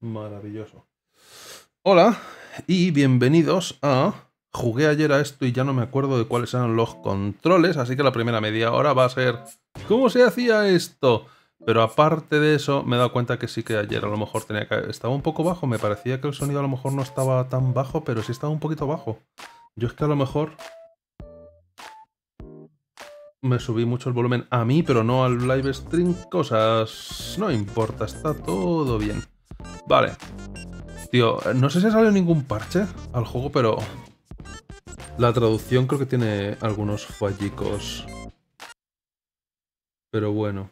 Maravilloso. Hola y bienvenidos a... Jugué ayer a esto y ya no me acuerdo de cuáles eran los controles, así que la primera media hora va a ser ¿cómo se hacía esto? Pero aparte de eso, me he dado cuenta que sí que ayer a lo mejor tenía que... Estaba un poco bajo, me parecía que el sonido a lo mejor no estaba tan bajo, pero sí estaba un poquito bajo. Yo es que a lo mejor... me subí mucho el volumen a mí, pero no al live stream, cosas... No importa, está todo bien. Vale. Tío, no sé si ha salido ningún parche al juego, pero... la traducción creo que tiene algunos fallicos. Pero bueno.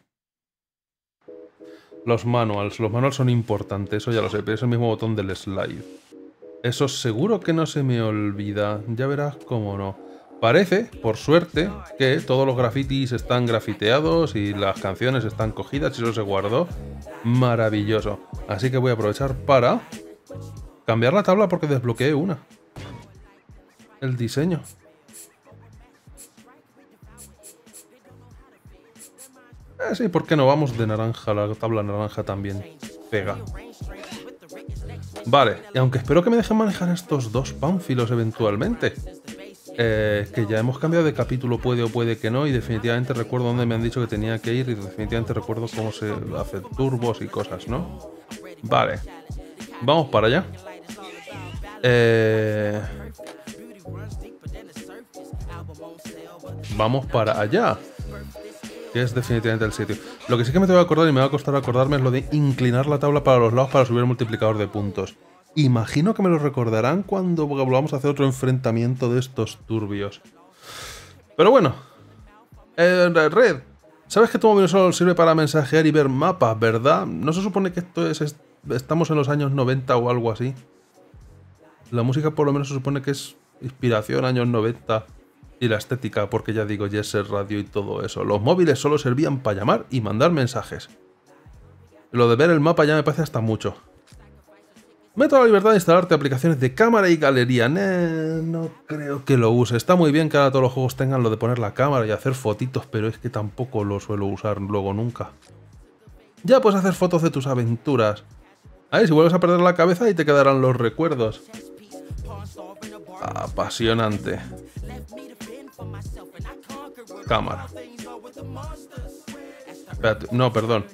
Los manuals. Los manuals son importantes, eso ya lo sé. Pero es el mismo botón del slide. Eso seguro que no se me olvida. Ya verás cómo no. Parece, por suerte, que todos los grafitis están grafiteados y las canciones están cogidas y eso se guardó. Maravilloso. Así que voy a aprovechar para cambiar la tabla porque desbloqueé una. El diseño. Sí, ¿por qué no vamos de naranja? La tabla naranja también pega. Vale, y aunque espero que me dejen manejar estos dos pánfilos eventualmente. Que ya hemos cambiado de capítulo, puede o puede que no, y definitivamente recuerdo dónde me han dicho que tenía que ir y definitivamente recuerdo cómo se hace turbos y cosas, ¿no? Vale. Vamos para allá. Vamos para allá, que es definitivamente el sitio. Lo que sí que me tengo que acordar y me va a costar acordarme es lo de inclinar la tabla para los lados para subir el multiplicador de puntos. Imagino que me lo recordarán cuando volvamos a hacer otro enfrentamiento de estos turbios. Pero bueno, Red, ¿sabes que tu móvil solo sirve para mensajear y ver mapas, verdad? ¿No se supone que esto es, estamos en los años 90 o algo así? La música por lo menos se supone que es inspiración años 90... y la estética, porque ya digo, Jet Set Radio y todo eso. Los móviles solo servían para llamar y mandar mensajes. Lo de ver el mapa ya me parece hasta mucho. Me da la libertad de instalarte aplicaciones de cámara y galería. No creo que lo use. Está muy bien que ahora todos los juegos tengan lo de poner la cámara y hacer fotitos, pero es que tampoco lo suelo usar luego nunca. Ya puedes hacer fotos de tus aventuras. Ahí si vuelves a perder la cabeza ahí te quedarán los recuerdos. Apasionante. Cámara. Espérate, no, perdón.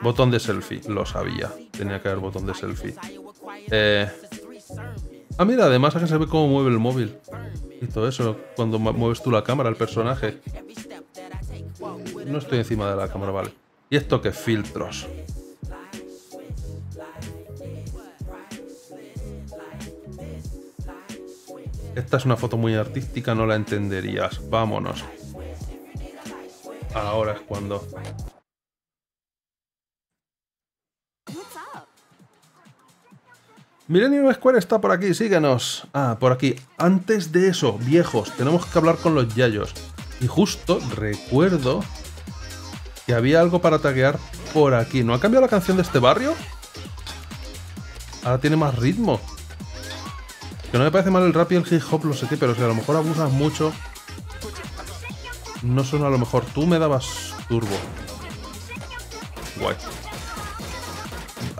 Botón de selfie, lo sabía. Tenía que haber botón de selfie. Ah, mira, además es que se ve cómo mueve el móvil. Y todo eso, cuando mueves tú la cámara, el personaje. No estoy encima de la cámara, vale. ¿Y esto qué? Filtros. Esta es una foto muy artística, no la entenderías. Vámonos. Ahora es cuando... Millennium Square está por aquí, síguenos. Ah, por aquí. Antes de eso, viejos, tenemos que hablar con los yayos. Y justo recuerdo que había algo para taguear por aquí. ¿No ha cambiado la canción de este barrio? Ahora tiene más ritmo. Que no me parece mal el rap y el hip hop, lo sé qué, pero si a lo mejor abusas mucho, no suena a lo mejor. Tú me dabas turbo. Guay.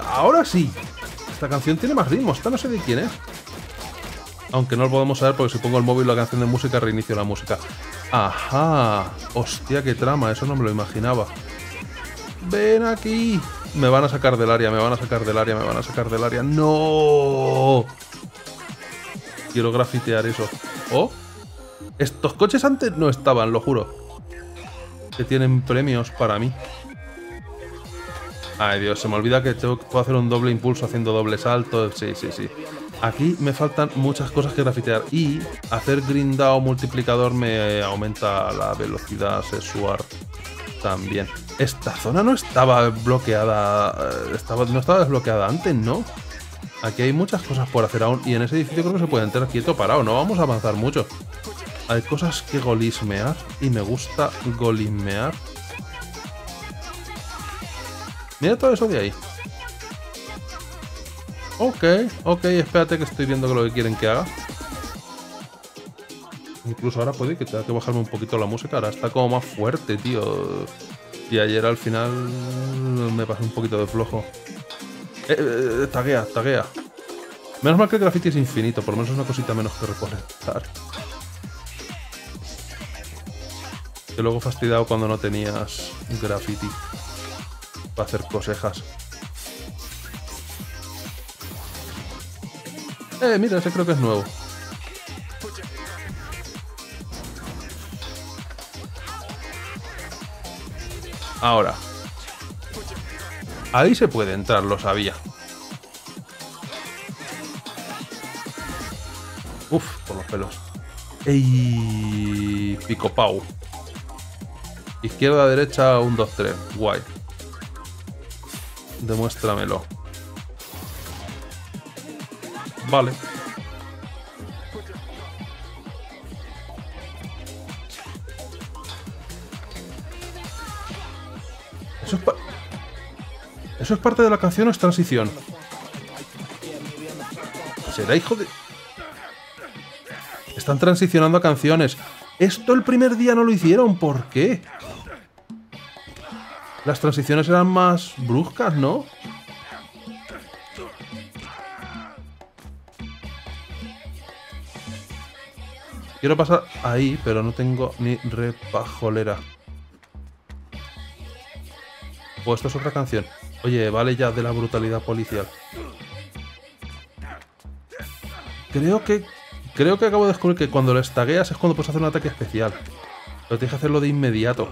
Ahora sí. Esta canción tiene más ritmo. Esta no sé de quién es. Aunque no lo podemos saber porque si pongo el móvil la canción de música, reinicio la música. Ajá. Hostia, qué trama. Eso no me lo imaginaba. Ven aquí. Me van a sacar del área, me van a sacar del área, me van a sacar del área. ¡No! Quiero grafitear eso. Oh, estos coches antes no estaban, lo juro. Que tienen premios para mí. Ay, Dios, se me olvida que tengo que hacer un doble impulso haciendo doble salto. Sí, sí, sí. Aquí me faltan muchas cosas que grafitear. Y hacer grindado multiplicador me aumenta la velocidad sexual también. Esta zona no estaba bloqueada. No estaba desbloqueada antes, ¿no? Aquí hay muchas cosas por hacer aún. Y en ese edificio creo que se puede entrar quieto, parado. No vamos a avanzar mucho. Hay cosas que golismear. Y me gusta golismear. Mira todo eso de ahí. Ok, ok. Espérate que estoy viendo lo que quieren que haga. Incluso ahora puede que tenga que bajarme un poquito la música. Ahora está como más fuerte, tío. Y ayer al final me pasé un poquito de flojo. Taguea. Menos mal que el graffiti es infinito, por lo menos es una cosita menos que recortar. Que luego fastidiado cuando no tenías graffiti para hacer cosejas. Mira, ese creo que es nuevo. Ahora. Ahí se puede entrar, lo sabía. Uf, por los pelos. Ey, pico pau. Izquierda, derecha, 1, 2, 3. Guay. Demuéstramelo. Vale. ¿Eso es parte de la canción o es transición? ¿Será hijo de...? Están transicionando a canciones. Esto el primer día no lo hicieron, ¿por qué? Las transiciones eran más bruscas, ¿no? Quiero pasar ahí, pero no tengo ni repajolera. O esto es otra canción. Oye, vale ya de la brutalidad policial. Creo que acabo de descubrir que cuando les tagueas es cuando puedes hacer un ataque especial. Pero tienes que hacerlo de inmediato.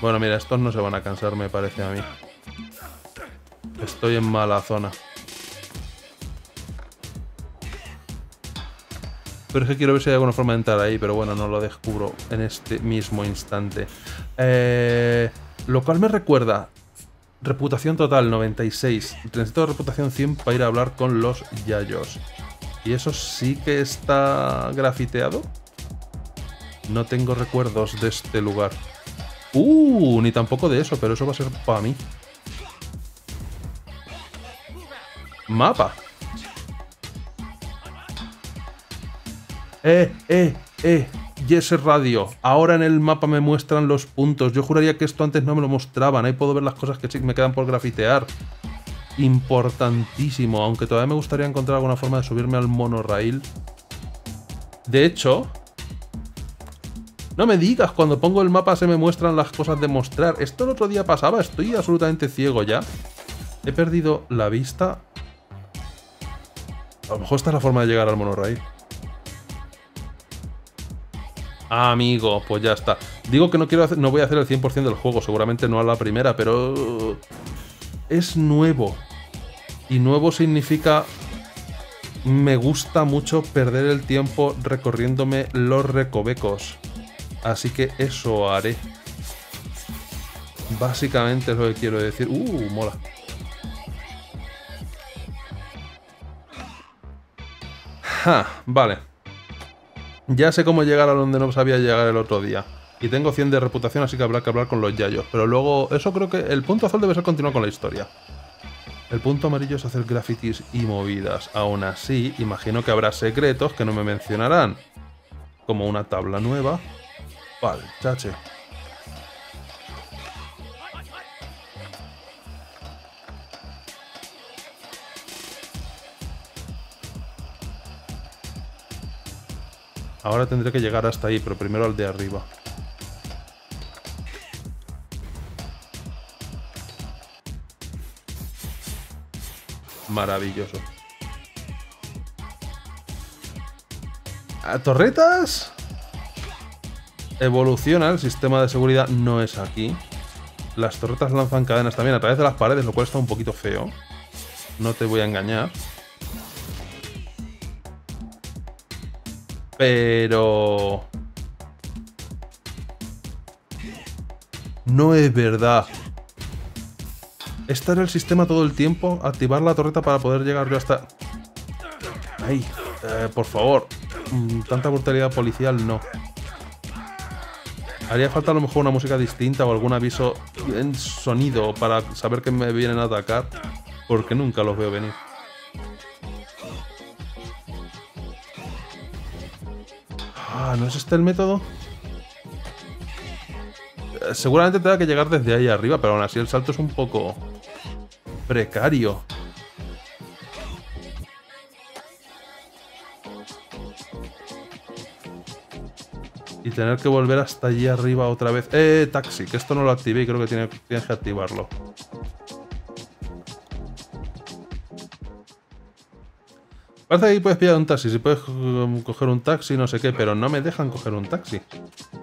Bueno, mira, estos no se van a cansar, me parece a mí. Estoy en mala zona. Pero es que quiero ver si hay alguna forma de entrar ahí, pero bueno, no lo descubro en este mismo instante. Lo cual me recuerda... Reputación total, 96. Necesito reputación 100 para ir a hablar con los yayos. ¿Y eso sí que está grafiteado? No tengo recuerdos de este lugar. Ni tampoco de eso, pero eso va a ser para mí. Mapa. Jet Radio. Ahora en el mapa me muestran los puntos. Yo juraría que esto antes no me lo mostraban. Ahí puedo ver las cosas que sí me quedan por grafitear. Importantísimo. Aunque todavía me gustaría encontrar alguna forma de subirme al monorail. De hecho... No me digas, cuando pongo el mapa se me muestran las cosas de mostrar. Esto el otro día pasaba. Estoy absolutamente ciego ya. He perdido la vista. A lo mejor esta es la forma de llegar al monorail. Amigo, pues ya está. Digo que no voy a hacer el 100% del juego, seguramente no a la primera, pero... Es nuevo. Y nuevo significa... Me gusta mucho perder el tiempo recorriéndome los recovecos. Así que eso haré. Básicamente es lo que quiero decir. Mola. Vale. Ya sé cómo llegar a donde no sabía llegar el otro día. Y tengo 100 de reputación, así que habrá que hablar con los yayos. Pero luego... Eso creo que... El punto azul debe ser continuar con la historia. El punto amarillo es hacer grafitis y movidas. Aún así, imagino que habrá secretos que no me mencionarán. Como una tabla nueva. Vale, chache. Ahora tendré que llegar hasta ahí, pero primero al de arriba. Maravilloso. ¿A torretas? Evoluciona, el sistema de seguridad no es aquí. Las torretas lanzan cadenas también a través de las paredes, lo cual está un poquito feo. No te voy a engañar. Pero... No es verdad. Estar en el sistema todo el tiempo, activar la torreta para poder llegar yo hasta... Ay, por favor. Tanta brutalidad policial, no. Haría falta a lo mejor una música distinta o algún aviso en sonido para saber que me vienen a atacar, porque nunca los veo venir. ¿No es este el método? seguramente tenga que llegar desde ahí arriba, pero aún así el salto es un poco precario. Y tener que volver hasta allí arriba otra vez. Taxi, que esto no lo activé y creo que tienes que activarlo. Parece que puedes pillar un taxi, si puedes coger un taxi, no sé qué, pero no me dejan coger un taxi.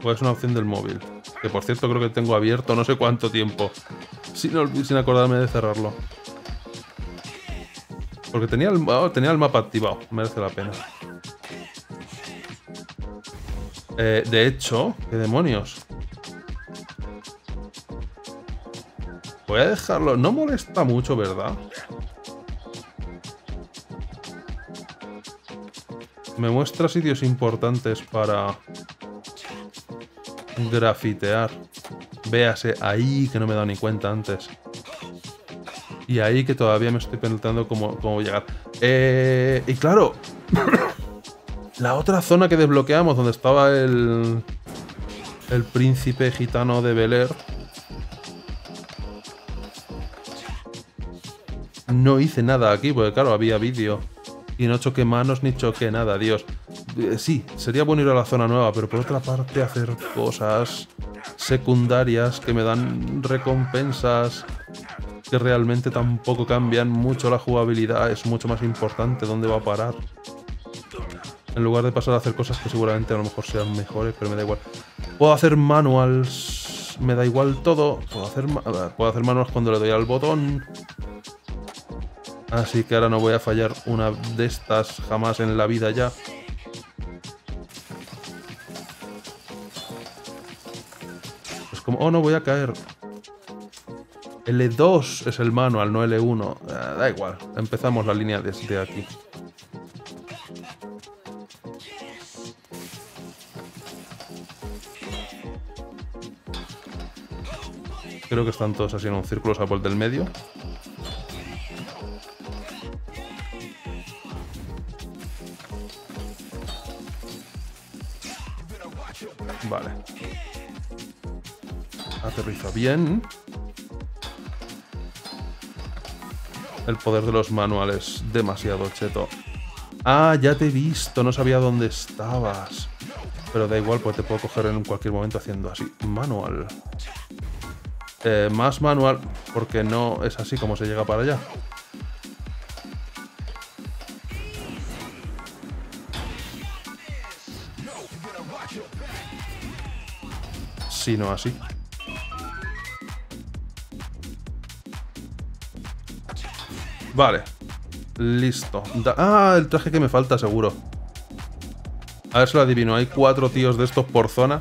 Pues es una opción del móvil. Que por cierto creo que tengo abierto no sé cuánto tiempo. Sin acordarme de cerrarlo. Porque tenía el mapa activado, merece la pena. De hecho, ¿qué demonios? Voy a dejarlo. No molesta mucho, ¿verdad? Me muestra sitios importantes para grafitear. Véase ahí, que no me he dado ni cuenta antes. Y ahí que todavía me estoy preguntando cómo llegar. Y claro... La otra zona que desbloqueamos, donde estaba el príncipe gitano de Bel Air, no hice nada aquí, porque claro, había vídeo. Y no choqué manos ni choqué nada, Dios. Sí, sería bueno ir a la zona nueva, pero por otra parte hacer cosas secundarias que me dan recompensas que realmente tampoco cambian mucho la jugabilidad. Es mucho más importante dónde va a parar. En lugar de pasar a hacer cosas que seguramente a lo mejor sean mejores, pero me da igual. Puedo hacer manuals, me da igual todo. Puedo hacer manuals cuando le doy al botón. Así que ahora no voy a fallar una de estas jamás en la vida ya. Es como, oh no, voy a caer. L2 es el manual, no L1. Da igual, empezamos la línea desde aquí. Creo que están todos así en un círculo, saco el del medio. Vale. Aterriza bien. El poder de los manuales, demasiado cheto. Ah, ya te he visto, no sabía dónde estabas. Pero da igual, pues te puedo coger en cualquier momento haciendo así. Manual. Más manual, porque no es así como se llega para allá. Sino así. Vale. Listo. El traje que me falta, seguro. A ver si lo adivino. Hay 4 tíos de estos por zona.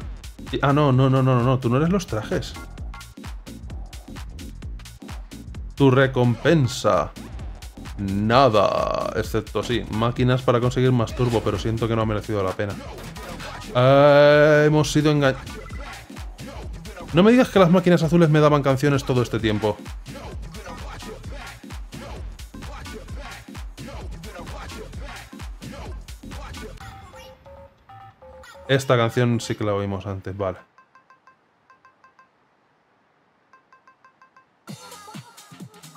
Y no. Tú no eres los trajes. Tu recompensa. Nada. Excepto, sí, máquinas para conseguir más turbo, pero siento que no ha merecido la pena. Hemos sido engañados. No me digas que las máquinas azules me daban canciones todo este tiempo. Esta canción sí que la oímos antes, vale.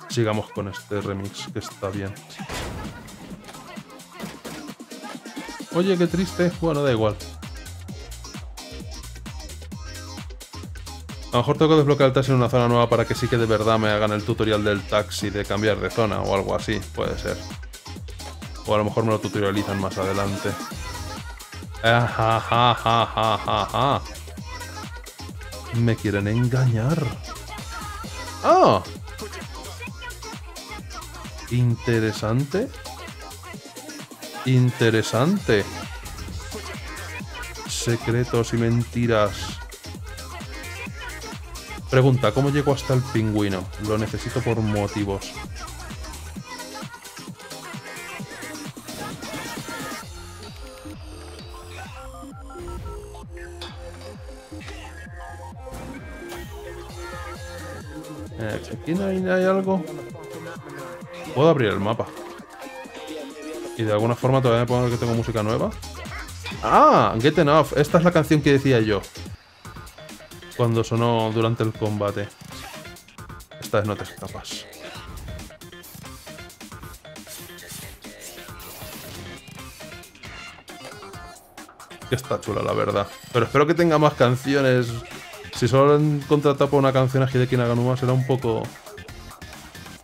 Sigamos con este remix, que está bien. Oye, qué triste. Bueno, da igual. A lo mejor tengo que desbloquear el taxi en una zona nueva para que sí que de verdad me hagan el tutorial del taxi de cambiar de zona o algo así, puede ser. O a lo mejor me lo tutorializan más adelante. Me quieren engañar. ¡Ah! Interesante. Interesante. Secretos y mentiras. Pregunta, ¿cómo llego hasta el pingüino? Lo necesito por motivos. ¿Aquí no hay algo? Puedo abrir el mapa. Y de alguna forma todavía me puedo ver que tengo música nueva. ¡Ah! Get Enough. Esta es la canción que decía yo. cuando sonó durante el combate. Esta vez no te escapas. Que está chula, la verdad. Pero espero que tenga más canciones. Si solo han contratado por una canción a Hideki Naganuma será un poco...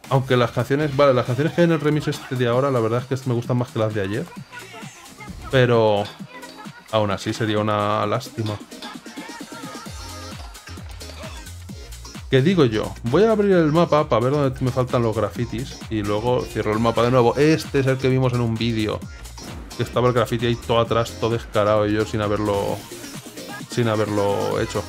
Aunque las canciones... Vale, las canciones que hay en el remix este de ahora, la verdad es que me gustan más que las de ayer. Pero... aún así sería una lástima. ¿Qué digo yo? Voy a abrir el mapa para ver dónde me faltan los grafitis. Y luego cierro el mapa de nuevo. Este es el que vimos en un vídeo. Que estaba el graffiti ahí todo atrás, todo descarado, y yo sin haberlo hecho.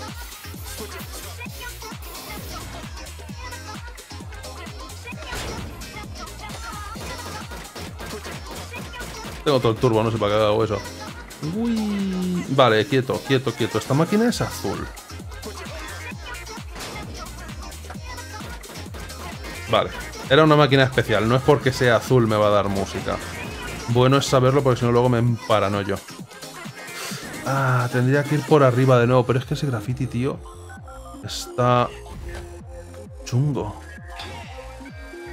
Tengo todo el turbo, no sé para qué hago eso. Uy. Vale, quieto, quieto, quieto. Esta máquina es azul. Vale, era una máquina especial. No es porque sea azul me va a dar música. Bueno es saberlo porque si no luego me emparanoyo. Ah, tendría que ir por arriba de nuevo. Pero es que ese graffiti, tío, está chungo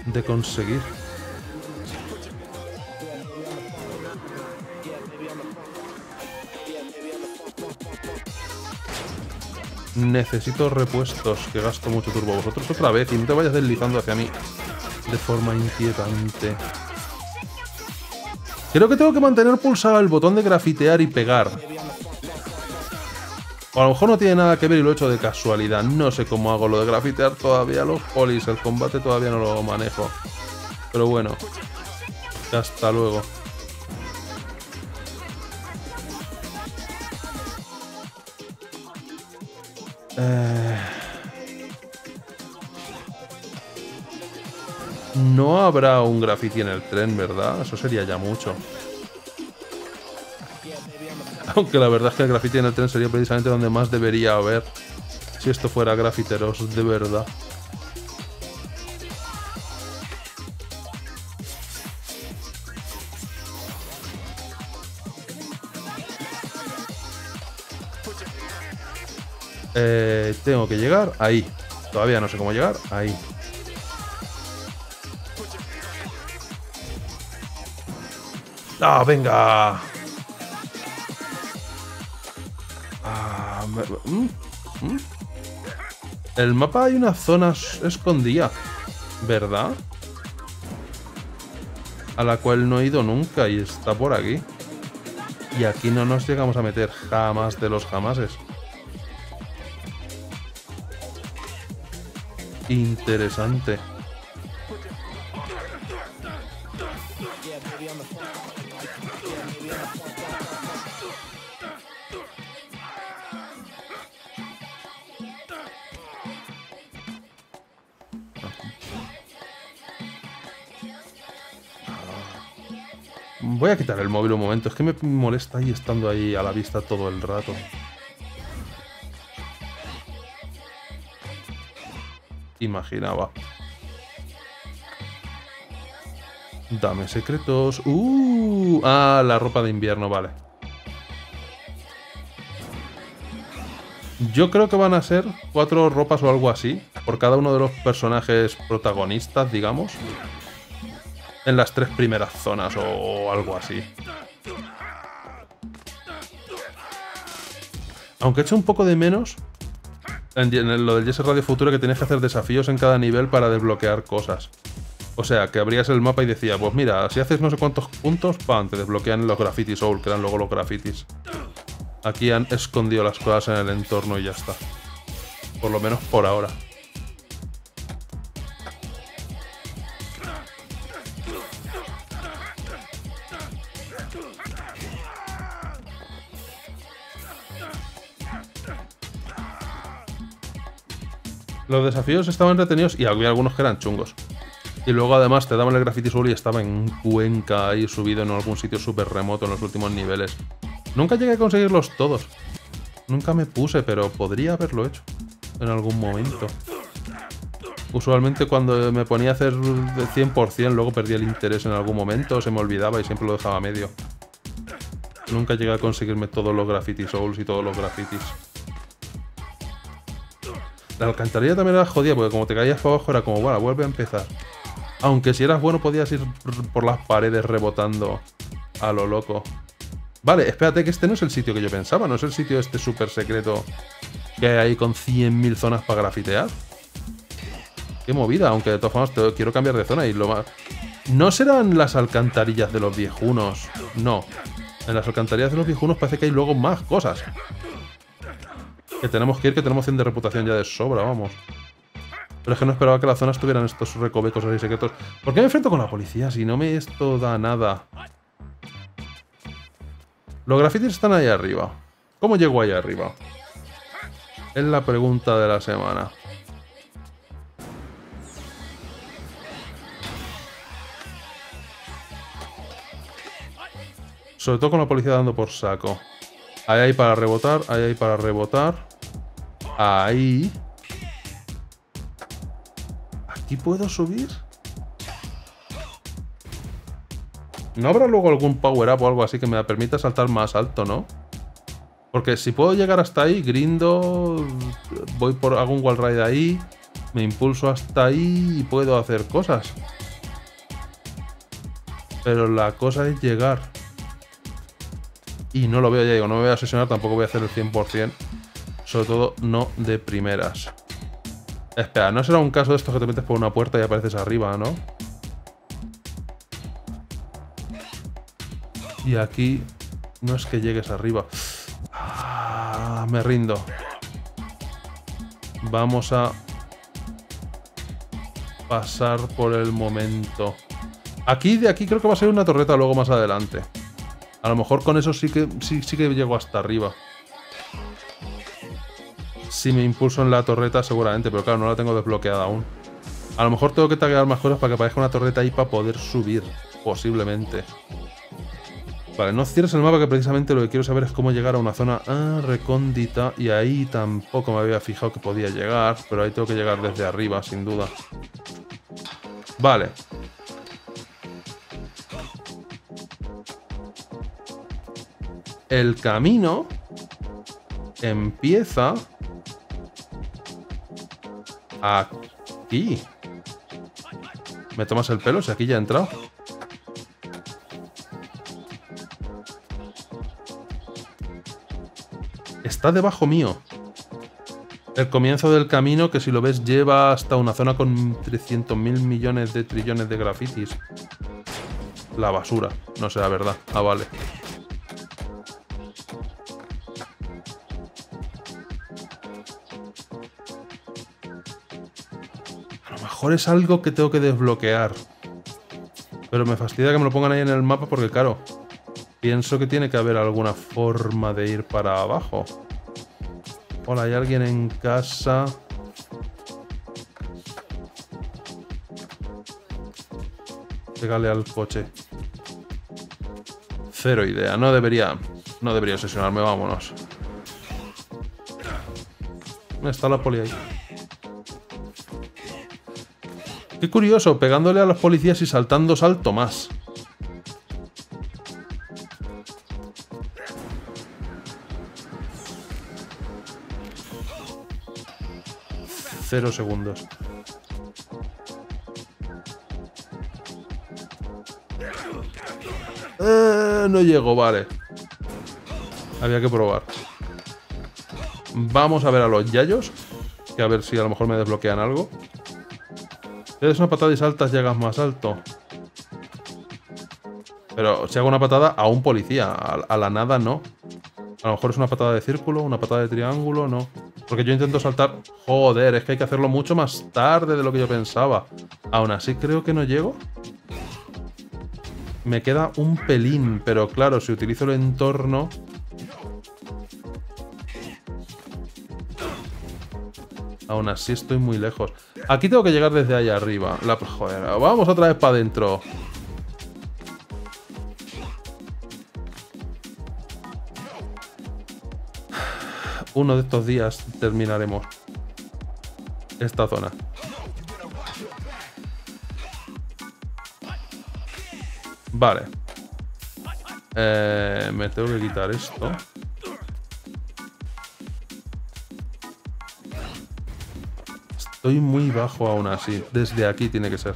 de conseguir. Necesito repuestos, que gasto mucho turbo. Vosotros otra vez, y no te vayas deslizando hacia mí de forma inquietante. Creo que tengo que mantener pulsado el botón de grafitear y pegar. O a lo mejor no tiene nada que ver y lo he hecho de casualidad. No sé cómo hago lo de grafitear todavía los polis. El combate todavía no lo manejo. Pero bueno. Hasta luego. No habrá un graffiti en el tren, ¿verdad? Eso sería ya mucho. Aunque la verdad es que el graffiti en el tren sería precisamente donde más debería haber. Si esto fuera grafiteros de verdad. Tengo que llegar ahí. Todavía no sé cómo llegar ahí. ¡Ah, venga! Ah, el mapa hay una zona escondida, ¿verdad? A la cual no he ido nunca y está por aquí. Y aquí no nos llegamos a meter jamás de los jamases. Interesante. Voy a quitar el móvil un momento, es que me molesta ahí estando ahí a la vista todo el rato. Imaginaba. Dame secretos. Ah, la ropa de invierno, vale. Yo creo que van a ser 4 ropas o algo así por cada uno de los personajes protagonistas, digamos. En las 3 primeras zonas o algo así. Aunque echo un poco de menos en lo del Jet Set Radio Future, que tenías que hacer desafíos en cada nivel para desbloquear cosas. O sea, que abrías el mapa y decía, pues mira, si haces no sé cuántos puntos, ¡pam!, te desbloquean los grafitis, o crean luego los grafitis. Aquí han escondido las cosas en el entorno y ya está. Por lo menos por ahora. Los desafíos estaban retenidos y había algunos que eran chungos. Y luego además te daban el graffiti soul y estaba en Cuenca ahí subido en algún sitio súper remoto en los últimos niveles. Nunca llegué a conseguirlos todos. Nunca me puse, pero podría haberlo hecho en algún momento. Usualmente cuando me ponía a hacer de 100% luego perdía el interés en algún momento, se me olvidaba y siempre lo dejaba a medio. Nunca llegué a conseguirme todos los graffiti souls y todos los graffitis. La alcantarilla también era jodida, porque como te caías para abajo era como, bueno, vuelve a empezar. Aunque si eras bueno podías ir por las paredes rebotando a lo loco. Vale, espérate, que este no es el sitio que yo pensaba, no es el sitio este súper secreto que hay ahí con 100.000 zonas para grafitear. Qué movida, aunque de todas formas te quiero cambiar de zona y lo más... ¿No serán las alcantarillas de los viejunos? No. En las alcantarillas de los viejunos parece que hay luego más cosas. Que tenemos que ir, que tenemos 100 de reputación ya de sobra, vamos. Pero es que no esperaba que las zonas tuvieran estos recovecos así secretos. ¿Por qué me enfrento con la policía si no me esto da nada? Los grafitis están ahí arriba. ¿Cómo llego ahí arriba? Es la pregunta de la semana. Sobre todo con la policía dando por saco. Ahí hay para rebotar, ahí hay para rebotar. Ahí. ¿Aquí puedo subir? ¿No habrá luego algún power-up o algo así que me permita saltar más alto, no? Porque si puedo llegar hasta ahí, grindo, voy por algún wall ride ahí, me impulso hasta ahí y puedo hacer cosas. Pero la cosa es llegar. Y no lo veo, ya digo, no me voy a sesionar, tampoco voy a hacer el 100%. Sobre todo no de primeras. Espera, ¿no será un caso de estos que te metes por una puerta y apareces arriba, no? Y aquí no es que llegues arriba. Ah, me rindo. Vamos a pasar por el momento. Aquí de aquí creo que va a ser una torreta luego más adelante. A lo mejor con eso sí que llego hasta arriba. Si me impulso en la torreta seguramente, pero claro, no la tengo desbloqueada aún. A lo mejor tengo que taguear más cosas para que aparezca una torreta ahí para poder subir, posiblemente. Vale, no cierres el mapa, que precisamente lo que quiero saber es cómo llegar a una zona recóndita, y ahí tampoco me había fijado que podía llegar, pero ahí tengo que llegar desde arriba, sin duda. Vale. El camino empieza aquí. ¿Me tomas el pelo? Si aquí ya he entrado. Está debajo mío. El comienzo del camino, que si lo ves lleva hasta una zona con 300.000 millones de trillones de grafitis. La basura, no será verdad. Ah, vale. A lo mejor es algo que tengo que desbloquear. Pero me fastidia que me lo pongan ahí en el mapa porque, claro, pienso que tiene que haber alguna forma de ir para abajo. Hola, ¿hay alguien en casa? Pégale al coche. Cero idea. No debería obsesionarme. Vámonos. Está la poli ahí. Qué curioso, pegándole a los policías y saltando salto más. Cero segundos. No llego, vale. Había que probar. Vamos a ver a los yayos, que a ver si a lo mejor me desbloquean algo. Si haces una patada y saltas, llegas más alto. Pero si hago una patada a un policía, a la nada no. A lo mejor es una patada de círculo, una patada de triángulo, no. Porque yo intento saltar... Joder, es que hay que hacerlo mucho más tarde de lo que yo pensaba. Aún así creo que no llego. Me queda un pelín, pero claro, si utilizo el entorno... Aún así estoy muy lejos. Aquí tengo que llegar desde allá arriba. Joder, vamos otra vez para adentro. Uno de estos días terminaremos esta zona. Vale. Me tengo que quitar esto. Estoy muy bajo aún así. Desde aquí tiene que ser.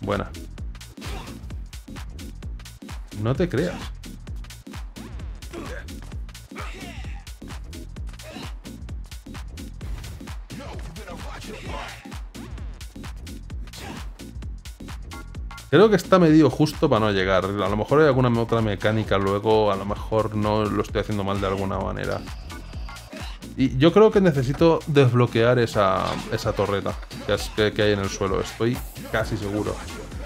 Buena. No te creas. Creo que está medio justo para no llegar. A lo mejor hay alguna otra mecánica luego, a lo mejor no lo estoy haciendo mal de alguna manera. Y yo creo que necesito desbloquear esa torreta que hay en el suelo, estoy casi seguro.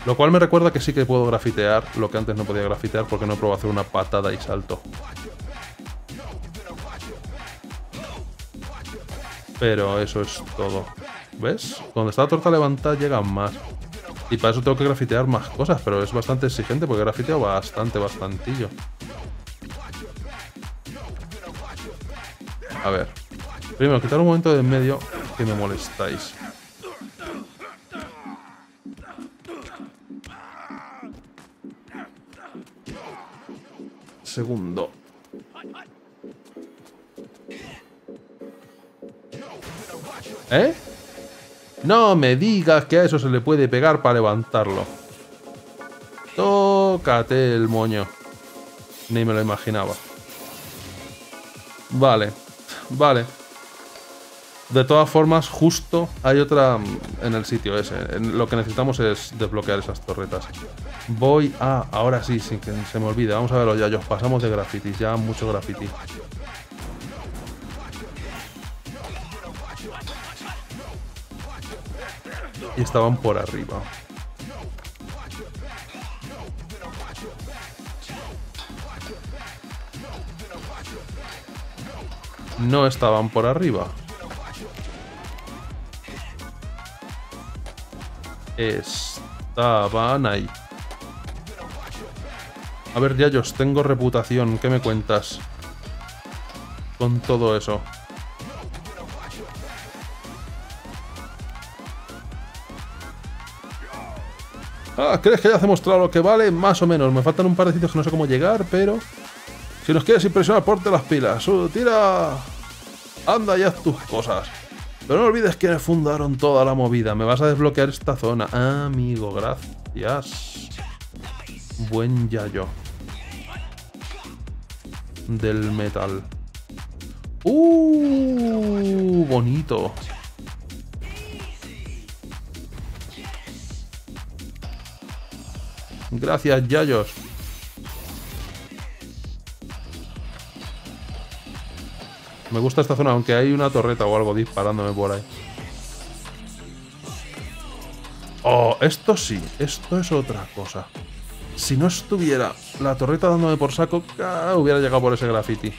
Lo cual me recuerda que sí que puedo grafitear, lo que antes no podía grafitear porque no probé hacer una patada y salto. Pero eso es todo. ¿Ves? Donde está la torta levantada llegan más. Y para eso tengo que grafitear más cosas, pero es bastante exigente porque he grafiteado bastantillo. A ver. Primero, quitar un momento de en medio que me molestáis. Segundo. ¿Eh? No me digas que a eso se le puede pegar para levantarlo. Tócate el moño. Ni me lo imaginaba. Vale, vale. De todas formas, justo hay otra en el sitio ese. Lo que necesitamos es desbloquear esas torretas. Voy a... Ahora sí, sin que se me olvide. Vamos a verlo ya. Os pasamos de graffiti. Ya mucho graffiti. Y estaban por arriba. No estaban por arriba. Estaban ahí. A ver, Yayos, tengo reputación. ¿Qué me cuentas? Con todo eso. Ah, ¿crees que ya has demostrado lo que vale? Más o menos. Me faltan un par de sitios que no sé cómo llegar, pero... Si nos quieres impresionar, ponte las pilas. Tira... Anda y haz tus cosas. Pero no olvides que fundaron toda la movida. Me vas a desbloquear esta zona. Ah, amigo, gracias. Buen yayo. Del metal. Bonito. Gracias, Yayos. Me gusta esta zona, aunque hay una torreta o algo disparándome por ahí. Oh, esto sí. Esto es otra cosa. Si no estuviera la torreta dándome por saco, hubiera llegado por ese graffiti.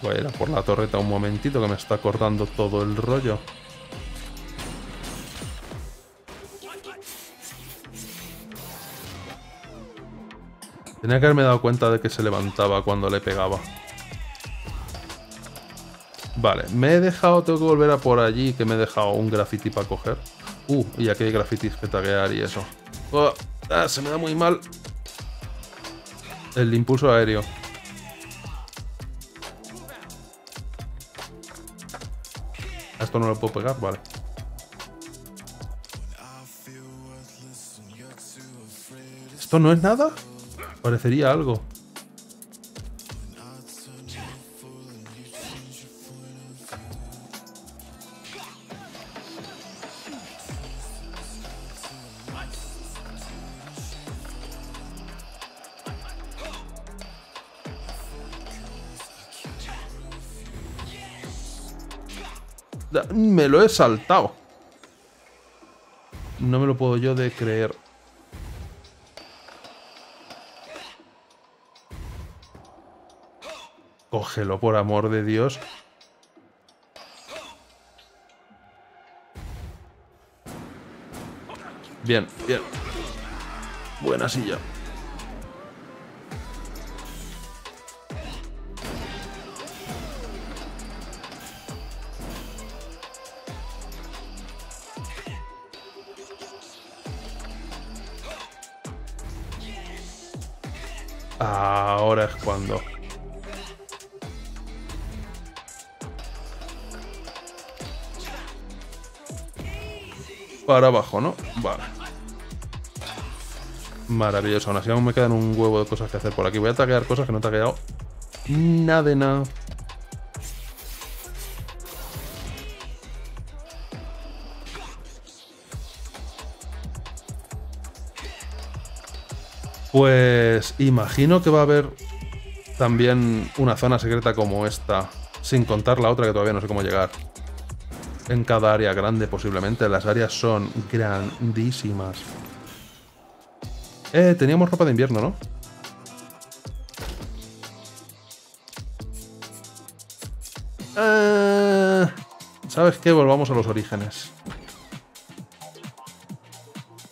Voy a ir a por la torreta un momentito, que me está cortando todo el rollo. Tenía que haberme dado cuenta de que se levantaba cuando le pegaba. Vale, me he dejado... Tengo que volver a por allí, que me he dejado un graffiti para coger. Y aquí hay graffitis que taguear y eso. Se me da muy mal el impulso aéreo. A esto no lo puedo pegar, vale. ¿Esto no es nada? Parecería algo. Me lo he saltado. No me lo puedo yo de creer. Cógelo, por amor de Dios. Bien, bien. Buena silla. Ahora es cuando. Para abajo, ¿no? Vale. Maravilloso. Aún así aún me quedan un huevo de cosas que hacer por aquí. Voy a taguear cosas que no he tagueado. Nada de nada. Pues imagino que va a haber también una zona secreta como esta, sin contar la otra que todavía no sé cómo llegar. En cada área grande, posiblemente. Las áreas son grandísimas. Teníamos ropa de invierno, ¿no? ¿Sabes qué? Volvamos a los orígenes.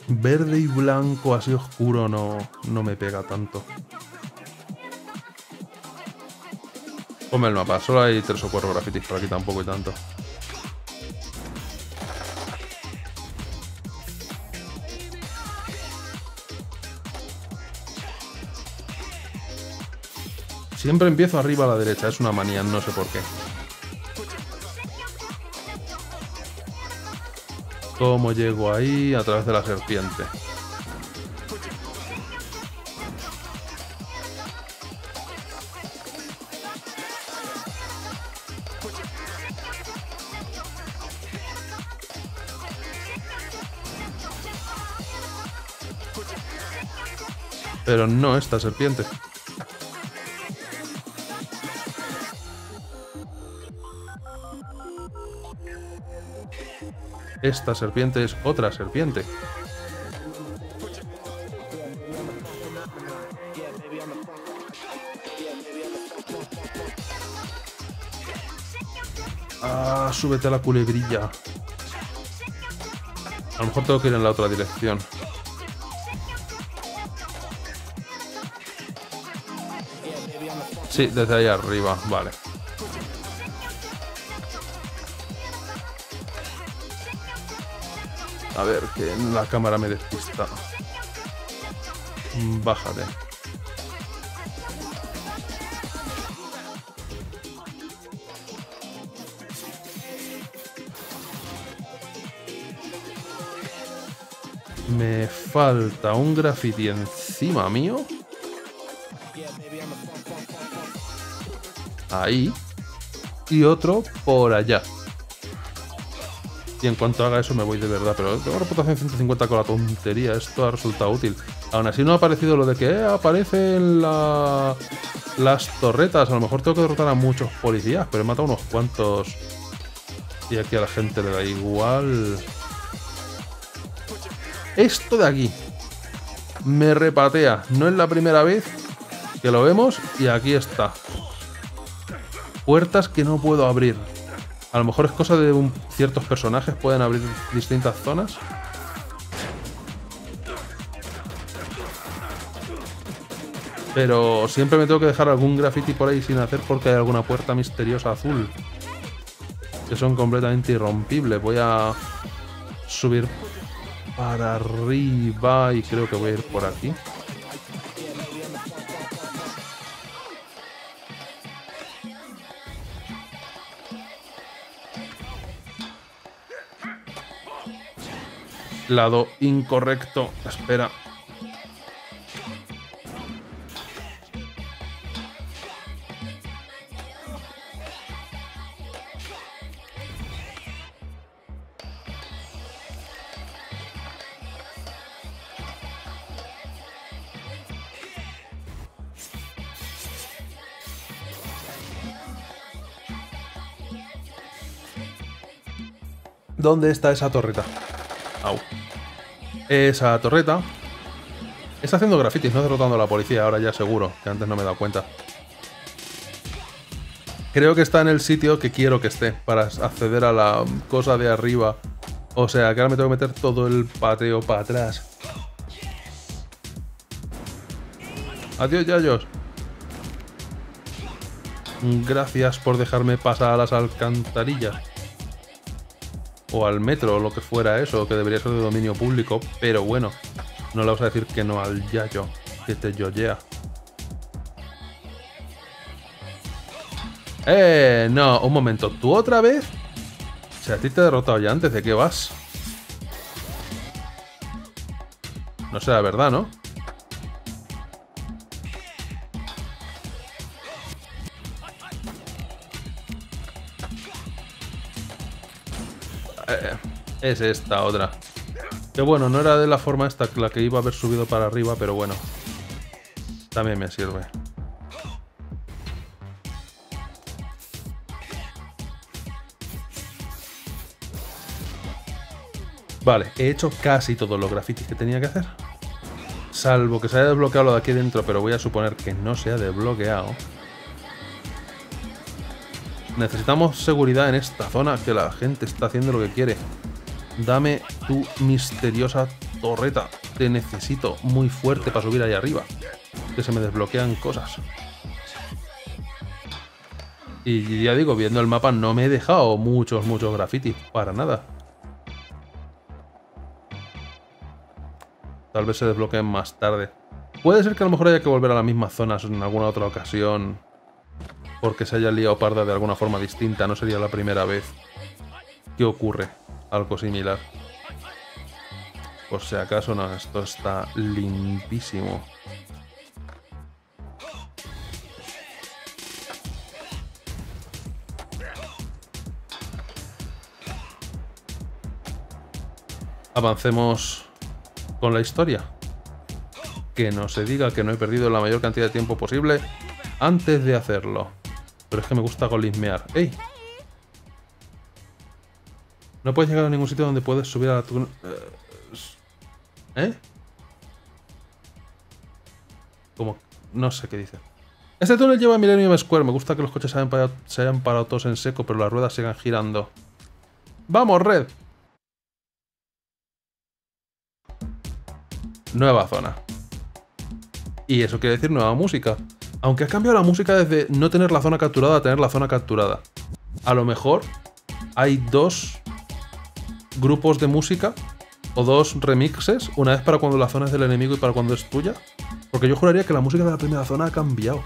Verde y blanco así oscuro no me pega tanto. Ponme el mapa. Solo hay 3 o 4 grafitis por aquí, tampoco hay tanto. Siempre empiezo arriba a la derecha, es una manía, no sé por qué. ¿Cómo llego ahí? A través de la serpiente. Pero no esta serpiente. Esta serpiente es otra serpiente. Ah, súbete a la culebrilla. A lo mejor tengo que ir en la otra dirección. Sí, desde ahí arriba, vale. A ver, que la cámara me despista. Bájale. Me falta un graffiti encima mío. Ahí. Y otro por allá. Y en cuanto haga eso me voy de verdad, pero tengo reputación 150 con la tontería, esto ha resultado útil. Aún así no ha aparecido lo de que aparecen las torretas, a lo mejor tengo que derrotar a muchos policías, pero he matado unos cuantos y aquí a la gente le da igual. Esto de aquí me repatea, no es la primera vez que lo vemos y aquí está. Puertas que no puedo abrir. A lo mejor es cosa de ciertos personajes, pueden abrir distintas zonas. Pero siempre me tengo que dejar algún graffiti por ahí sin hacer porque hay alguna puerta misteriosa azul. Que son completamente irrompibles. Voy a subir para arriba y creo que voy a ir por aquí. Lado incorrecto. Espera. ¿Dónde está esa torreta? Au. Esa torreta está haciendo grafitis, no derrotando a la policía, ahora ya seguro, que antes no me he dado cuenta. Creo que está en el sitio que quiero que esté para acceder a la cosa de arriba. O sea, que ahora me tengo que meter todo el pateo para atrás. Adiós, yayos. Gracias por dejarme pasar a las alcantarillas. O al metro, o lo que fuera eso, que debería ser de dominio público, pero bueno, no le vas a decir que no al yayo, que te yoyea. No, un momento. ¿Tú otra vez? O sea, a ti te he derrotado ya antes. ¿De qué vas? No será verdad, ¿no? Es esta otra. Que bueno, no era de la forma esta la que iba a haber subido para arriba, pero bueno. También me sirve. Vale, he hecho casi todos los grafitis que tenía que hacer. Salvo que se haya desbloqueado lo de aquí dentro, pero voy a suponer que no se ha desbloqueado. Necesitamos seguridad en esta zona, que la gente está haciendo lo que quiere. Dame tu misteriosa torreta. Te necesito muy fuerte para subir ahí arriba. Que se me desbloquean cosas. Y ya digo, viendo el mapa no me he dejado muchos grafitis. Para nada. Tal vez se desbloqueen más tarde. Puede ser que a lo mejor haya que volver a las mismas zonas en alguna otra ocasión. Porque se haya liado parda de alguna forma distinta. No sería la primera vez que ocurre algo similar. Por si acaso, no, esto está limpísimo. Avancemos con la historia. Que no se diga que no he perdido la mayor cantidad de tiempo posible antes de hacerlo. Pero es que me gusta golismear. ¡Ey! No puedes llegar a ningún sitio donde puedes subir a tu... ¿Eh? Como... No sé qué dice. Este túnel lleva a Millennium Square. Me gusta que los coches se hayan parado todos en seco, pero las ruedas sigan girando. ¡Vamos, Red! Nueva zona. Y eso quiere decir nueva música. Aunque ha cambiado la música desde no tener la zona capturada a tener la zona capturada. A lo mejor hay dos grupos de música o dos remixes, una vez para cuando la zona es del enemigo y para cuando es tuya. Porque yo juraría que la música de la primera zona ha cambiado.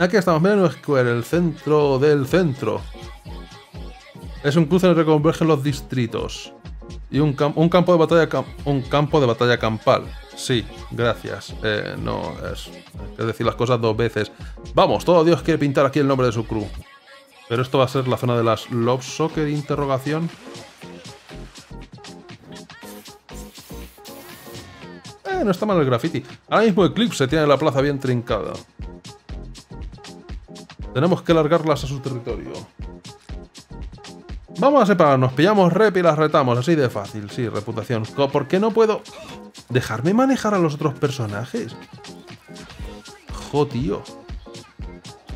Aquí estamos, Millennium Square, el centro del centro. Es un cruce en el que convergen los distritos. Y un campo de batalla campal. Sí, gracias. No, es decir las cosas dos veces. Vamos, todo Dios quiere pintar aquí el nombre de su crew. Pero esto va a ser la zona de las Love Soccer, interrogación. No está mal el graffiti. Ahora mismo Eclipse tiene la plaza bien trincada. Tenemos que largarlas a su territorio. Vamos a separarnos, pillamos rep y las retamos, así de fácil, sí, reputación. ¿Por qué no puedo dejarme manejar a los otros personajes? Jo, tío.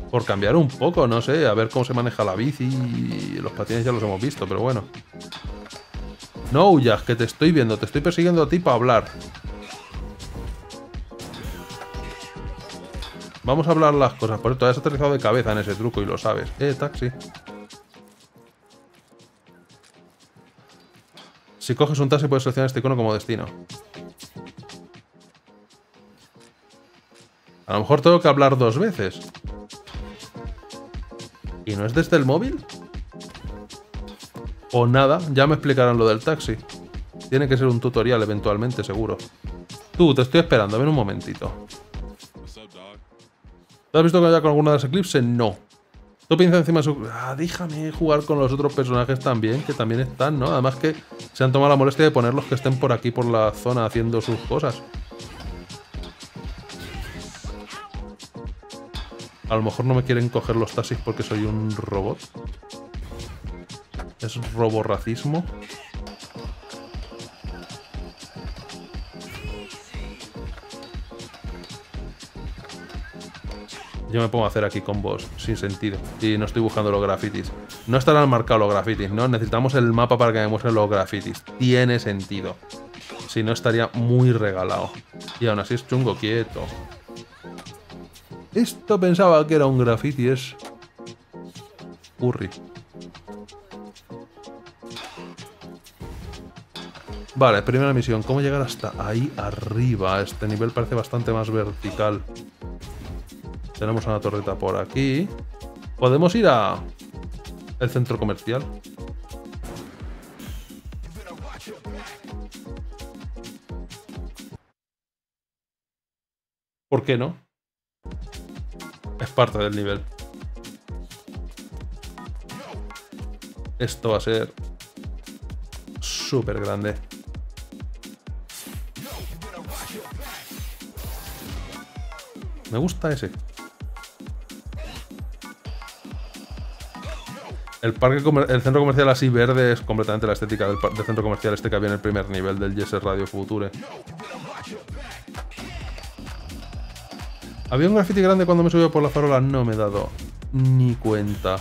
Por cambiar un poco, no sé, a ver cómo se maneja la bici y los patines ya los hemos visto, pero bueno. No huyas, que te estoy viendo, te estoy persiguiendo a ti para hablar. Vamos a hablar las cosas, por eso te has aterrizado de cabeza en ese truco y lo sabes. Taxi. Si coges un taxi puedes seleccionar este icono como destino. A lo mejor tengo que hablar dos veces. ¿Y no es desde el móvil? O nada, ya me explicarán lo del taxi. Tiene que ser un tutorial eventualmente, seguro. Tú, te estoy esperando, ven un momentito. ¿Te has visto que haya con alguna de las Eclipse? No. Tú piensas encima de su... Ah, déjame jugar con los otros personajes también, que también están, ¿no? Además que se han tomado la molestia de poner los que estén por aquí, por la zona, haciendo sus cosas. A lo mejor no me quieren coger los taxis porque soy un robot. Es roborracismo. Yo me pongo a hacer aquí combos sin sentido. Y no estoy buscando los grafitis. No estarán marcados los grafitis, ¿no? Necesitamos el mapa para que me muestren los grafitis. Tiene sentido. Si no, estaría muy regalado. Y aún así es chungo, quieto. Esto pensaba que era un graffiti, es... Curry. Vale, primera misión. ¿Cómo llegar hasta ahí arriba? Este nivel parece bastante más vertical. Tenemos una torreta por aquí. Podemos ir a el centro comercial. ¿Por qué no? Es parte del nivel. Esto va a ser súper grande. Me gusta ese. El centro comercial así verde es completamente la estética del centro comercial este que había en el primer nivel del Jet Set Radio Future. ¿Había un graffiti grande cuando me subí por la farola? No me he dado ni cuenta.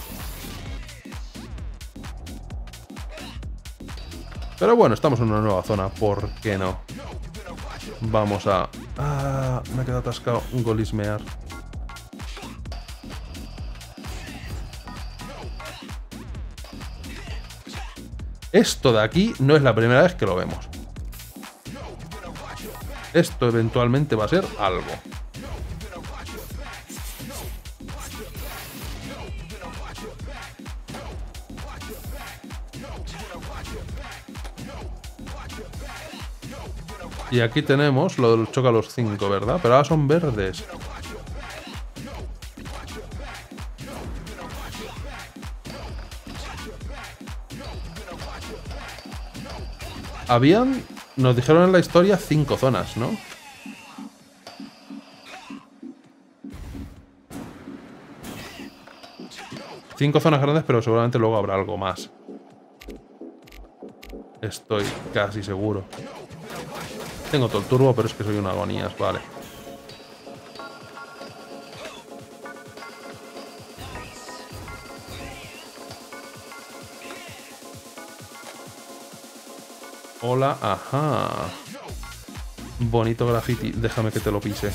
Pero bueno, estamos en una nueva zona, ¿por qué no? Vamos a... Ah, me ha quedado atascado un golismear. Esto de aquí no es la primera vez que lo vemos. Esto eventualmente va a ser algo. Y aquí tenemos lo del choca los 5, ¿verdad? Pero ahora son verdes. Habían, nos dijeron en la historia, 5 zonas, ¿no? Cinco zonas grandes, pero seguramente luego habrá algo más. Estoy casi seguro. Tengo todo el turbo, pero es que soy una agonía, vale. Hola, ajá. Bonito graffiti, déjame que te lo pise.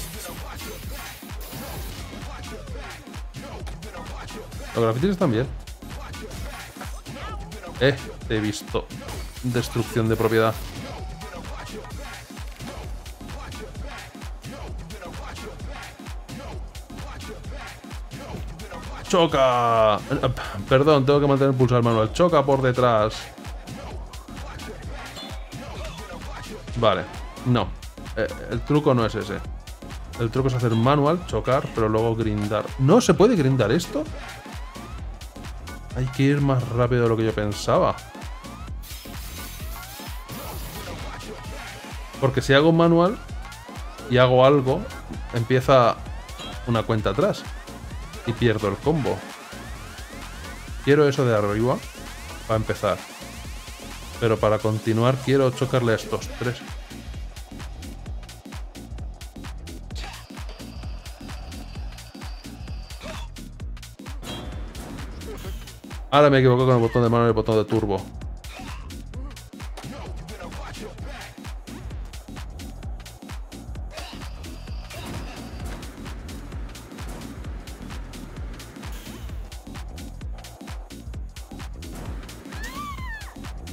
Los grafitis están bien. He visto destrucción de propiedad. ¡Choca! Perdón, tengo que mantener pulsado el manual. ¡Choca por detrás! Vale, no. El truco no es ese. El truco es hacer manual, chocar, pero luego grindar. ¿No se puede grindar esto? Hay que ir más rápido de lo que yo pensaba. Porque si hago manual y hago algo, empieza una cuenta atrás. Y pierdo el combo. Quiero eso de arriba para empezar. Pero para continuar quiero chocarle a estos tres. Ahora me he equivocado con el botón de mano y el botón de turbo.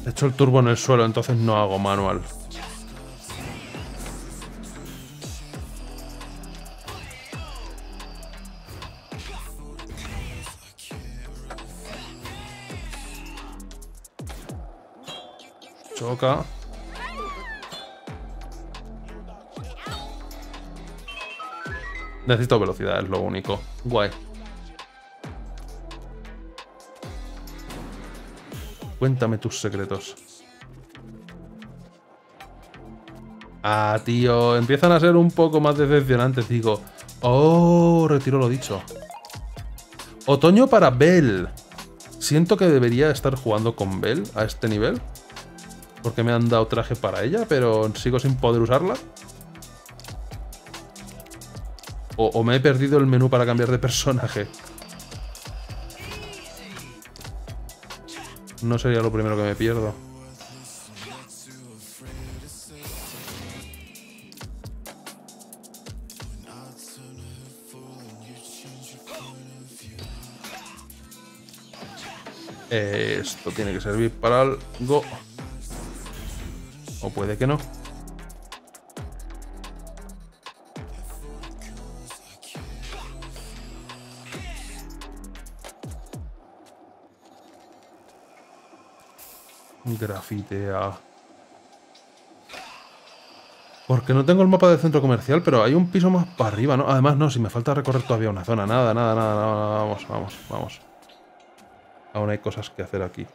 He hecho el turbo en el suelo, entonces no hago manual. Choca. Necesito velocidad, es lo único. Guay. Cuéntame tus secretos. Ah, tío, empiezan a ser un poco más decepcionantes. Digo, oh, retiro lo dicho. Otoño para Bell. Siento que debería estar jugando con Bell a este nivel. Porque me han dado traje para ella, pero sigo sin poder usarla. O me he perdido el menú para cambiar de personaje. No sería lo primero que me pierdo. Esto tiene que servir para algo. O puede que no. Grafitea. Porque no tengo el mapa del centro comercial, pero hay un piso más para arriba, ¿no? Además, no, si me falta recorrer todavía una zona. Nada. Vamos. Aún hay cosas que hacer aquí.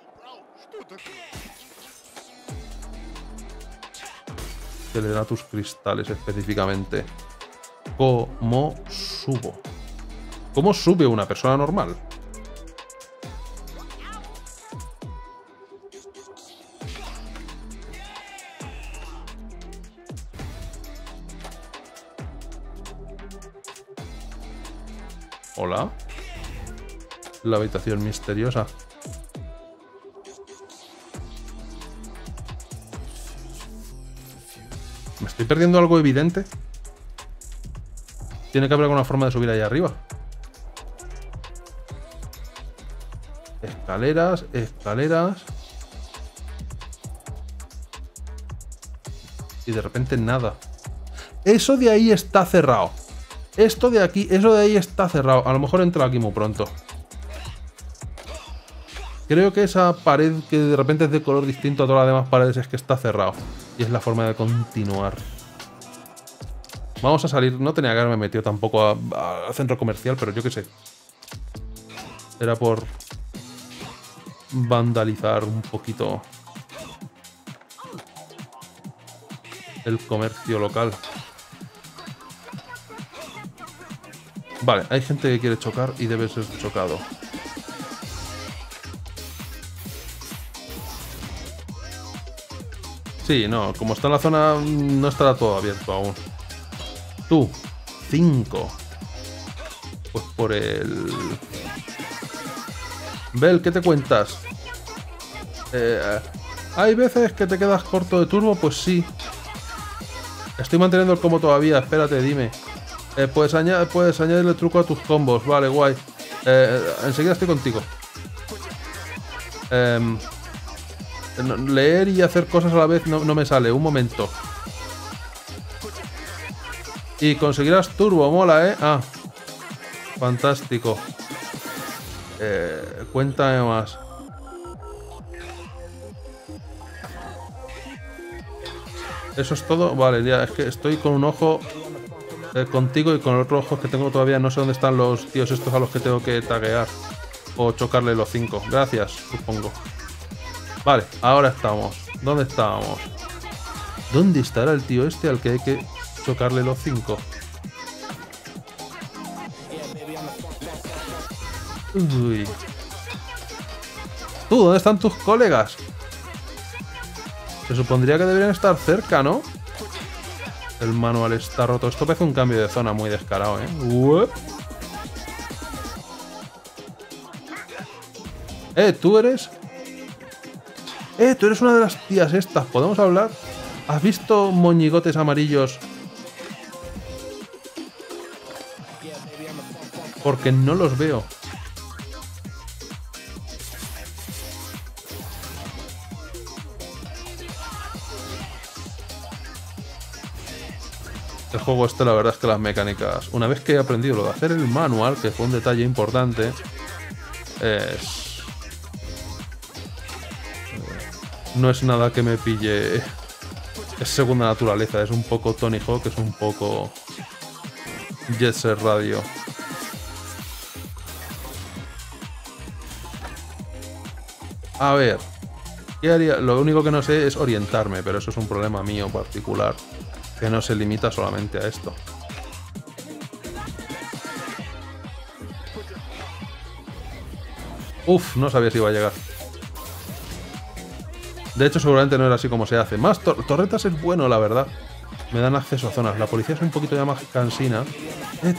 Se le da tus cristales específicamente. ¿Cómo subo? ¿Cómo sube una persona normal? Hola. La habitación misteriosa. ¿Me estoy perdiendo algo evidente? Tiene que haber alguna forma de subir ahí arriba. Escaleras. Y de repente nada. Eso de ahí está cerrado. Esto de aquí, eso de ahí está cerrado. A lo mejor entra aquí muy pronto. Creo que esa pared que de repente es de color distinto a todas las demás paredes es que está cerrado. Y es la forma de continuar. Vamos a salir. No tenía que haberme metido tampoco al centro comercial, pero yo qué sé. Era por vandalizar un poquito el comercio local. Vale, hay gente que quiere chocar y debe ser chocado. Sí, no, como está en la zona no estará todo abierto aún. Tú, 5. Pues por el... Bel, ¿qué te cuentas? ¿Hay veces que te quedas corto de turbo? Pues sí. Estoy manteniendo el combo todavía, espérate, dime. Puedes añadirle truco a tus combos. Vale, guay. Enseguida estoy contigo. Leer y hacer cosas a la vez no me sale. Un momento. Y conseguirás turbo. Mola, ¿eh? Ah. Fantástico. Cuéntame más. ¿Eso es todo? Vale, ya. Es que estoy con un ojo... contigo y con el otro ojo que tengo todavía no sé dónde están los tíos estos a los que tengo que taguear o chocarle los 5. Gracias, supongo. Vale, ahora estamos. ¿Dónde estábamos? ¿Dónde estará el tío este al que hay que chocarle los 5? Uy. ¿Tú? ¿Dónde están tus colegas? Se supondría que deberían estar cerca, ¿no? El manual está roto. Esto parece un cambio de zona muy descarado, ¿eh? Uep. ¿Tú eres? Tú eres una de las tías estas. ¿Podemos hablar? ¿Has visto moñigotes amarillos? Porque no los veo. El juego este, la verdad es que las mecánicas, una vez que he aprendido lo de hacer el manual, que fue un detalle importante, no es nada que me pille, es segunda naturaleza, es un poco Tony Hawk, es un poco Jet Set Radio. A ver, ¿qué haría? Lo único que no sé es orientarme, pero eso es un problema mío particular. Que no se limita solamente a esto. Uf, no sabía si iba a llegar. De hecho, seguramente no era así como se hace. Más torretas es bueno, la verdad. Me dan acceso a zonas. La policía es un poquito ya más cansina.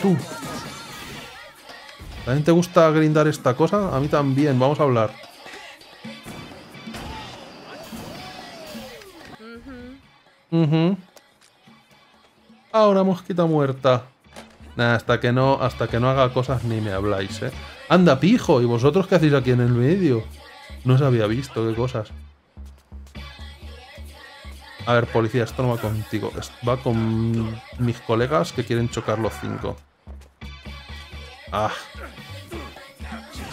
Tú. ¿También te gusta grindar esta cosa? A mí también. Vamos a hablar. Ah, una mosquita muerta. Nah, hasta que no haga cosas ni me habláis, ¿eh? Anda, pijo, ¿y vosotros qué hacéis aquí en el medio? No os había visto, qué cosas. A ver, policía, esto no va contigo. Va con mis colegas que quieren chocar los 5. Ah.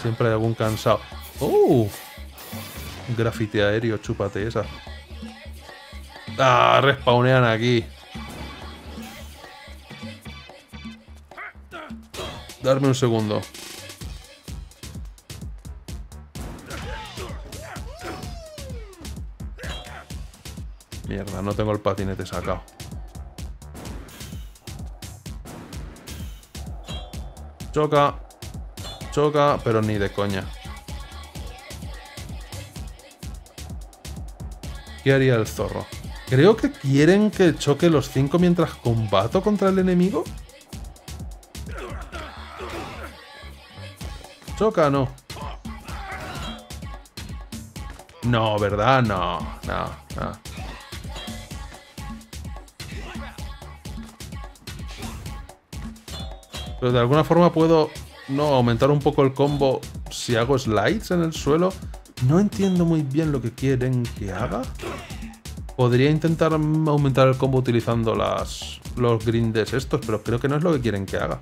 Siempre hay algún cansado. ¡Oh! Graffiti aéreo, chúpate esa. ¡Ah! Respawnean aquí. Darme un segundo. Mierda, no tengo el patinete sacado. Choca. Choca, pero ni de coña. ¿Qué haría el zorro? Creo que quieren que choque los 5 mientras combato contra el enemigo. Choca, no. No, ¿verdad? No, no, no. Pero de alguna forma puedo, no, aumentar un poco el combo si hago slides en el suelo. No entiendo muy bien lo que quieren que haga. Podría intentar aumentar el combo utilizando los grindes estos, pero creo que no es lo que quieren que haga.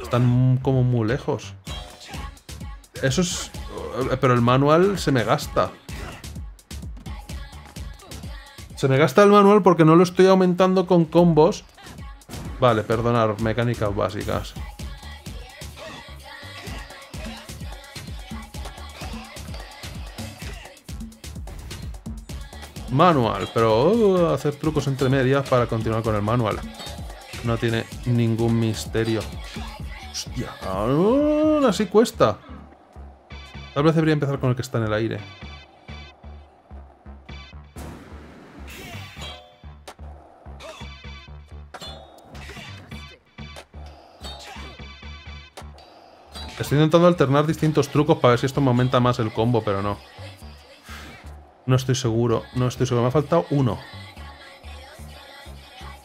Están como muy lejos. Eso es... Pero el manual se me gasta. Se me gasta el manual porque no lo estoy aumentando con combos. Vale, perdonar, mecánicas básicas. Manual, pero hacer trucos entre medias para continuar con el manual. No tiene ningún misterio. Hostia, así cuesta. Tal vez debería empezar con el que está en el aire. Estoy intentando alternar distintos trucos para ver si esto me aumenta más el combo, pero no. No estoy seguro, no estoy seguro. Me ha faltado uno.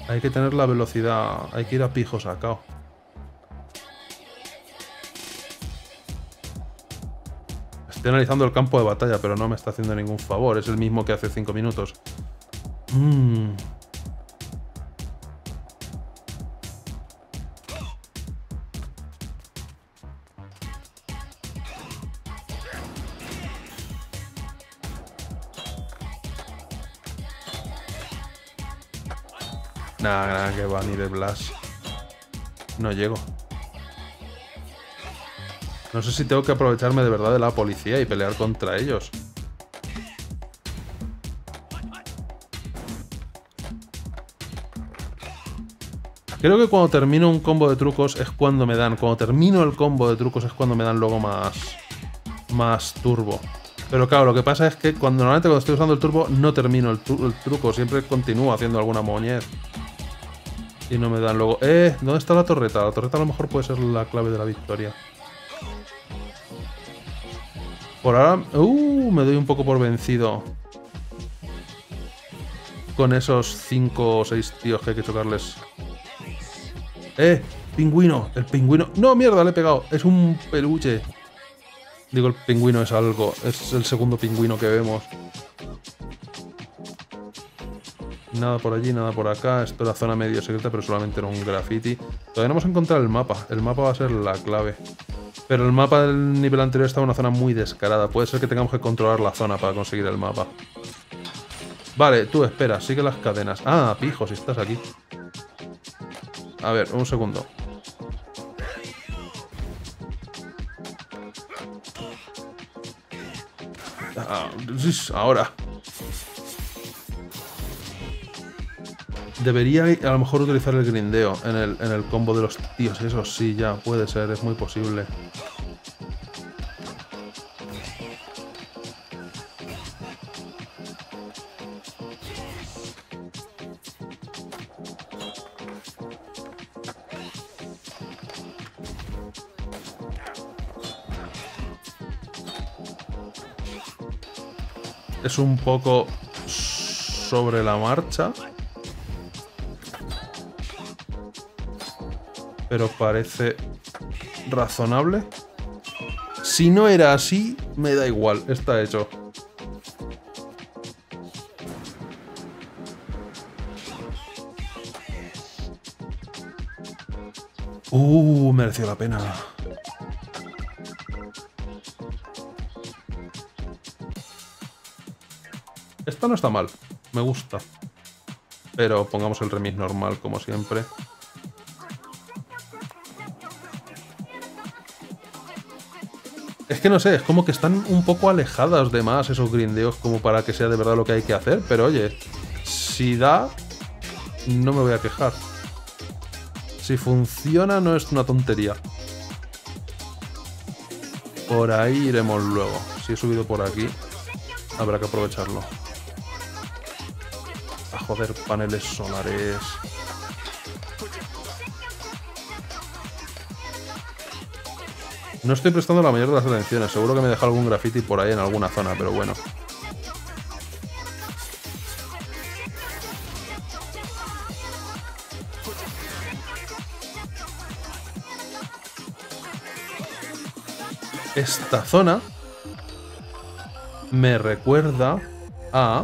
Hay que tener la velocidad. Hay que ir a pijo sacado. Estoy analizando el campo de batalla, pero no me está haciendo ningún favor. Es el mismo que hace 5 minutos. Nada, que va, ni de Blast. No llego. No sé si tengo que aprovecharme de verdad de la policía y pelear contra ellos. Creo que cuando termino un combo de trucos es cuando me dan... Cuando termino el combo de trucos es cuando me dan luego más turbo. Pero claro, lo que pasa es que normalmente cuando estoy usando el turbo no termino el truco. Siempre continúo haciendo alguna moñez. Y no me dan luego... ¿Dónde está la torreta? La torreta a lo mejor puede ser la clave de la victoria. Por ahora... Me doy un poco por vencido. Con esos 5 o 6 tíos que hay que chocarles. Pingüino. El pingüino... No, mierda, le he pegado. Es un peluche. Digo, el pingüino es algo. Es el segundo pingüino que vemos. Nada por allí, nada por acá. Esto era zona medio secreta, pero solamente era un graffiti. Todavía no hemos encontrado el mapa. El mapa va a ser la clave. Pero el mapa del nivel anterior estaba en una zona muy descarada. Puede ser que tengamos que controlar la zona para conseguir el mapa. Vale, tú espera, sigue las cadenas. Ah, pijo, si estás aquí. A ver, un segundo. Ahora... Debería a lo mejor utilizar el grindeo en el combo de los tíos. Eso sí, ya puede ser, es muy posible. Es un poco sobre la marcha. Pero parece razonable. Si no era así, me da igual. Está hecho. Mereció la pena. Esta no está mal, me gusta. Pero pongamos el remix normal, como siempre. Es que no sé, es como que están un poco alejadas de más esos grindeos como para que sea de verdad lo que hay que hacer. Pero oye, si da, no me voy a quejar. Si funciona, no es una tontería. Por ahí iremos luego. Si he subido por aquí, habrá que aprovecharlo. A joder, paneles solares. No estoy prestando la mayor de las atenciones. Seguro que me deja algún graffiti por ahí en alguna zona, pero bueno. Esta zona me recuerda a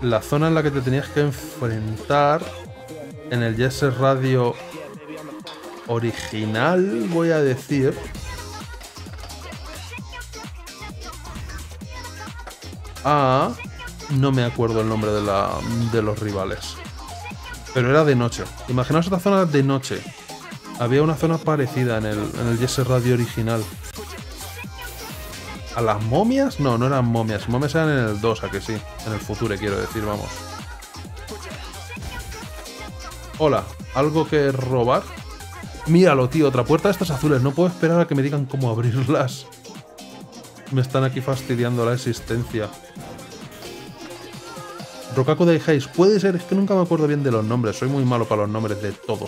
la zona en la que te tenías que enfrentar en el Jet Set Radio original, voy a decir. A... no me acuerdo el nombre de los rivales. Pero era de noche. Imaginaos esta zona de noche. Había una zona parecida en el Jet Set Radio original. ¿A las momias? No, no eran momias. Momias eran en el 2, ¿a que sí? En el futuro, quiero decir, vamos. Hola, ¿algo que robar? Míralo, tío, otra puerta de estas azules. No puedo esperar a que me digan cómo abrirlas. Me están aquí fastidiando la existencia. Rokaku Daiheis. Puede ser, es que nunca me acuerdo bien de los nombres. Soy muy malo para los nombres de todo.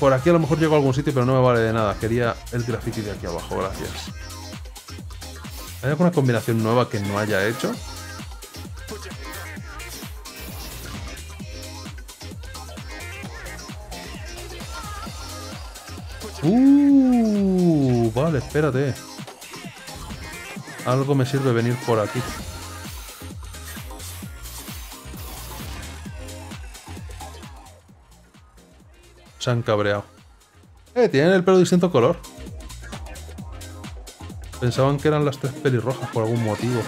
Por aquí a lo mejor llego a algún sitio, pero no me vale de nada. Quería el graffiti de aquí abajo, gracias. ¿Hay alguna combinación nueva que no haya hecho? Vale, espérate. Algo me sirve venir por aquí. Se han cabreado. Tienen el pelo de distinto color. Pensaban que eran las tres pelirrojas por algún motivo.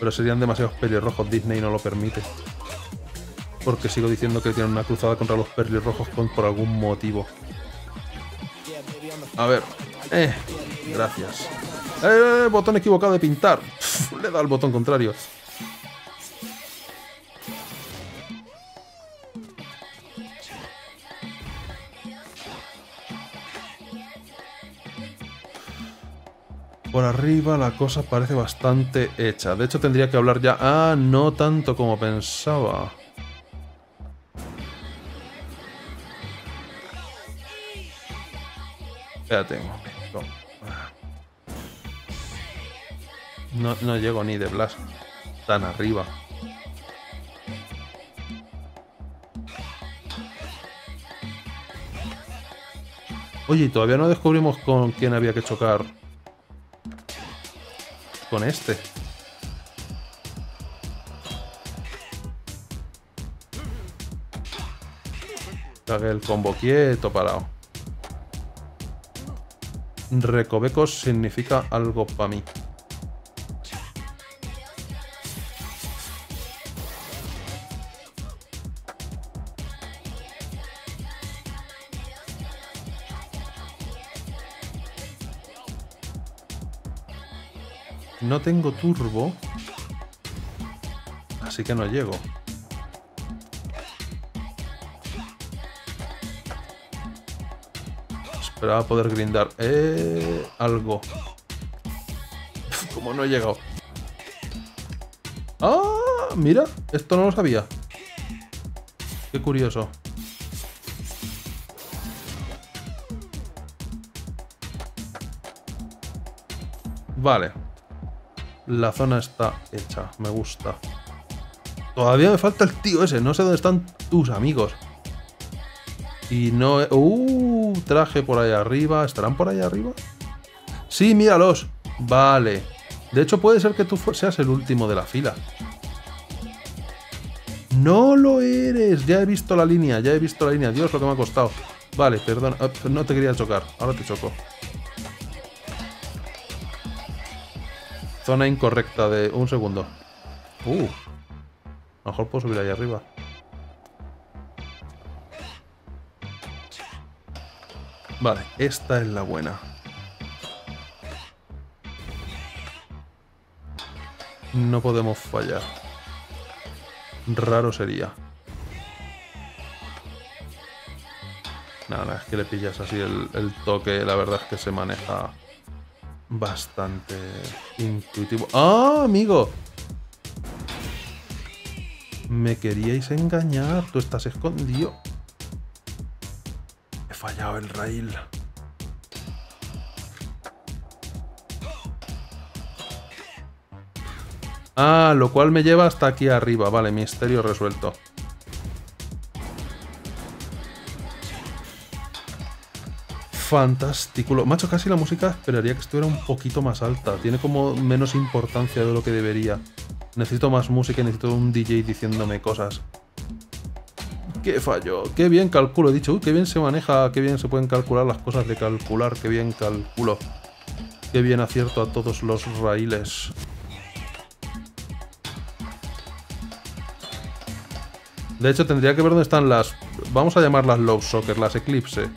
Pero serían demasiados pelirrojos, Disney no lo permite. Porque sigo diciendo que tienen una cruzada contra los pelirrojos por algún motivo. A ver. Gracias. Botón equivocado de pintar. Le da al botón contrario. Por arriba la cosa parece bastante hecha. De hecho tendría que hablar ya... Ah, no tanto como pensaba. Espérate un momento. No llego ni de Blas. Tan arriba. Oye, y todavía no descubrimos con quién había que chocar. Con este. Cague el combo quieto, parado. Recovecos significa algo para mí. No tengo turbo, así que no llego. Esperaba poder grindar algo. Como no he llegado. ¡Ah! Mira, esto no lo sabía. Qué curioso. Vale. La zona está hecha, me gusta. Todavía me falta el tío ese, no sé dónde están tus amigos. Y no... traje por ahí arriba. ¿Estarán por ahí arriba? Sí, míralos. Vale. De hecho, puede ser que tú seas el último de la fila. ¡No lo eres! Ya he visto la línea, ya he visto la línea. Dios, lo que me ha costado. Vale, perdón. No te quería chocar. Ahora te choco. Zona incorrecta de... Un segundo. A lo mejor puedo subir ahí arriba. Vale, esta es la buena. No podemos fallar. Raro sería. Nada, es que le pillas así el toque. La verdad es que se maneja bastante intuitivo. ¡Ah, amigo! Me queríais engañar. Tú estás escondido. He fallado el rail. Ah, lo cual me lleva hasta aquí arriba. Vale, misterio resuelto. Fantástico. Macho, casi la música esperaría que estuviera un poquito más alta. Tiene como menos importancia de lo que debería. Necesito más música y necesito un DJ diciéndome cosas. ¡Qué fallo! ¡Qué bien calculo! He dicho, ¡qué bien se maneja! ¡Qué bien se pueden calcular las cosas de calcular! ¡Qué bien calculo! ¡Qué bien acierto a todos los raíles! De hecho, tendría que ver dónde están las... Vamos a llamarlas Love Soccer, las Eclipse.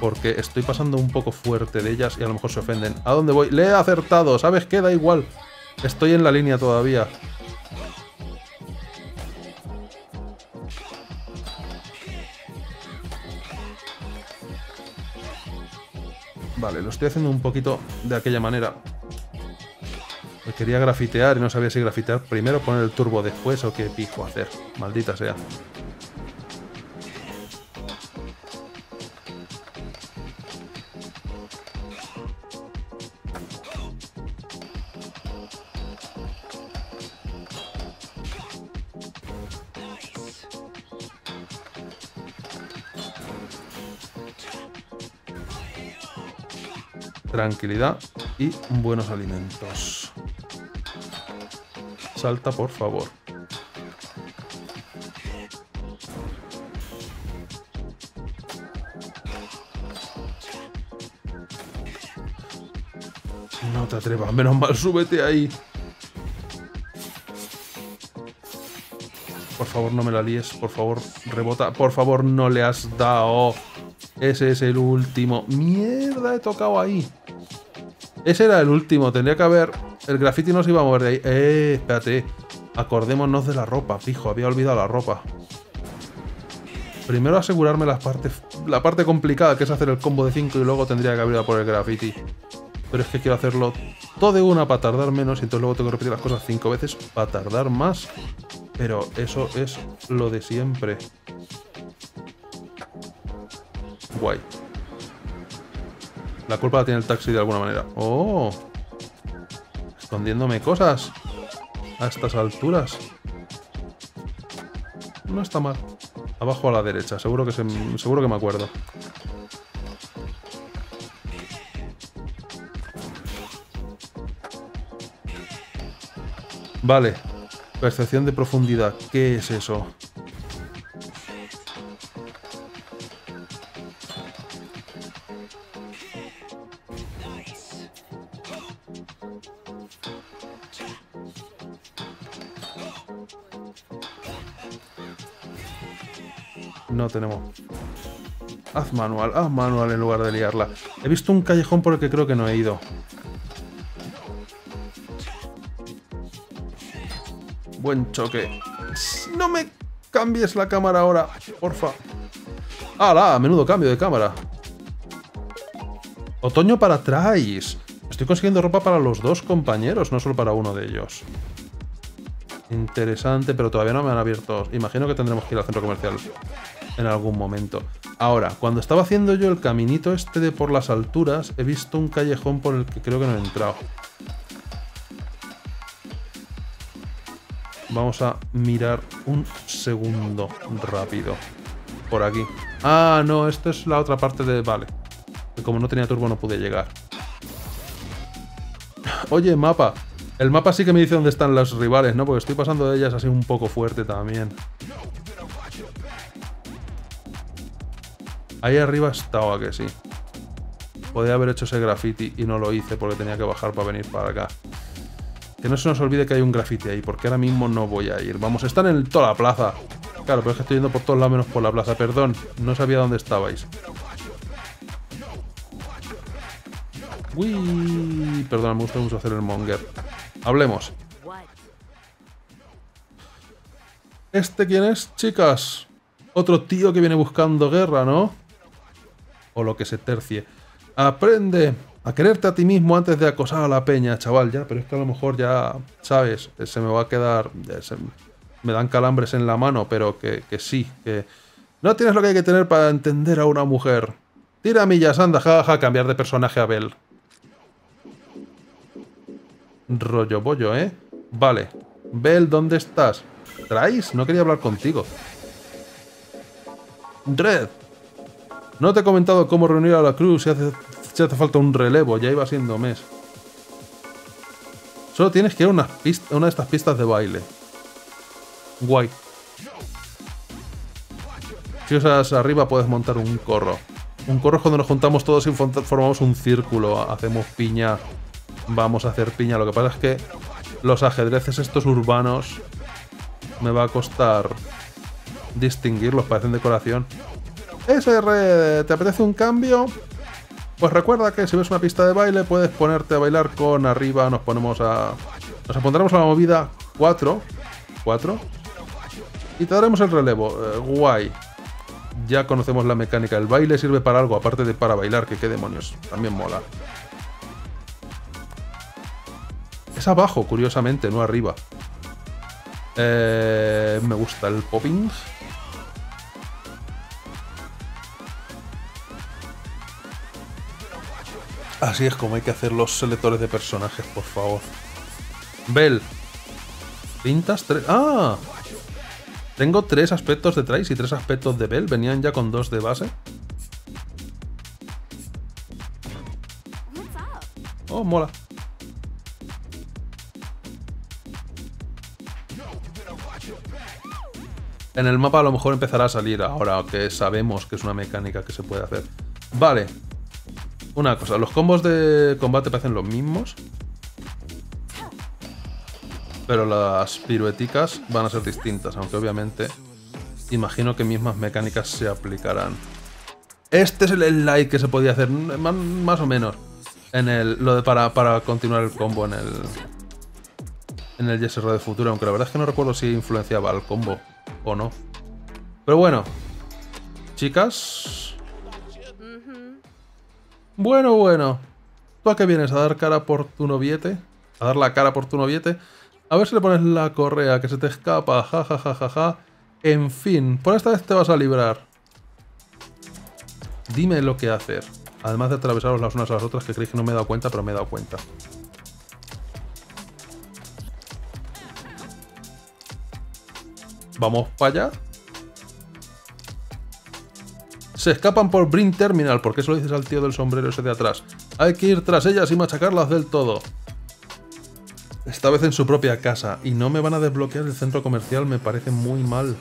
Porque estoy pasando un poco fuerte de ellas y a lo mejor se ofenden. ¿A dónde voy? ¡Le he acertado! ¿Sabes qué? Da igual. Estoy en la línea todavía. Vale, lo estoy haciendo un poquito de aquella manera. Me quería grafitear y no sabía si grafitear primero, poner el turbo después o qué pijo hacer. Maldita sea. Tranquilidad y buenos alimentos. Salta, por favor. No te atrevas, menos mal, súbete ahí. Por favor, no me la líes, por favor, rebota. Por favor, no le has dado. Ese es el último. Mierda, he tocado ahí. Ese era el último, tendría que haber... El graffiti no se iba a mover de ahí. Espérate. Acordémonos de la ropa, fijo. Había olvidado la ropa. Primero asegurarme las partes... La parte complicada, que es hacer el combo de 5, y luego tendría que haber ido a por el graffiti. Pero es que quiero hacerlo todo de una para tardar menos, y entonces luego tengo que repetir las cosas 5 veces para tardar más. Pero eso es lo de siempre. Guay. La culpa la tiene el taxi de alguna manera. ¡Oh! Escondiéndome cosas a estas alturas. No está mal. Abajo a la derecha. Seguro que me acuerdo. Vale. Percepción de profundidad. ¿Qué es eso? No tenemos. Haz manual en lugar de liarla. He visto un callejón por el que creo que no he ido. Buen choque. No me cambies la cámara ahora, porfa. ¡Hala! Menudo cambio de cámara. Otoño para atrás. Estoy consiguiendo ropa para los dos compañeros, no solo para uno de ellos. Interesante, pero todavía no me han abierto. Imagino que tendremos que ir al centro comercial en algún momento. Ahora, cuando estaba haciendo yo el caminito este de por las alturas, he visto un callejón por el que creo que no he entrado. Vamos a mirar un segundo rápido. Por aquí. Ah, no, esto es la otra parte de... Vale. Como no tenía turbo no pude llegar. Oye, mapa. El mapa sí que me dice dónde están los rivales, ¿no? Porque estoy pasando de ellas así un poco fuerte también. Ahí arriba estaba, que sí. Podría haber hecho ese graffiti y no lo hice porque tenía que bajar para venir para acá. Que no se nos olvide que hay un graffiti ahí, porque ahora mismo no voy a ir. Vamos, están en toda la plaza. Claro, pero es que estoy yendo por todos lados menos por la plaza. Perdón, no sabía dónde estabais. Uy, perdón, me gusta mucho hacer el monger. Hablemos. ¿Este quién es, chicas? Otro tío que viene buscando guerra, ¿no? O lo que se tercie. Aprende a quererte a ti mismo antes de acosar a la peña, chaval. Ya, pero es que a lo mejor ya, ¿sabes? Se me va a quedar... me dan calambres en la mano, pero que sí, que... No tienes lo que hay que tener para entender a una mujer. Tira millas, anda, jaja, cambiar de personaje a Bell. Rollo bollo, ¿eh? Vale. Bell, ¿dónde estás? ¿Traes? No quería hablar contigo. Red. No te he comentado cómo reunir a la crew si hace falta un relevo. Ya iba siendo mes. Solo tienes que ir a una de estas pistas de baile. Guay. Si usas arriba puedes montar un corro. Un corro es cuando nos juntamos todos y formamos un círculo. Hacemos piña. Vamos a hacer piña. Lo que pasa es que los ajedrezes estos urbanos me va a costar distinguirlos, parecen decoración. SR, ¿te apetece un cambio? Pues recuerda que si ves una pista de baile puedes ponerte a bailar con arriba. Nos apuntaremos a la movida 4 y te daremos el relevo. Guay. Ya conocemos la mecánica. El baile sirve para algo, aparte de para bailar, que qué demonios. También mola. Es abajo, curiosamente, no arriba. Me gusta el popping. Así es como hay que hacer los selectores de personajes, por favor. Bell. Pintas 3. ¡Ah! Tengo 3 aspectos de Trace y 3 aspectos de Bell. Venían ya con 2 de base. Oh, mola. En el mapa a lo mejor empezará a salir ahora que sabemos que es una mecánica que se puede hacer. Vale. Una cosa, los combos de combate parecen los mismos. Pero las pirueticas van a ser distintas, aunque obviamente imagino que mismas mecánicas se aplicarán. Este es el slide que se podía hacer, más o menos, en lo de para continuar el combo en el Jet Set Radio Future, aunque la verdad es que no recuerdo si influenciaba el combo o no. Pero bueno, chicas... Bueno. ¿Tú a qué vienes? ¿A dar cara por tu noviete? ¿A dar la cara por tu noviete? A ver si le pones la correa, que se te escapa, ja. En fin, por esta vez te vas a librar. Dime lo que hacer. Además de atravesaros las unas a las otras, que creéis que no me he dado cuenta, pero me he dado cuenta. Vamos para allá. Se escapan por Brin Terminal, porque eso lo dices al tío del sombrero ese de atrás. Hay que ir tras ellas y machacarlas del todo. Esta vez en su propia casa. Y no me van a desbloquear el centro comercial, me parece muy mal.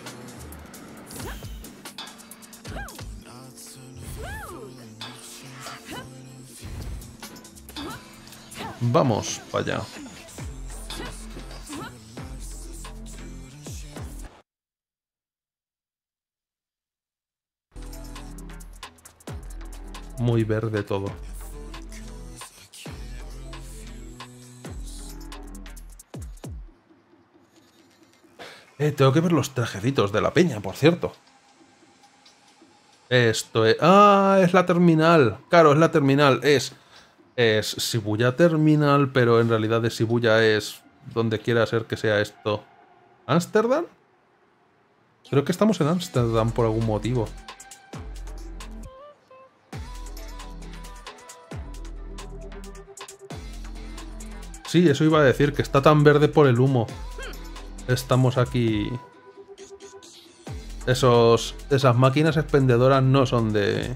Vamos para allá. Muy verde todo. Tengo que ver los trajecitos de la peña, por cierto. Esto es... ¡Ah! Es la terminal. Claro, es la terminal. Es Shibuya Terminal, pero en realidad de Shibuya es... Donde quiera ser que sea esto. ¿Ámsterdam? Creo que estamos en Ámsterdam por algún motivo. Sí, eso iba a decir, que está tan verde por el humo. Estamos aquí... Esas máquinas expendedoras no son de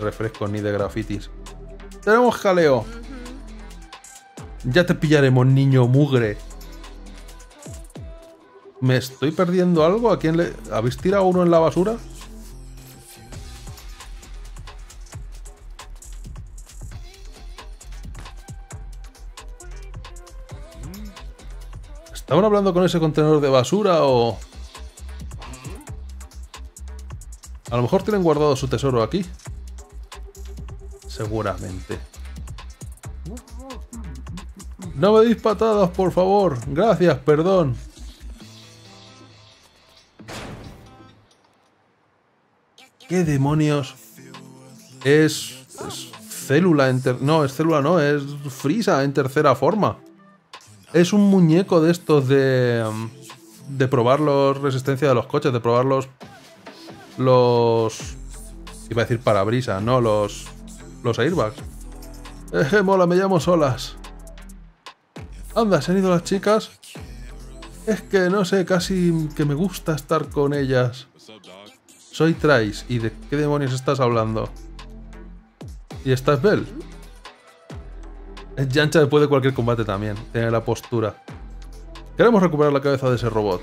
refrescos ni de grafitis. ¡Tenemos jaleo! Ya te pillaremos, niño mugre. ¿Me estoy perdiendo algo? ¿A quién le...? ¿Habéis tirado uno en la basura? ¿Estaban hablando con ese contenedor de basura o...? A lo mejor tienen guardado su tesoro aquí. Seguramente. No me deis patadas, por favor. Gracias, perdón. ¿Qué demonios? Es célula en ter... No, es célula no, es Frieza en tercera forma. Es un muñeco de estos de probar los resistencia de los coches, de probar los iba a decir parabrisas, no, los airbags. Mola, me llamo Solas. Anda, ¿se han ido las chicas? Es que no sé, casi que me gusta estar con ellas. Soy Trice, ¿y de qué demonios estás hablando? ¿Y estás Bell? Es Yancha después de cualquier combate también. Tiene la postura. Queremos recuperar la cabeza de ese robot.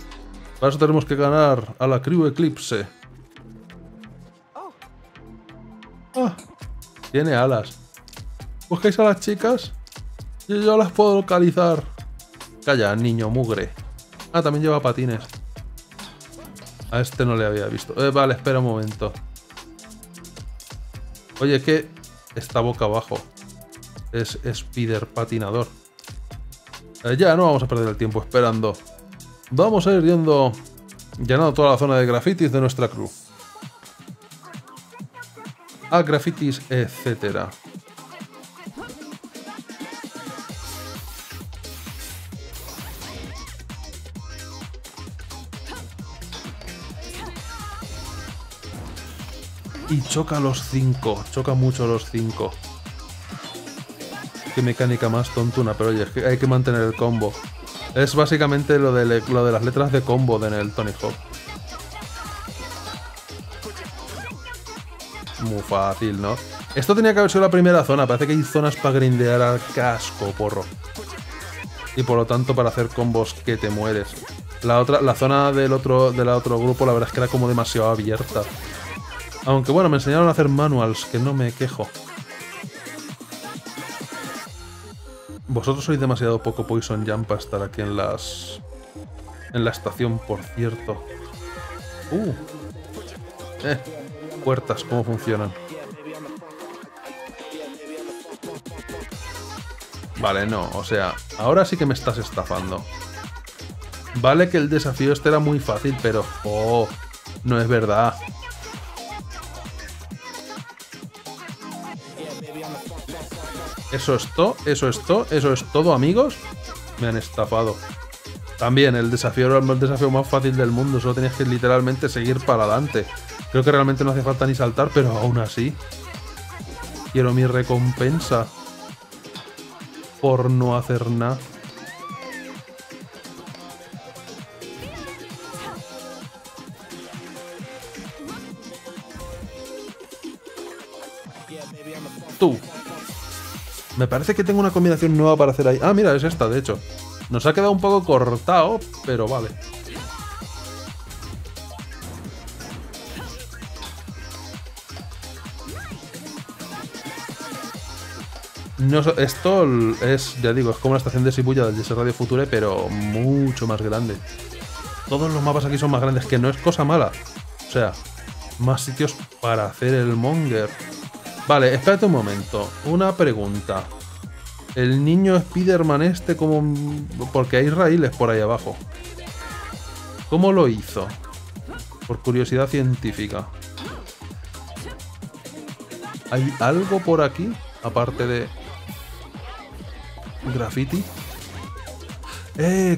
Para eso tenemos que ganar a la Crew Eclipse. Ah, tiene alas. ¿Buscáis a las chicas? Yo las puedo localizar. Calla, niño mugre. Ah, también lleva patines. A este no le había visto. Vale, espera un momento. Oye, ¿qué? Está boca abajo. Es Spider patinador. Ya, no vamos a perder el tiempo esperando. Vamos a ir yendo, llenando toda la zona de grafitis de nuestra crew. A grafitis, etcétera. Y choca los 5. Choca mucho los 5. Qué mecánica más tontuna, pero oye, es que hay que mantener el combo. Es básicamente lo de las letras de combo de en el Tony Hawk. Muy fácil, ¿no? Esto tenía que haber sido la primera zona. Parece que hay zonas para grindear al casco, porro. Y por lo tanto para hacer combos que te mueres. La zona del otro grupo, la verdad es que era como demasiado abierta. Aunque bueno, me enseñaron a hacer manuals, que no me quejo. Vosotros sois demasiado poco Poison Jam para estar aquí en la estación, por cierto. Puertas, ¿cómo funcionan? Vale, no, o sea, ahora sí que me estás estafando. Vale que el desafío este era muy fácil, pero... ¡Oh! No es verdad. Eso es todo, amigos. Me han estafado. También el desafío era el desafío más fácil del mundo. Solo tenías que literalmente seguir para adelante. Creo que realmente no hace falta ni saltar, pero aún así. Quiero mi recompensa. Por no hacer nada. Tú. Me parece que tengo una combinación nueva para hacer ahí. Ah, mira, es esta, de hecho. Nos ha quedado un poco cortado, pero vale. No, esto es, ya digo, es como la estación de Shibuya del Jet Set Radio Future, pero mucho más grande. Todos los mapas aquí son más grandes, que no es cosa mala. O sea, más sitios para hacer el monger. Vale, espérate un momento. Una pregunta. El niño Spiderman este, como... Porque hay raíles por ahí abajo. ¿Cómo lo hizo? Por curiosidad científica. ¿Hay algo por aquí? Aparte de... ¿Graffiti?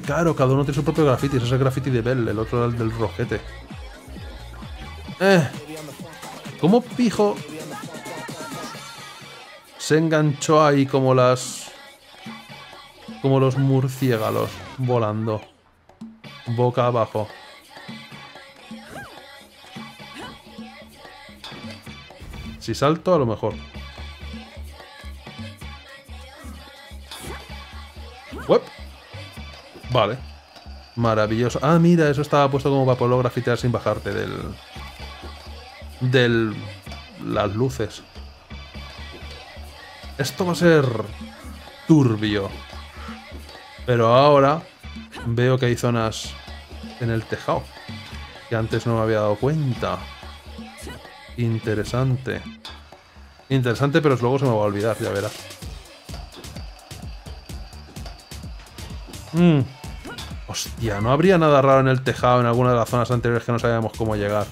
Claro, cada uno tiene su propio graffiti. Ese es el graffiti de Bell, el otro era el del rojete. ¿Cómo pijo...? Se enganchó ahí como las... Como los murciélagos volando. Boca abajo. Si salto, a lo mejor. Web. Vale. Maravilloso. Ah, mira, eso estaba puesto como para poderlo grafitear sin bajarte del las luces. Esto va a ser turbio. Pero ahora veo que hay zonas en el tejado que antes no me había dado cuenta. Interesante. Interesante, pero luego se me va a olvidar, ya verás. Hostia, no habría nada raro en el tejado en alguna de las zonas anteriores que no sabíamos cómo llegar.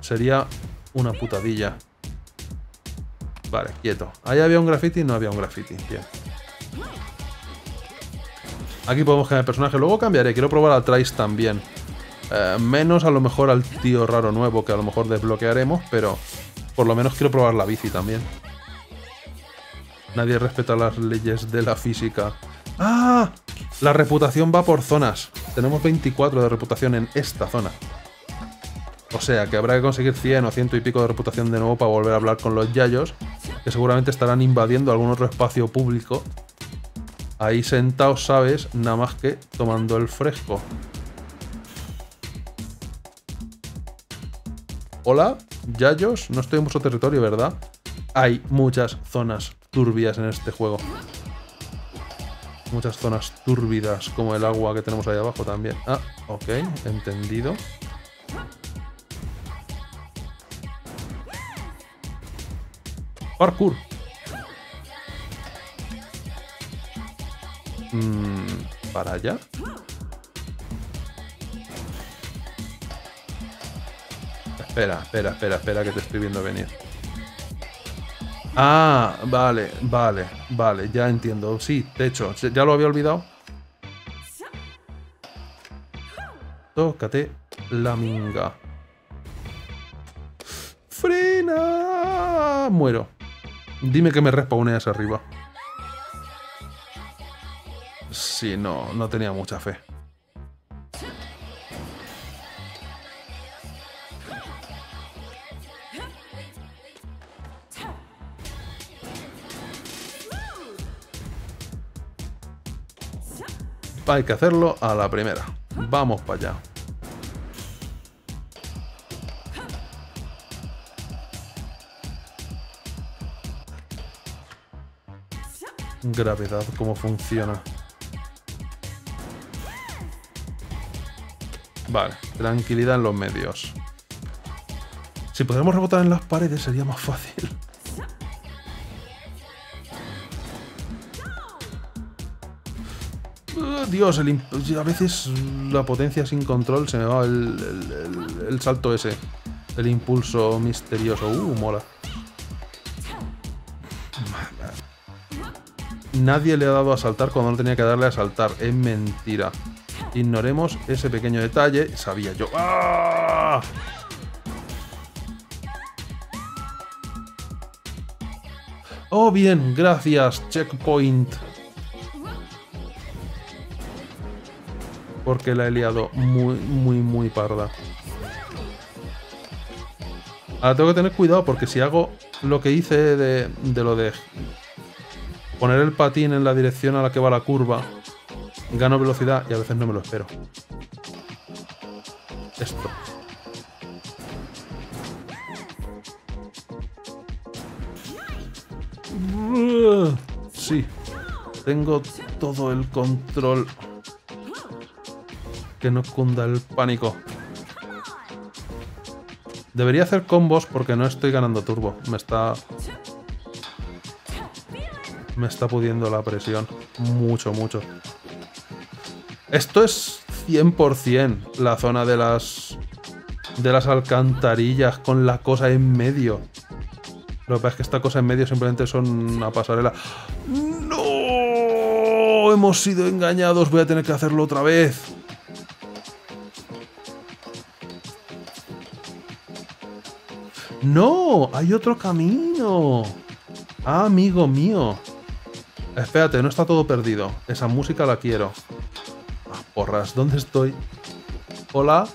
Sería una putadilla. Vale, quieto. Ahí había un graffiti y no había un graffiti. Bien. Aquí podemos cambiar personaje. Luego cambiaré. Quiero probar a Trace también. Menos a lo mejor al tío raro nuevo que a lo mejor desbloquearemos, pero por lo menos quiero probar la bici también. Nadie respeta las leyes de la física. ¡Ah! La reputación va por zonas. Tenemos 24 de reputación en esta zona. O sea, que habrá que conseguir 100 o 100 y pico de reputación de nuevo para volver a hablar con los yayos, que seguramente estarán invadiendo algún otro espacio público. Ahí sentados, ¿sabes? Nada más que tomando el fresco. Hola, yayos. No estoy en vuestro territorio, ¿verdad? Hay muchas zonas turbias en este juego. Muchas zonas túrbidas, como el agua que tenemos ahí abajo también. Ah, ok, entendido. Parkour. Para allá. Espera, que te estoy viendo venir. Ah, vale, ya entiendo. Sí, de hecho, ya lo había olvidado. Tócate la minga. ¡Frena! Muero. Dime que me respawneas arriba. Sí, no tenía mucha fe. Hay que hacerlo a la primera. Vamos para allá. Gravedad, ¿cómo funciona? Vale, tranquilidad en los medios. Si pudiéramos rebotar en las paredes sería más fácil. Dios, a veces la potencia sin control se me va el salto ese. El impulso misterioso. Mola. Nadie le ha dado a saltar cuando no tenía que darle a saltar. Es mentira. Ignoremos ese pequeño detalle. Sabía yo. ¡Ah! Oh, bien. Gracias. Checkpoint. Porque la he liado muy parda. Ahora tengo que tener cuidado porque si hago lo que hice de lo de poner el patín en la dirección a la que va la curva, gano velocidad y a veces no me lo espero. Esto. Sí. Tengo todo el control. Que no cunda el pánico. Debería hacer combos porque no estoy ganando turbo. Me está pudiendo la presión. Mucho. Esto es 100% la zona de las alcantarillas con la cosa en medio. Lo que pasa es que esta cosa en medio simplemente son una pasarela. ¡No! Hemos sido engañados. Voy a tener que hacerlo otra vez. ¡No! ¡Hay otro camino! ¡Ah, amigo mío! Espérate, no está todo perdido. Esa música la quiero. ¡Ah, porras! ¿Dónde estoy? Hola.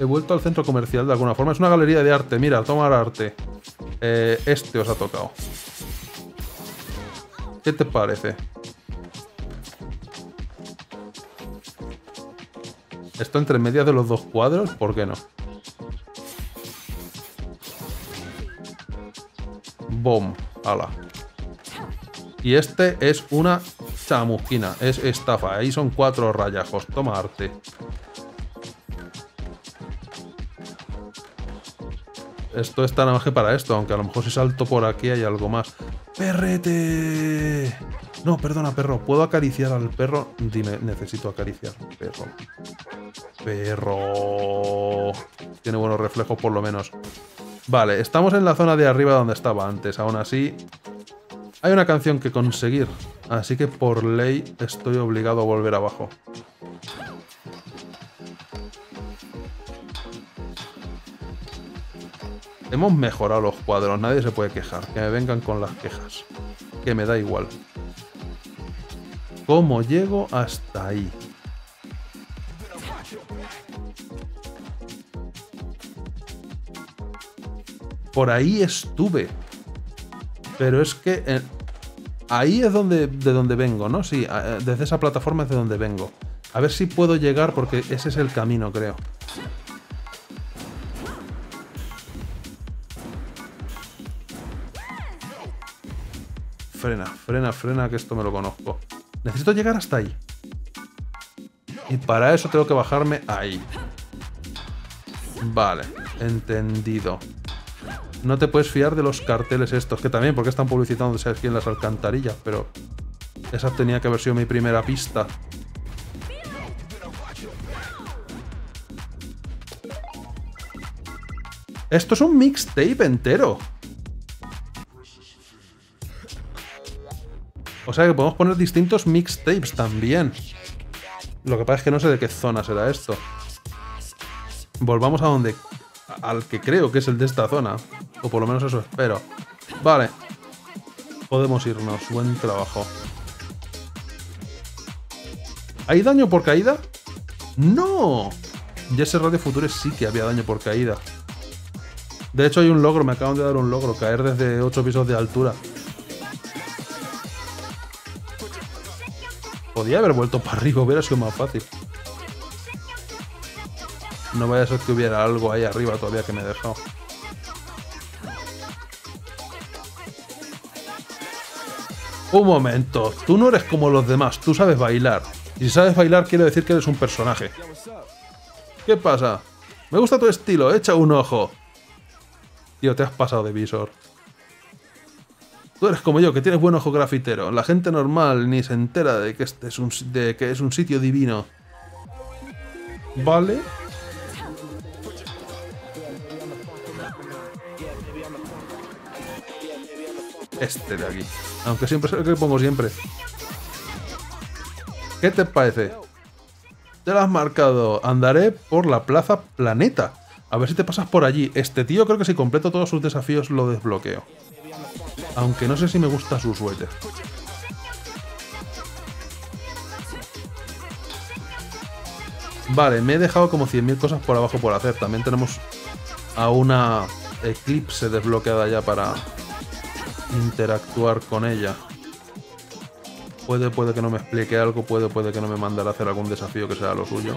He vuelto al centro comercial de alguna forma. Es una galería de arte. Mira, toma el arte. Este os ha tocado. ¿Qué te parece? Esto entre medias de los dos cuadros, ¿por qué no? Boom, ala. Y este es una chamusquina, es estafa. Ahí son 4 rayajos, toma arte. Esto está nada más que para esto, aunque a lo mejor si salto por aquí hay algo más. ¡Perrete! No, perdona, perro. ¿Puedo acariciar al perro? Dime, necesito acariciar. Perro. Perro. Tiene buenos reflejos por lo menos. Vale, estamos en la zona de arriba donde estaba antes. Aún así, hay una canción que conseguir. Así que por ley estoy obligado a volver abajo. Hemos mejorado los cuadros, nadie se puede quejar. Que me vengan con las quejas. Que me da igual. ¿Cómo llego hasta ahí? Por ahí estuve. Pero es que... ahí es donde, de donde vengo, ¿no? Sí, desde esa plataforma es de donde vengo. A ver si puedo llegar porque ese es el camino, creo. Frena, frena, frena, que esto me lo conozco. Necesito llegar hasta ahí. Y para eso tengo que bajarme ahí. Vale, entendido. No te puedes fiar de los carteles estos, que también, porque están publicitándose aquí en las alcantarillas, pero... esa tenía que haber sido mi primera pista. Esto es un mixtape entero. O sea que podemos poner distintos mixtapes también. Lo que pasa es que no sé de qué zona será esto. Volvamos a donde... al que creo que es el de esta zona. O por lo menos eso espero. Vale. Podemos irnos. Buen trabajo. ¿Hay daño por caída? ¡No! Jet Set Radio Future sí que había daño por caída. De hecho hay un logro. Me acaban de dar un logro. Caer desde 8 pisos de altura. Podía haber vuelto para arriba, hubiera sido más fácil. No vaya a ser que hubiera algo ahí arriba todavía que me he dejado. Un momento, tú no eres como los demás, tú sabes bailar. Y si sabes bailar quiere decir que eres un personaje. ¿Qué pasa? Me gusta tu estilo, echa un ojo. Tío, te has pasado de visor. Tú eres como yo, que tienes buen ojo grafitero. La gente normal ni se entera de que este es un sitio divino. Vale. Este de aquí. Aunque siempre es el que pongo siempre. ¿Qué te parece? Te lo has marcado. Andaré por la plaza Planeta. A ver si te pasas por allí. Este tío creo que si completo todos sus desafíos lo desbloqueo. Aunque no sé si me gusta su suéter. Vale, me he dejado como 100.000 cosas por abajo por hacer. También tenemos a una Eclipse desbloqueada ya para interactuar con ella. Puede que no me explique algo. Puede que no me mandara a hacer algún desafío que sea lo suyo.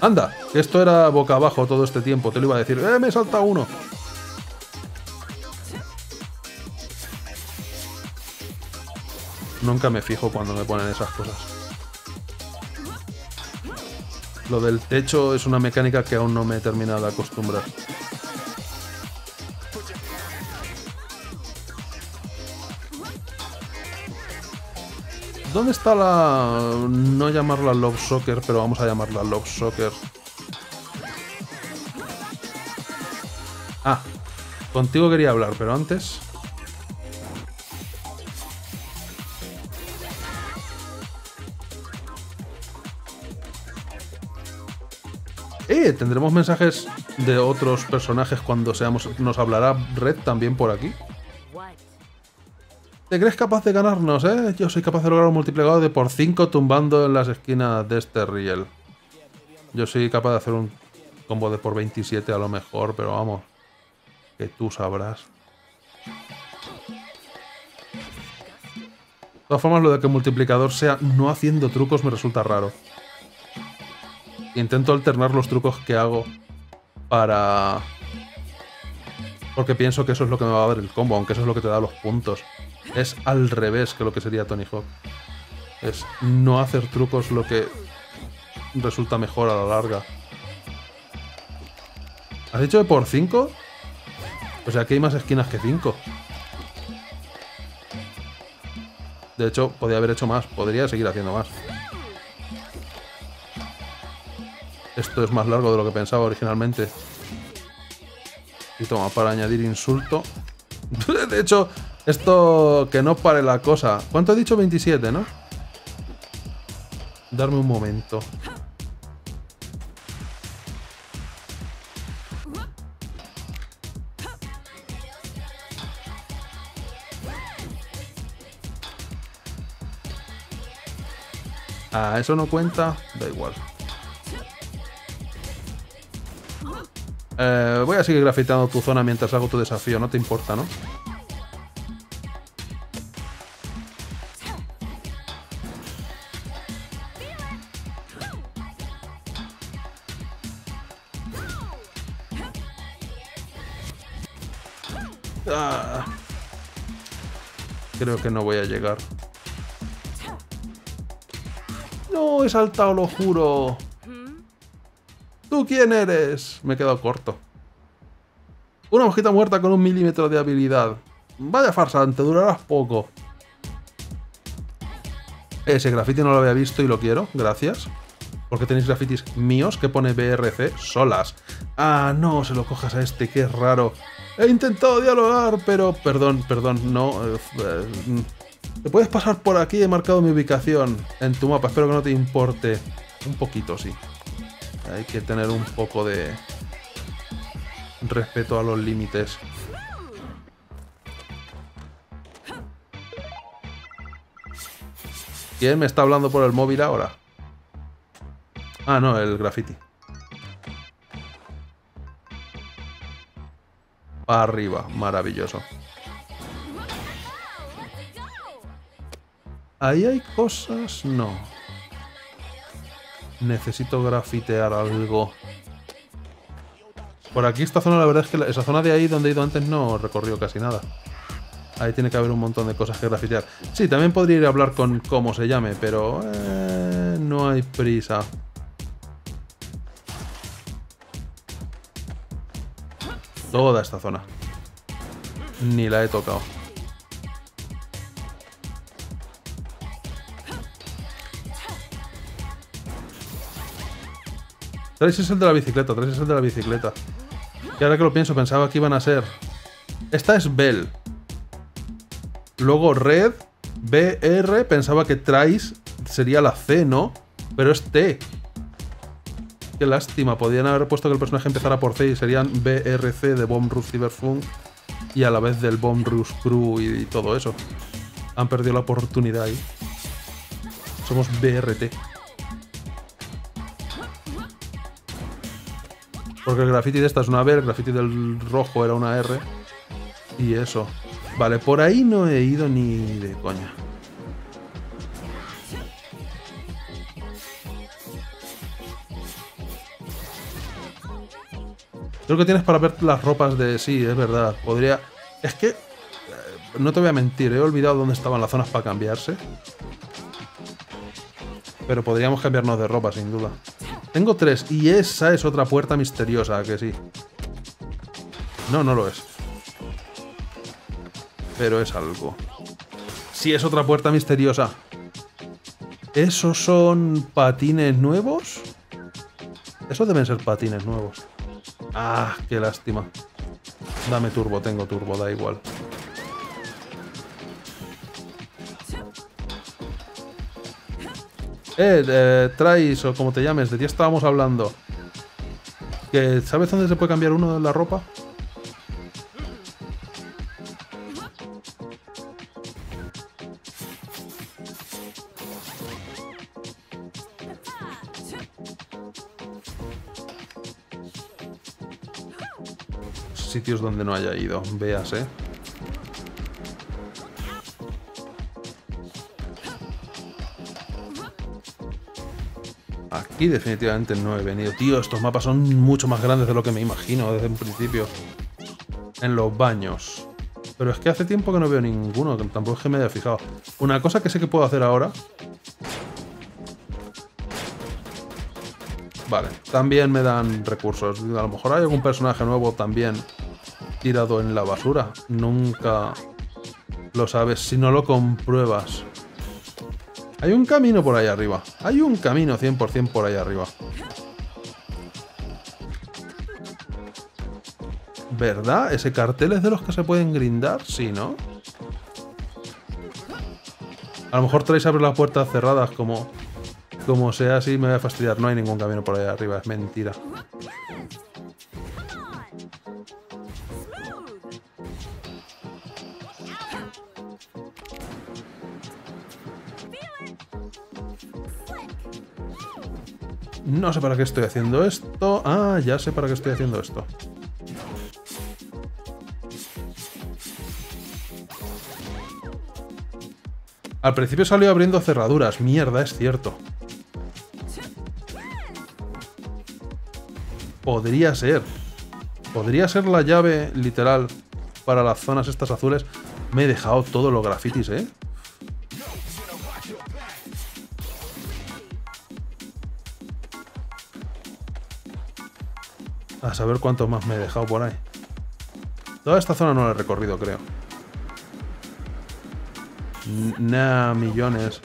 Anda, esto era boca abajo todo este tiempo. Te lo iba a decir. ¡Me salta uno! Nunca me fijo cuando me ponen esas cosas. Lo del techo es una mecánica que aún no me he terminado de acostumbrar. ¿Dónde está la...? No llamarla Love Soccer, pero vamos a llamarla Love Soccer. Ah, contigo quería hablar, pero antes... ¿Tendremos mensajes de otros personajes cuando seamos...? ¿Nos hablará Red también por aquí? ¿Te crees capaz de ganarnos, eh? Yo soy capaz de lograr un multiplicador de por 5 tumbando en las esquinas de este riel. Yo soy capaz de hacer un combo de por 27 a lo mejor, pero vamos, que tú sabrás. todas formas, lo de que el multiplicador sea no haciendo trucos me resulta raro. Intento alternar los trucos que hago para... porque pienso que eso es lo que me va a dar el combo, aunque eso es lo que te da los puntos. Es al revés que lo que sería Tony Hawk. Es no hacer trucos lo que resulta mejor a la larga. ¿Has dicho que por 5? O sea, aquí hay más esquinas que 5. De hecho, podría haber hecho más. Podría seguir haciendo más. Esto es más largo de lo que pensaba originalmente. Y toma, para añadir insulto. De hecho, esto que no pare la cosa. ¿Cuánto he dicho? 27, ¿no? Darme un momento. Ah, eso no cuenta. Da igual. Voy a seguir grafiteando tu zona mientras hago tu desafío, no te importa, ¿no? Ah, creo que no voy a llegar. No, he saltado, lo juro. ¿Tú quién eres? Me he quedado corto. Una mosquita muerta con 1 milímetro de habilidad. Vaya farsante, durarás poco. Ese graffiti no lo había visto y lo quiero, gracias. Porque tenéis graffitis míos que pone BRC solas. Ah, no, se lo cojas a este, qué raro. He intentado dialogar, pero... Perdón, no... ¿Te puedes pasar por aquí? He marcado mi ubicación en tu mapa, espero que no te importe. Un poquito, sí. Hay que tener un poco de respeto a los límites. ¿Quién me está hablando por el móvil ahora? Ah, no, el graffiti. Para arriba, maravilloso. Ahí hay cosas... no. Necesito grafitear algo. Por aquí esta zona, la verdad es que esa zona de ahí donde he ido antes no recorrió casi nada. Ahí tiene que haber un montón de cosas que grafitear. Sí, también podría ir a hablar con cómo se llame, pero no hay prisa. Toda esta zona. Ni la he tocado. Trace es el de la bicicleta, Trace es el de la bicicleta. Y ahora que lo pienso, pensaba que iban a ser... Esta es Bell. Luego Red, BR, pensaba que Trace sería la C, ¿no? Pero es T. Qué lástima, podían haber puesto que el personaje empezara por C y serían BRC de Bomb Rush Cyberfunk y a la vez del Bomb Rush Crew y todo eso. Han perdido la oportunidad ahí. Somos BRT. Porque el graffiti de esta es una B, el graffiti del rojo era una R. Y eso. Vale, por ahí no he ido ni de coña. Creo que tienes para ver las ropas de... sí, es verdad. Podría... es que... no te voy a mentir, he olvidado dónde estaban las zonas para cambiarse. Pero podríamos cambiarnos de ropa, sin duda. Tengo 3 y esa es otra puerta misteriosa, que sí. No, no lo es. Pero es algo. Sí, es otra puerta misteriosa. ¿Esos son patines nuevos? Esos deben ser patines nuevos. Ah, qué lástima. Dame turbo, tengo turbo, da igual. Trace, o como te llames, de ti estábamos hablando. ¿Que sabes dónde se puede cambiar uno de la ropa? Sitios donde no haya ido, véase. Aquí definitivamente no he venido. Tío, estos mapas son mucho más grandes de lo que me imagino desde un principio. En los baños. Pero es que hace tiempo que no veo ninguno. Tampoco es que me haya fijado. Una cosa que sé que puedo hacer ahora... Vale, también me dan recursos. A lo mejor hay algún personaje nuevo también tirado en la basura. Nunca lo sabes si no lo compruebas. Hay un camino por ahí arriba. Hay un camino 100% por ahí arriba. ¿Verdad? ¿Ese cartel es de los que se pueden grindar? Sí, ¿no? A lo mejor traéis a abrir las puertas cerradas como... Como sea así, me voy a fastidiar. No hay ningún camino por ahí arriba, es mentira. No sé para qué estoy haciendo esto. Ah, ya sé para qué estoy haciendo esto. Al principio salió abriendo cerraduras. Mierda, es cierto. Podría ser. Podría ser la llave literal para las zonas estas azules. Me he dejado todos los grafitis, ¿eh? A saber cuántos más me he dejado por ahí. Toda esta zona no la he recorrido, creo. Nah, millones.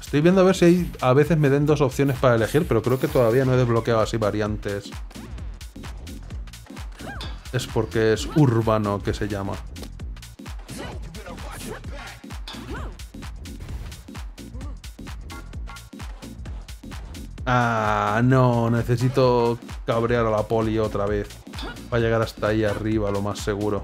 Estoy viendo a ver si hay, a veces me den dos opciones para elegir, pero creo que todavía no he desbloqueado así variantes. Es porque es urbano que se llama. Ah, no, necesito cabrear a la poli otra vez para llegar hasta ahí arriba, lo más seguro.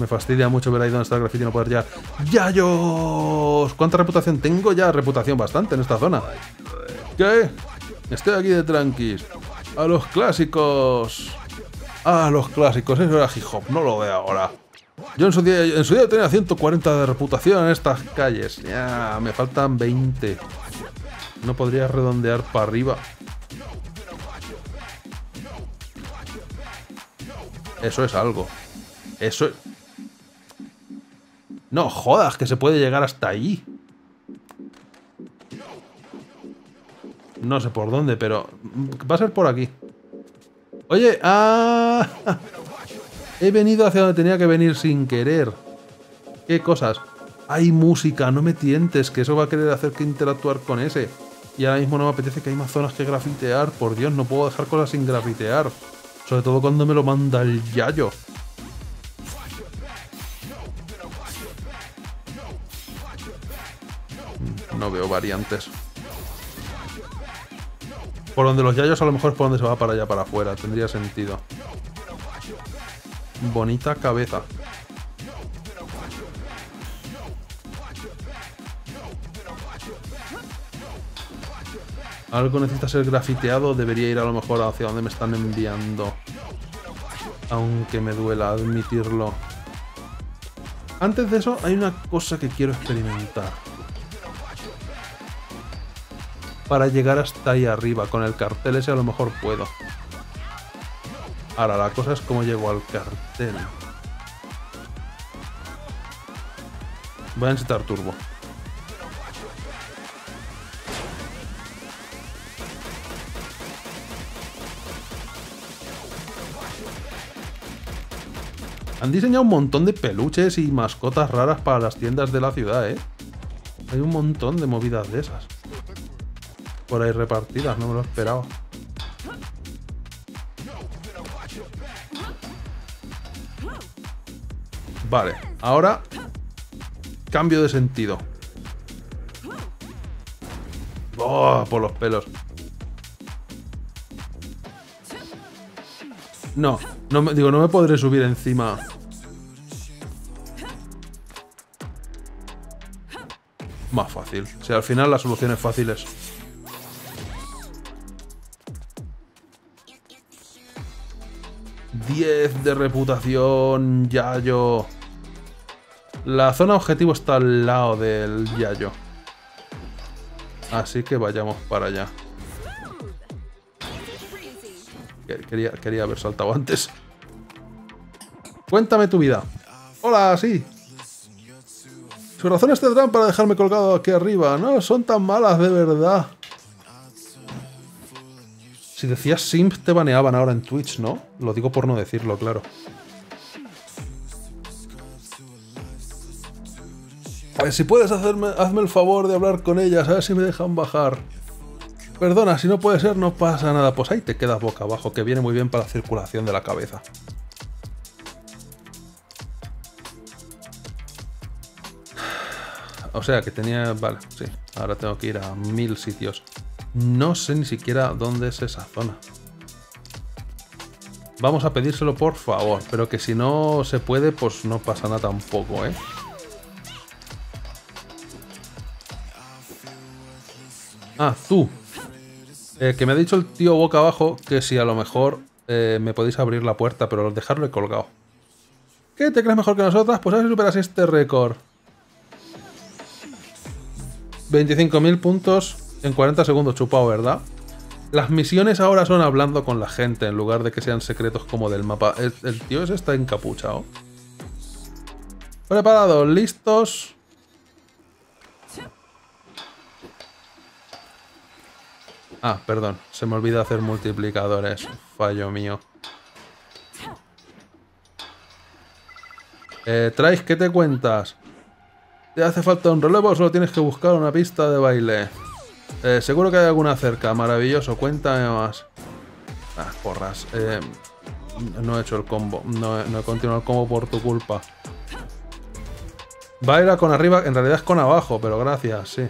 Me fastidia mucho ver ahí donde está el grafiti y no poder llegar. ¡Yayos! ¿Cuánta reputación tengo ya? Reputación bastante en esta zona. ¿Qué? Estoy aquí de tranquis. ¡A los clásicos! ¡A los clásicos! Eso era hip hop, no lo veo ahora. Yo en su día tenía 140 de reputación en estas calles. Ya, me faltan 20. No podría redondear para arriba. Eso es algo. Eso es... No jodas, que se puede llegar hasta ahí. No sé por dónde, pero... Va a ser por aquí. Oye, ¡ah! He venido hacia donde tenía que venir sin querer. ¡Qué cosas! Hay música, no me tientes, que eso va a querer hacer que interactuar con ese. Y ahora mismo no me apetece, que hay más zonas que grafitear. Por Dios, no puedo dejar cosas sin grafitear. Sobre todo cuando me lo manda el yayo. No veo variantes. Por donde los yayos a lo mejor es por donde se va, para allá, para afuera. Tendría sentido. Bonita cabeza. Algo necesita ser grafiteado. Debería ir a lo mejor hacia donde me están enviando. Aunque me duela admitirlo. Antes de eso, hay una cosa que quiero experimentar. Para llegar hasta ahí arriba, con el cartel ese a lo mejor puedo. Ahora la cosa es cómo llego al cartel. Voy a necesitar turbo. Han diseñado un montón de peluches y mascotas raras para las tiendas de la ciudad, ¿eh? Hay un montón de movidas de esas por ahí repartidas, no me lo esperaba. Vale, ahora cambio de sentido. ¡Oh, por los pelos! No, no me podré subir encima. Más fácil. Si al final la solución es fácil, es... de reputación, ya yo. La zona objetivo está al lado del Yayo. Así que vayamos para allá. Quería haber saltado antes. Cuéntame tu vida. Hola, sí. Sus razones tendrán para dejarme colgado aquí arriba. No son tan malas, de verdad. Si decías simp te baneaban ahora en Twitch, ¿no? Lo digo por no decirlo, claro. A ver, si puedes hazme el favor de hablar con ellas, a ver si me dejan bajar. Perdona, si no puede ser, no pasa nada. Pues ahí te quedas boca abajo, que viene muy bien para la circulación de la cabeza. O sea, que tenía... Vale, sí. Ahora tengo que ir a 1000 sitios. No sé ni siquiera dónde es esa zona. Vamos a pedírselo, por favor. Pero que si no se puede, pues no pasa nada tampoco, ¿eh? Ah, tú. Que me ha dicho el tío boca abajo que si a lo mejor me podéis abrir la puerta, pero dejarlo he colgado. ¿Qué? ¿Te crees mejor que nosotras? Pues a ver si superas este récord. 25.000 puntos en 40 segundos chupado, ¿verdad? Las misiones ahora son hablando con la gente en lugar de que sean secretos como del mapa. El tío ese está encapuchado. Preparados, listos. Ah, perdón, se me olvida hacer multiplicadores. Fallo mío. Traes, ¿qué te cuentas? ¿Te hace falta un relevo o solo tienes que buscar una pista de baile? Seguro que hay alguna cerca. Maravilloso, cuéntame más. Ah, porras. No he hecho el combo. No he continuado el combo por tu culpa. Baila con arriba. En realidad es con abajo, pero gracias, sí.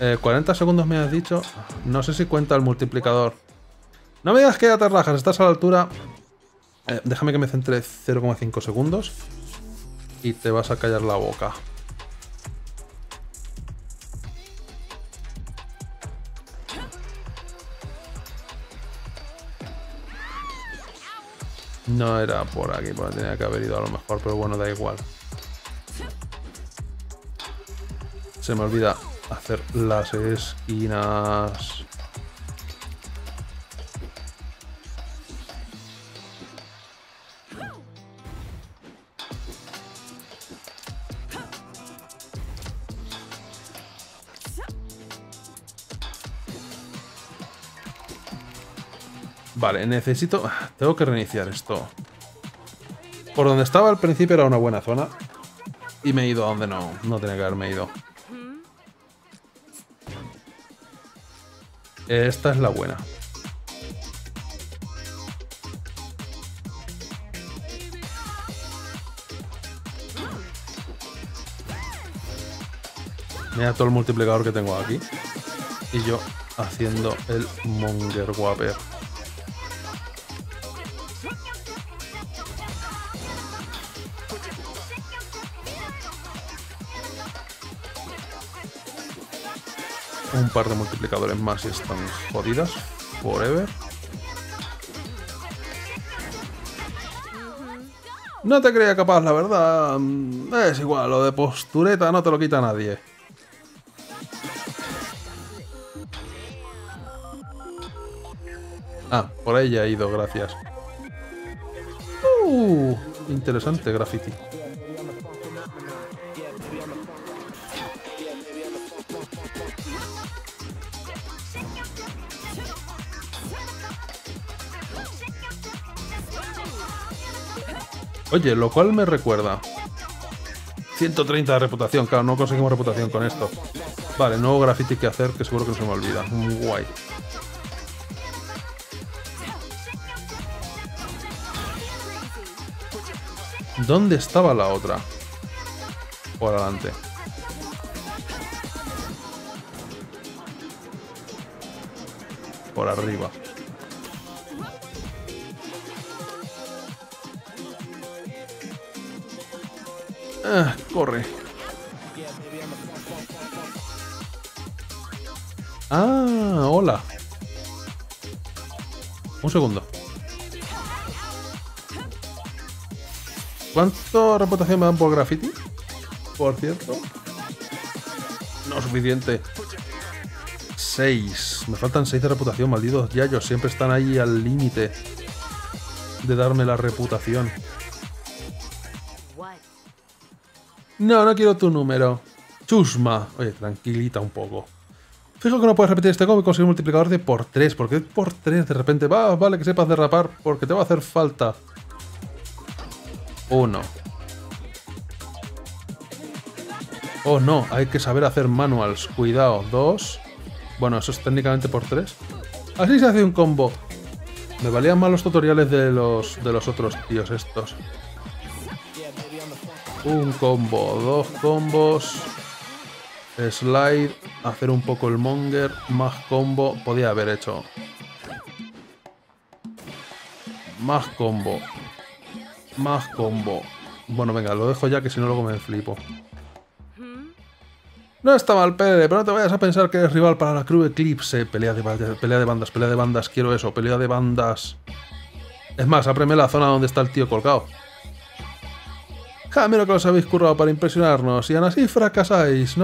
¿40 segundos me has dicho? No sé si cuenta el multiplicador. No me digas que ya te rajas, estás a la altura. Déjame que me centre 0,5 segundos. Y te vas a callar la boca. No era por aquí, porque tenía que haber ido a lo mejor, pero bueno, da igual. Se me olvida hacer las esquinas. Vale, necesito... Tengo que reiniciar esto. Por donde estaba al principio era una buena zona. Y me he ido a donde no tenía que haberme ido. Esta es la buena. Mira todo el multiplicador que tengo aquí. Y yo haciendo el monger whopper. Un par de multiplicadores más y están jodidas. Forever. No te creía capaz, la verdad. Es igual, lo de postureta no te lo quita nadie. Ah, por ahí ya he ido, gracias. Interesante graffiti. Oye, lo cual me recuerda. 130 de reputación. Claro, no conseguimos reputación con esto. Vale, nuevo graffiti que hacer, que seguro que no se me olvida. Guay. ¿Dónde estaba la otra? Por adelante. Por arriba. Corre. Ah, hola. Un segundo. ¿Cuánto reputación me dan por graffiti? Por cierto. No suficiente. 6. Me faltan 6 de reputación, malditos yayos. Siempre están ahí al límite de darme la reputación. No, no quiero tu número. Chusma. Oye, tranquilita un poco. Fijo que no puedes repetir este combo y conseguir un multiplicador de por 3. ¿Por qué por 3 de repente? Va, vale que sepas derrapar porque te va a hacer falta. 1. Oh no, hay que saber hacer manuals. Cuidado. 2. Bueno, eso es técnicamente por 3. Así se hace un combo. Me valían mal los tutoriales de los otros tíos estos. Un combo, 2 combos. Slide. Hacer un poco el monger. Más combo. Podía haber hecho. Más combo. Más combo. Bueno, venga, lo dejo ya que si no luego me flipo. No está mal, Pere, pero no te vayas a pensar que eres rival para la Crew Eclipse. Pelea de bandas, quiero eso, pelea de bandas. Es más, ábreme la zona donde está el tío colgado. Ja, mira que os habéis currado para impresionarnos. Y aún así fracasáis.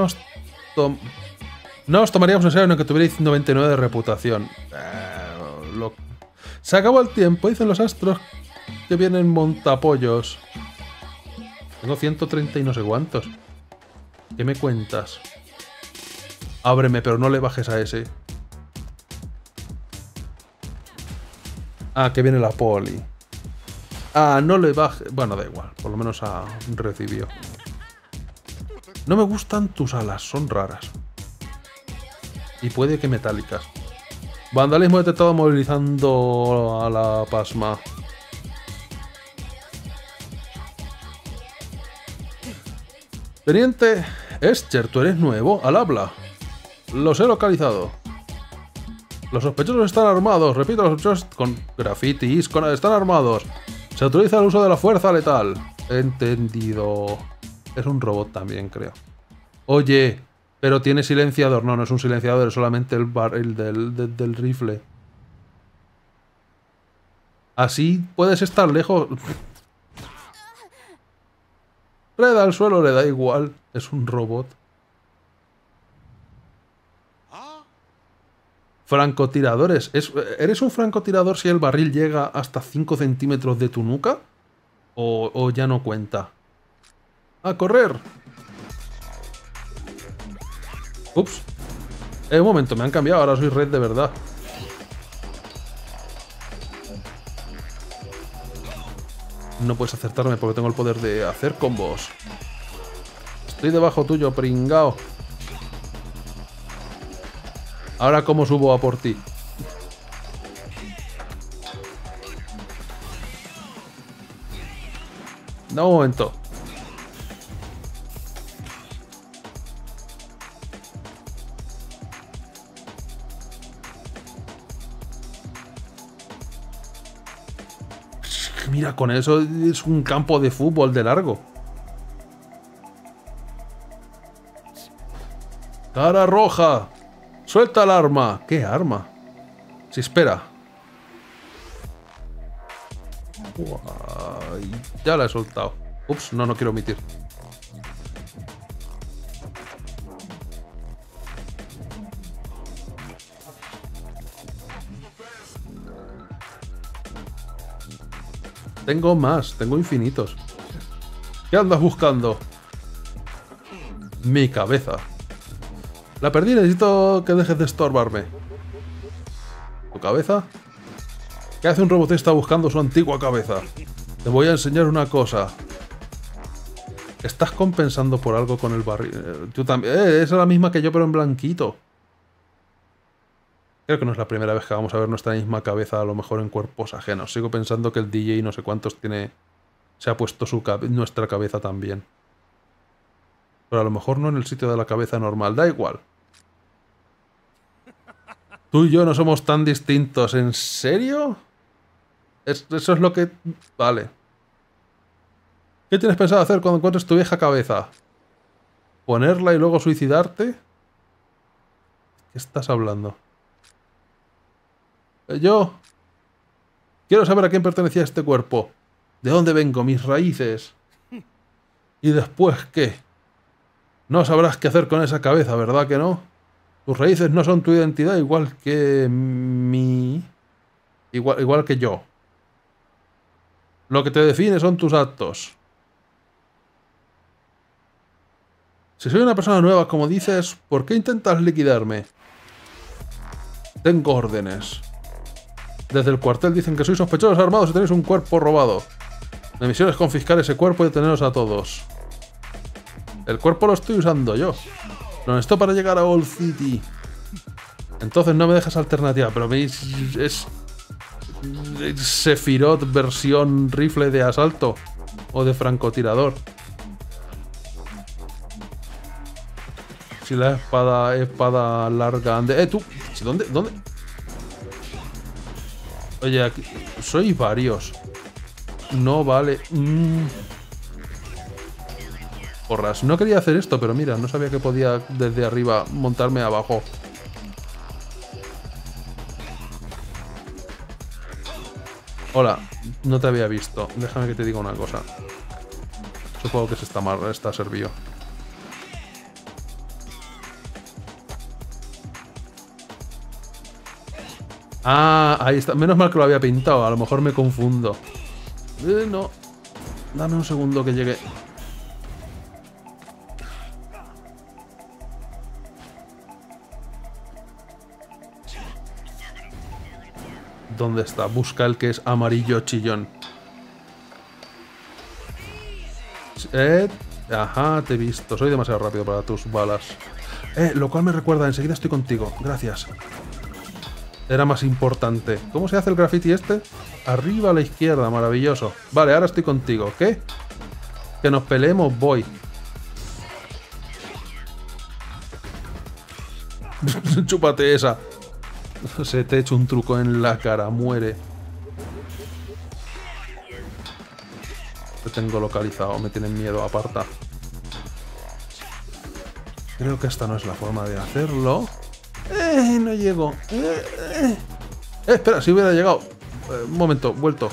No os tomaríamos en serio en que tuvierais 99 de reputación. Se acabó el tiempo, dicen los astros. Que vienen montapollos. Tengo 130 y no sé cuántos. ¿Qué me cuentas? Ábreme, pero no le bajes a ese. Ah, que viene la poli. Ah, no le bajes. Bueno, da igual. Por lo menos recibió. No me gustan tus alas. Son raras. Y puede que metálicas. Vandalismo detectado movilizando a la pasma. Teniente Escher, tú eres nuevo al habla. Los he localizado. Los sospechosos están armados. Repito, los sospechosos con grafitis están armados. Se autoriza el uso de la fuerza letal. Entendido. Es un robot también, creo. Oye, pero tiene silenciador. No, no es un silenciador, es solamente el barril del rifle. Así puedes estar lejos. Le da al suelo, le da igual. Es un robot. Francotiradores. ¿Eres un francotirador si el barril llega hasta 5 centímetros de tu nuca? ¿O ya no cuenta? ¡A correr! Ups. Un momento, me han cambiado. Ahora soy red de verdad. No puedes acertarme porque tengo el poder de hacer combos. Estoy debajo tuyo, pringao. Ahora cómo subo a por ti. Da un momento. Mira, con eso es un campo de fútbol de largo. Cara roja. Suelta el arma. ¿Qué arma? Sí, espera. Uy, ya la he soltado. Ups, no quiero omitir. Tengo más, tengo infinitos. ¿Qué andas buscando? Mi cabeza. La perdí, necesito que dejes de estorbarme. ¿Tu cabeza? ¿Qué hace un robotista buscando su antigua cabeza? Te voy a enseñar una cosa. ¿Estás compensando por algo con el barril? Tú también. Es la misma que yo, pero en blanquito. Creo que no es la primera vez que vamos a ver nuestra misma cabeza, a lo mejor en cuerpos ajenos. Sigo pensando que el DJ no sé cuántos tiene... Se ha puesto nuestra cabeza también. Pero a lo mejor no en el sitio de la cabeza normal. Da igual. Tú y yo no somos tan distintos. ¿En serio? Eso es lo que... Vale. ¿Qué tienes pensado hacer cuando encuentres tu vieja cabeza? ¿Ponerla y luego suicidarte? ¿Qué estás hablando? Yo Quiero saber a quién pertenecía este cuerpo. ¿De dónde vengo? Mis raíces. ¿Y después qué? No sabrás qué hacer con esa cabeza, ¿verdad que no? Tus raíces no son tu identidad, igual que mi... Igual que yo. Lo que te define son tus actos. Si soy una persona nueva, como dices, ¿por qué intentas liquidarme? Tengo órdenes. Desde el cuartel dicen que sois sospechosos armados y tenéis un cuerpo robado. Mi misión es confiscar ese cuerpo y deteneros a todos. El cuerpo lo estoy usando yo. Lo necesito para llegar a Old City. Entonces no me dejas alternativa, pero veis... Es Sephiroth versión rifle de asalto o de francotirador. Si la espada larga ande... tú! ¿Dónde? Oye, aquí... Sois varios. No vale... Porras, no quería hacer esto, pero mira, no sabía que podía desde arriba montarme abajo. Hola, no te había visto. Déjame que te diga una cosa. Supongo que se está mal, está servido. Ah, ahí está. Menos mal que lo había pintado. A lo mejor me confundo. No. Dame un segundo que llegue. ¿Dónde está? Busca el que es amarillo chillón. Ajá, te he visto. Soy demasiado rápido para tus balas. Lo cual me recuerda, enseguida estoy contigo. Gracias. Era más importante. ¿Cómo se hace el graffiti este? Arriba a la izquierda, maravilloso. Vale, ahora estoy contigo. ¿Qué? Que nos peleemos, voy. Chúpate esa. Se te echa un truco en la cara, muere. Te tengo localizado, me tienen miedo, aparta. Creo que esta no es la forma de hacerlo. No llego. Espera, si hubiera llegado. Un momento, vuelto.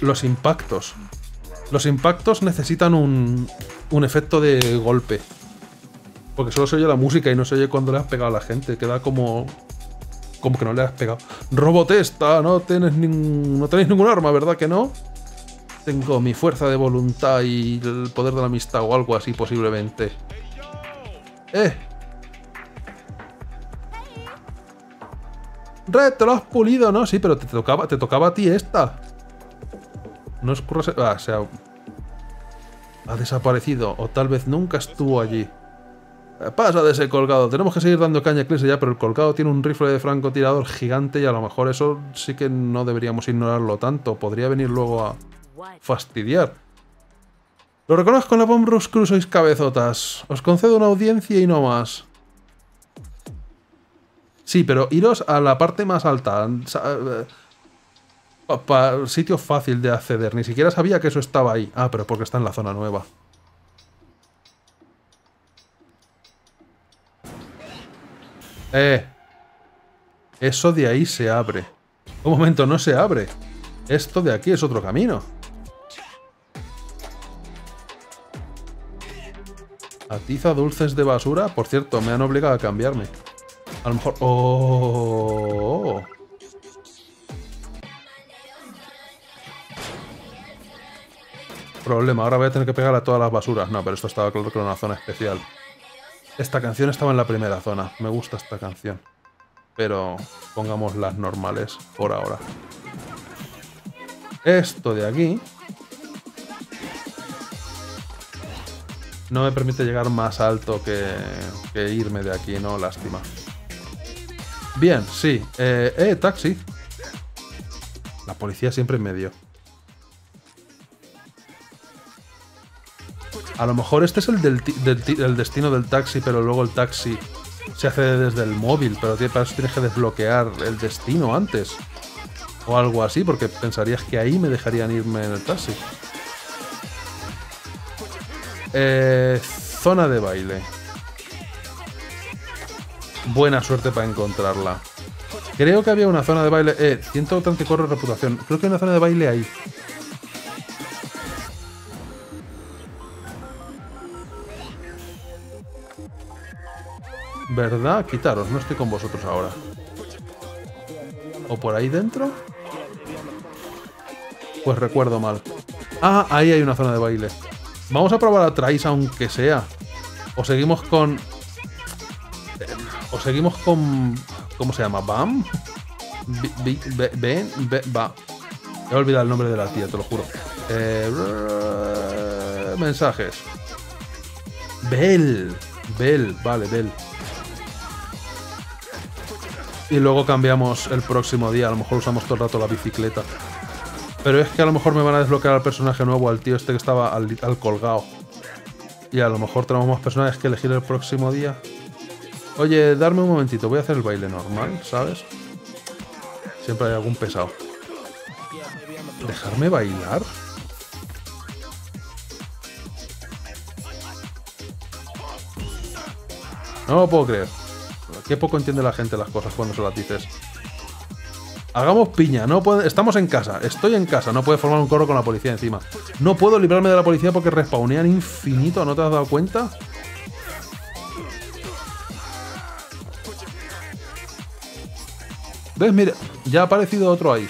Los impactos. Los impactos necesitan un efecto de golpe. Porque solo se oye la música y no se oye cuando le has pegado a la gente. Queda como que no le has pegado. Robotesta, no tenéis ningún arma, ¿verdad que no? Tengo mi fuerza de voluntad y el poder de la amistad o algo así posiblemente. Red, te lo has pulido, ¿no? Sí, pero te tocaba a ti esta. No escurras... Ah, o sea... Ha desaparecido, o tal vez nunca estuvo allí. Pasa de ese colgado. Tenemos que seguir dando caña a Chris ya, pero el colgado tiene un rifle de francotirador gigante y a lo mejor eso sí que no deberíamos ignorarlo tanto. Podría venir luego a fastidiar. Lo reconozco en la Bomb Rush Crew, sois cabezotas. Os concedo una audiencia y no más. Sí, pero iros a la parte más alta. Sitio fácil de acceder. Ni siquiera sabía que eso estaba ahí. Ah, pero porque está en la zona nueva. Eso de ahí se abre. Un momento, no se abre. Esto de aquí es otro camino. Atiza dulces de basura. Por cierto, me han obligado a cambiarme. A lo mejor... ¡Oh! Problema, ahora voy a tener que pegar a todas las basuras. No, pero esto estaba claro que era una zona especial. Esta canción estaba en la primera zona. Me gusta esta canción. Pero pongamos las normales por ahora. Esto de aquí no me permite llegar más alto que irme de aquí, no, lástima. Bien, sí. Taxi. La policía siempre en medio. A lo mejor este es el destino del taxi, pero luego el taxi se hace desde el móvil, pero para eso tienes que desbloquear el destino antes. O algo así, porque pensarías que ahí me dejarían irme en el taxi. Zona de baile. Buena suerte para encontrarla. Creo que había una zona de baile... siento tanto que corro reputación. Creo que hay una zona de baile ahí. ¿Verdad? Quitaros, no estoy con vosotros ahora. ¿O por ahí dentro? Pues recuerdo mal. Ah, ahí hay una zona de baile. Vamos a probar a Trace aunque sea. O seguimos con... ¿Cómo se llama? ¿Bam? ¿Bam? He olvidado el nombre de la tía, te lo juro. Mensajes. Bell. Bell, vale, Bell. Y luego cambiamos el próximo día. A lo mejor usamos todo el rato la bicicleta. Pero es que a lo mejor me van a desbloquear al personaje nuevo, al tío este que estaba al colgado. Y a lo mejor tenemos más personajes que elegir el próximo día. Oye, darme un momentito, voy a hacer el baile normal, ¿sabes? Siempre hay algún pesado. ¿Dejarme bailar? No lo puedo creer. Qué poco entiende la gente las cosas cuando se las dices. Hagamos piña, no puedo... Estamos en casa, estoy en casa, no puedes formar un corro con la policía encima. No puedo librarme de la policía porque respawnean infinito, ¿no te has dado cuenta? ¿Ves? Mira, ya ha aparecido otro ahí.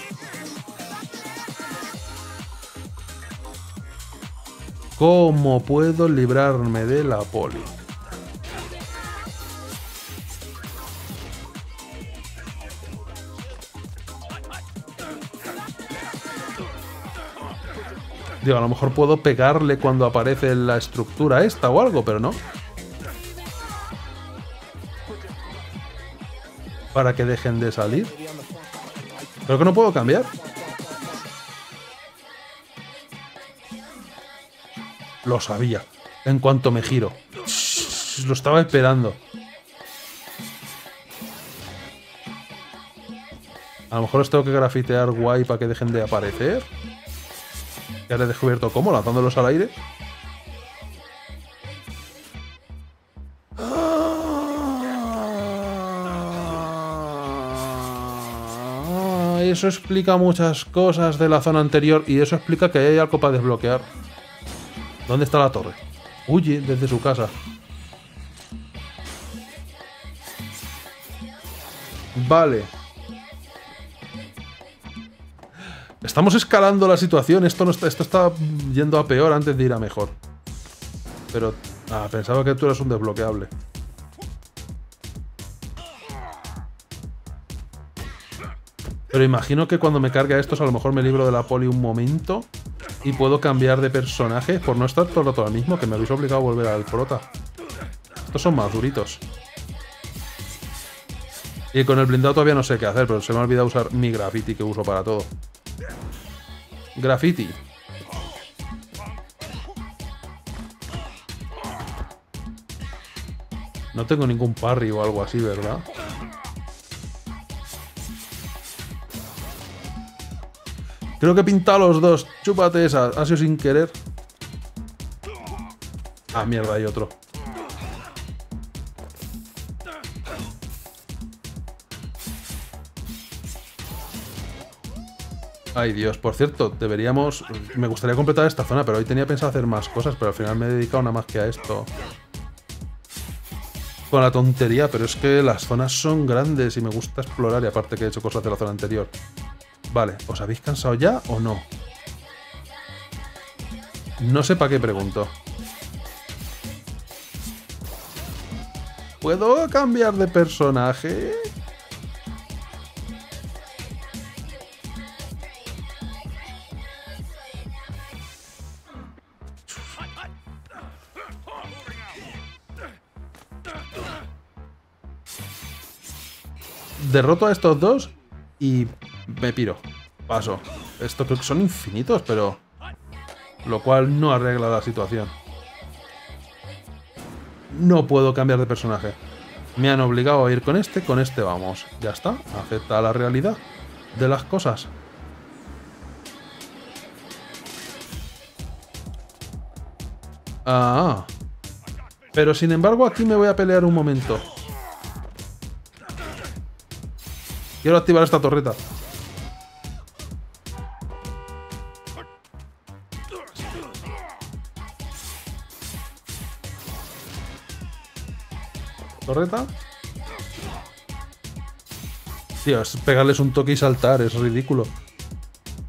¿Cómo puedo librarme de la poli? Digo, a lo mejor puedo pegarle cuando aparece la estructura esta o algo, pero no. Para que dejen de salir. Creo que no puedo cambiar. Lo sabía. En cuanto me giro. Lo estaba esperando. A lo mejor os tengo que grafitear guay para que dejen de aparecer. Ya les he descubierto cómo, lanzándolos al aire. Ah, eso explica muchas cosas de la zona anterior y eso explica que hay algo para desbloquear. ¿Dónde está la torre? Huye desde su casa. Vale. Estamos escalando la situación, esto está yendo a peor antes de ir a mejor. Pero... Ah, pensaba que tú eras un desbloqueable. Pero imagino que cuando me cargue a estos a lo mejor me libro de la poli un momento y puedo cambiar de personaje por no estar todo el rato al mismo, que me habéis obligado a volver al prota. Estos son más duritos. Y con el blindado todavía no sé qué hacer, pero se me ha olvidado usar mi graffiti que uso para todo. Graffiti. No tengo ningún parry o algo así, ¿verdad? Creo que he pintado los dos. Chúpate esa. Ha sido sin querer. Ah, mierda, hay otro. Ay, Dios, por cierto, deberíamos... Me gustaría completar esta zona, pero hoy tenía pensado hacer más cosas, pero al final me he dedicado nada más que a esto. Con la tontería, pero es que las zonas son grandes y me gusta explorar, y aparte que he hecho cosas de la zona anterior. Vale, ¿os habéis cansado ya o no? No sé para qué pregunto. ¿Puedo cambiar de personaje? Derroto a estos dos y me piro. Paso. Estos creo que son infinitos, pero... Lo cual no arregla la situación. No puedo cambiar de personaje. Me han obligado a ir con este vamos. Ya está, acepta la realidad de las cosas. Ah. Pero sin embargo aquí me voy a pelear un momento. Quiero activar esta torreta. Torreta. Dios, pegarles un toque y saltar, es ridículo.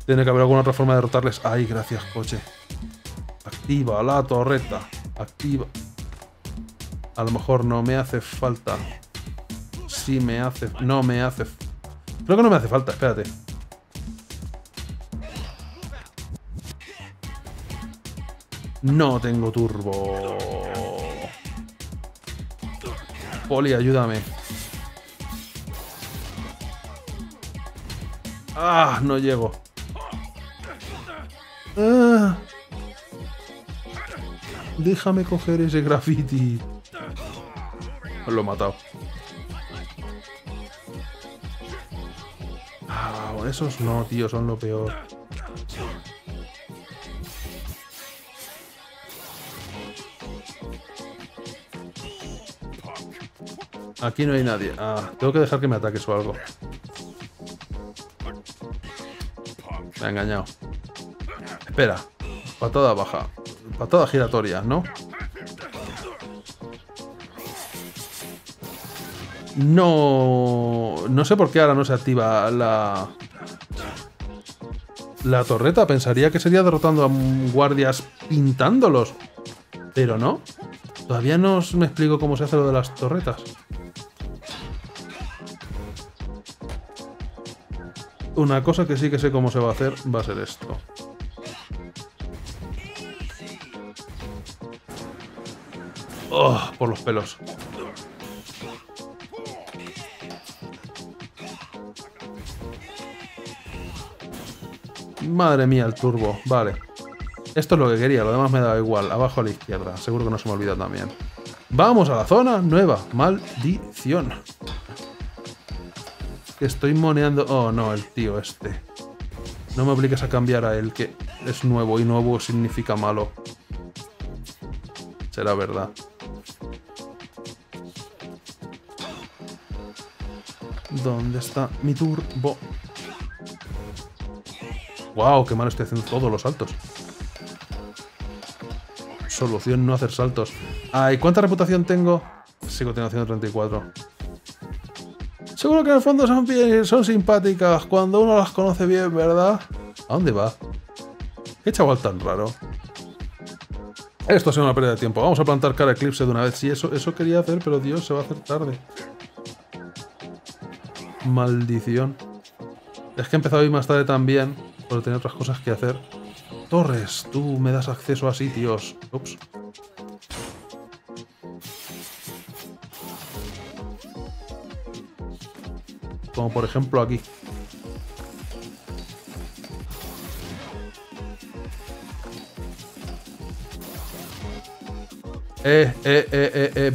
Tiene que haber alguna otra forma de derrotarles. Ay, gracias, coche. Activa la torreta. Activa. A lo mejor no me hace falta. Sí me hace... No me hace... Creo que no me hace falta, espérate. No tengo turbo. Poli, ayúdame. Ah, no llego. Ah. Déjame coger ese graffiti. Lo he matado. Ah, esos no, tío, son lo peor. Aquí no hay nadie. Ah, tengo que dejar que me ataques o algo. Me ha engañado. Espera. Patada baja. Patada giratoria, ¿no? No... No sé por qué ahora no se activa la... La torreta. Pensaría que sería derrotando a guardias pintándolos. Pero no. Todavía no me explico cómo se hace lo de las torretas. Una cosa que sí que sé cómo se va a hacer va a ser esto. Oh, por los pelos. Madre mía, el turbo. Vale. Esto es lo que quería, lo demás me daba igual. Abajo a la izquierda. Seguro que no se me olvida también. Vamos a la zona nueva. Maldición. Estoy moneando... Oh, no, el tío este. No me obligues a cambiar a él, que es nuevo, y nuevo significa malo. Será verdad. ¿Dónde está mi turbo? ¡Wow! ¡Qué mal estoy haciendo todos los saltos! Solución, no hacer saltos. Ay, ¿cuánta reputación tengo? Sigo teniendo 134. Seguro que en el fondo son simpáticas cuando uno las conoce bien, ¿verdad? ¿A dónde va? ¿Qué chaval tan raro? Esto ha sido una pérdida de tiempo. Vamos a plantar cara eclipse de una vez. Sí, eso quería hacer, pero Dios, se va a hacer tarde. Maldición. Es que he empezado a ir más tarde también, por tener otras cosas que hacer. Torres, tú me das acceso a sitios. Ups. Como por ejemplo aquí.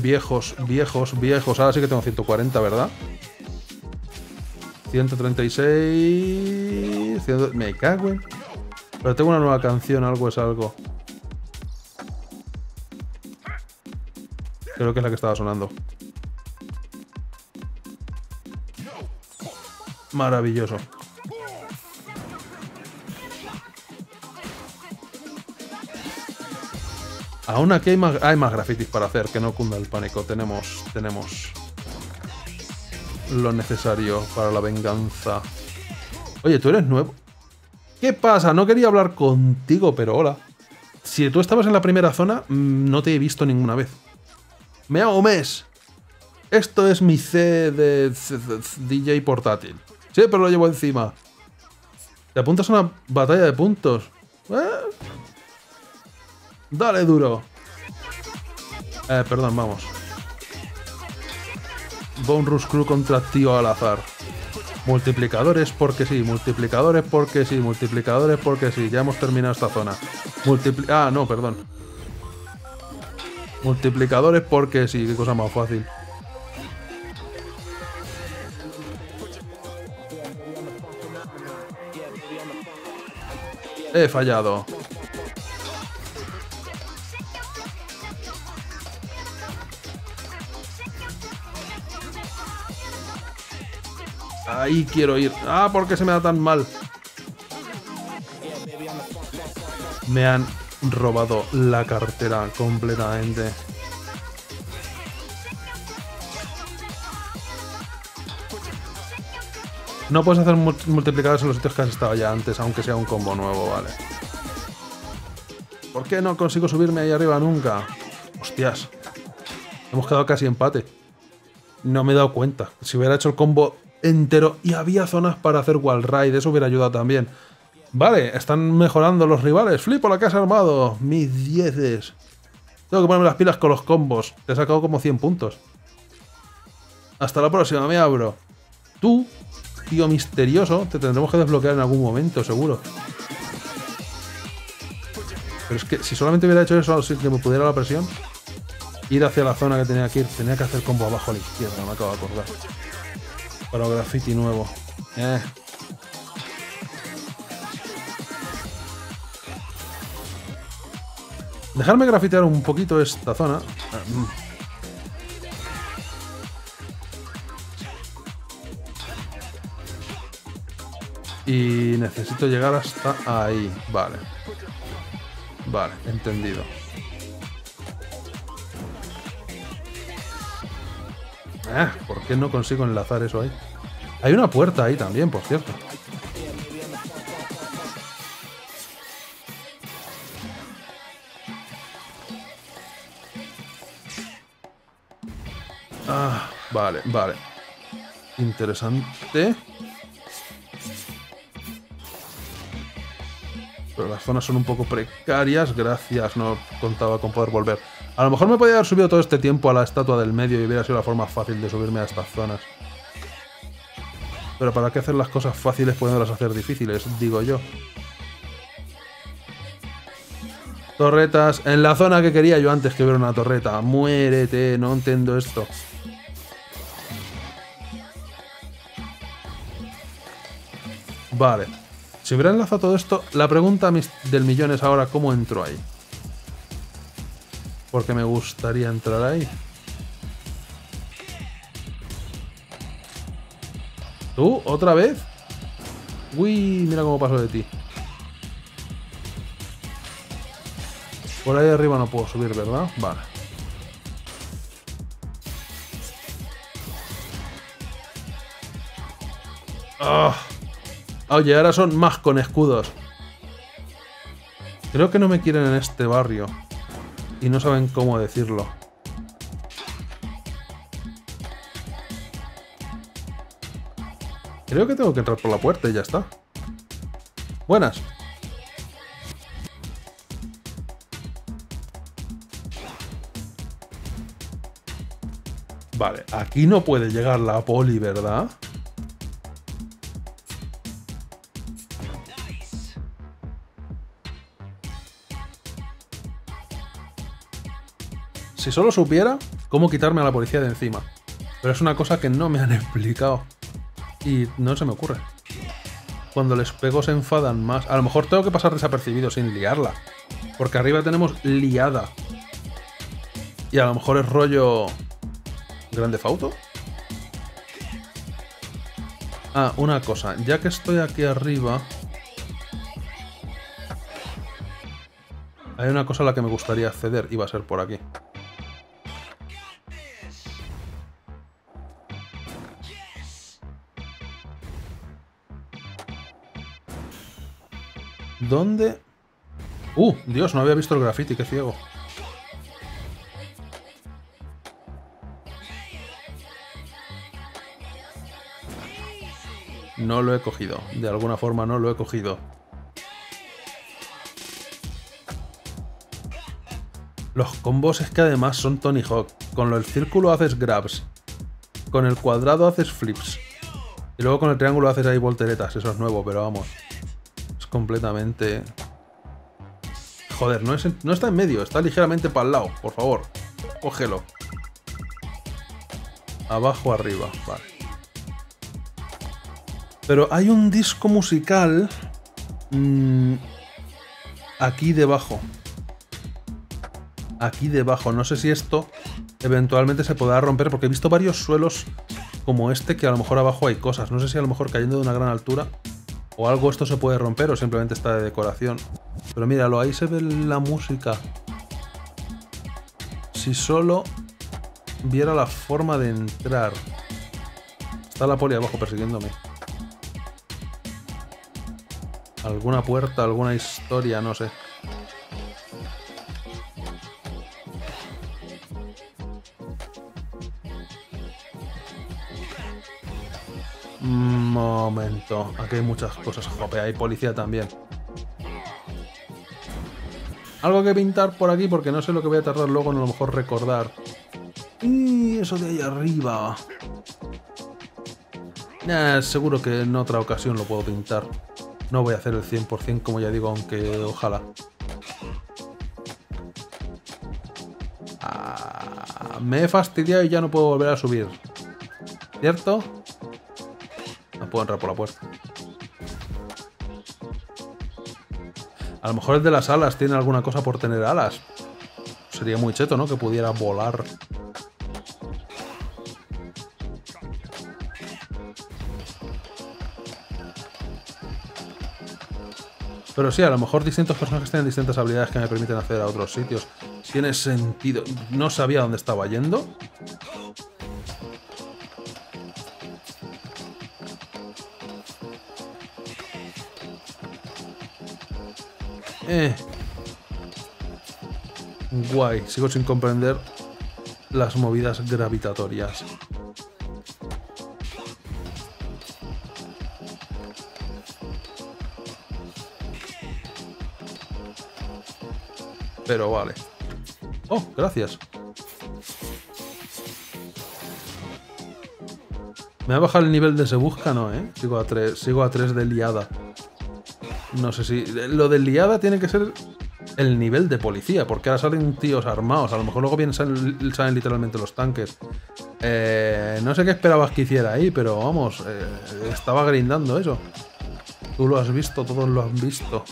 Viejos, viejos, viejos. Ahora sí que tengo 140, ¿verdad? 136... 100... Me cago en... Pero tengo una nueva canción, algo es algo. Creo que es la que estaba sonando. Maravilloso. Aún aquí hay más grafitis para hacer, que no cunda el pánico. Tenemos lo necesario para la venganza. Oye, ¿tú eres nuevo? ¿Qué pasa? No quería hablar contigo, pero hola. Si tú estabas en la primera zona, no te he visto ninguna vez. ¡Me hago mes! Esto es mi DJ portátil. Sí, pero lo llevo encima. ¿Te apuntas a una batalla de puntos? ¿Eh? Dale duro. Perdón, vamos. Bomb Rush Crew contra tío al azar. Multiplicadores porque sí, multiplicadores porque sí, multiplicadores porque sí. Ya hemos terminado esta zona. No, perdón. Multiplicadores porque sí, qué cosa más fácil. He fallado. Ahí quiero ir. Ah, ¿por qué se me da tan mal? Me han robado la cartera completamente. No puedes hacer multiplicadores en los sitios que has estado ya antes, aunque sea un combo nuevo, vale. ¿Por qué no consigo subirme ahí arriba nunca? Hostias. Hemos quedado casi empate. No me he dado cuenta. Si hubiera hecho el combo entero y había zonas para hacer wall ride, eso hubiera ayudado también. Vale, están mejorando los rivales. Flipo la que has armado. Mis dieces. Tengo que ponerme las pilas con los combos. Te he sacado como 100 puntos. Hasta la próxima, me abro. Tú, tío misterioso, te tendremos que desbloquear en algún momento, seguro. Pero es que si solamente hubiera hecho eso, si me pudiera la presión, ir hacia la zona que tenía que ir. Tenía que hacer combo abajo a la izquierda, me acabo de acordar. Para graffiti nuevo. Dejarme grafitear un poquito esta zona. Y necesito llegar hasta ahí. Vale. Vale, entendido. ¿Por qué no consigo enlazar eso ahí? Hay una puerta ahí también, por cierto. Ah, vale, vale. Interesante. Pero las zonas son un poco precarias. Gracias, no contaba con poder volver. A lo mejor me podía haber subido todo este tiempo a la estatua del medio y hubiera sido la forma fácil de subirme a estas zonas. Pero ¿para qué hacer las cosas fáciles pudiéndolas hacer difíciles? Digo yo. Torretas. En la zona que quería yo antes que ver una torreta. Muérete, no entiendo esto. Vale. Si hubiera enlazado todo esto, la pregunta del millón es ahora ¿cómo entro ahí? Porque me gustaría entrar ahí. ¿Tú? ¿Otra vez? Uy, mira cómo paso de ti. Por ahí arriba no puedo subir, ¿verdad? Vale. ¡Oh! Oye, ahora son más con escudos. Creo que no me quieren en este barrio. Y no saben cómo decirlo. Creo que tengo que entrar por la puerta y ya está. Buenas. Vale, aquí no puede llegar la poli, ¿verdad? Si solo supiera cómo quitarme a la policía de encima. Pero es una cosa que no me han explicado. Y no se me ocurre. Cuando les pego se enfadan más. A lo mejor tengo que pasar desapercibido sin liarla. Porque arriba tenemos liada. Y a lo mejor es rollo... ¿Grande Fauto? Ah, una cosa. Ya que estoy aquí arriba... Hay una cosa a la que me gustaría acceder. Y va a ser por aquí. ¿Dónde? Dios, no había visto el graffiti, qué ciego. No lo he cogido. De alguna forma no lo he cogido. Los combos es que además son Tony Hawk. Con el círculo haces grabs. Con el cuadrado haces flips. Y luego con el triángulo haces ahí volteretas. Eso es nuevo, pero vamos... completamente... Joder, no está en medio, está ligeramente para el lado, por favor. Cógelo. Abajo, arriba, vale. Pero hay un disco musical... aquí debajo. Aquí debajo, no sé si esto eventualmente se podrá romper, porque he visto varios suelos como este, que a lo mejor abajo hay cosas. No sé si a lo mejor cayendo de una gran altura o algo esto se puede romper o simplemente está de decoración. Pero míralo, ahí se ve la música. Si solo viera la forma de entrar. Está la poli abajo persiguiéndome. Alguna puerta, alguna historia, no sé. Momento, aquí hay muchas cosas. Jope, hay policía también. Algo que pintar por aquí porque no sé lo que voy a tardar luego en a lo mejor recordar. Y eso de ahí arriba. Seguro que en otra ocasión lo puedo pintar. No voy a hacer el 100% como ya digo, aunque ojalá. Ah, me he fastidiado y ya no puedo volver a subir. ¿Cierto? No puedo entrar por la puerta. A lo mejor el de las alas tiene alguna cosa por tener alas. Sería muy cheto, ¿no? Que pudiera volar. Pero sí, a lo mejor distintos personajes tienen distintas habilidades que me permiten hacer a otros sitios. Tiene sentido. No sabía dónde estaba yendo. Guay. Sigo sin comprender las movidas gravitatorias. Pero vale. Oh, gracias. Me ha bajado el nivel de se busca, ¿no? Sigo a 3, de liada. No sé si... Lo de liada tiene que ser el nivel de policía, porque ahora salen tíos armados. A lo mejor luego vienen, salen literalmente los tanques. No sé qué esperabas que hiciera ahí, pero vamos, estaba grindando eso. Tú lo has visto, todos lo han visto.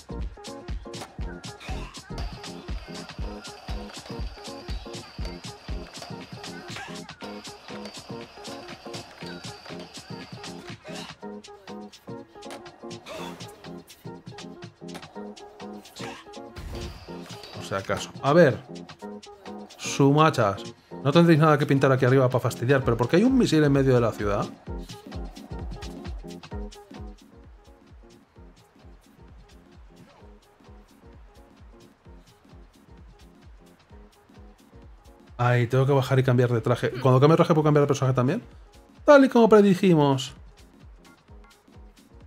Caso. A ver, sumachas, no tendréis nada que pintar aquí arriba para fastidiar, pero ¿por qué hay un misil en medio de la ciudad? Ay, tengo que bajar y cambiar de traje. Cuando cambie de traje, ¿puedo cambiar de personaje también? Tal y como predijimos.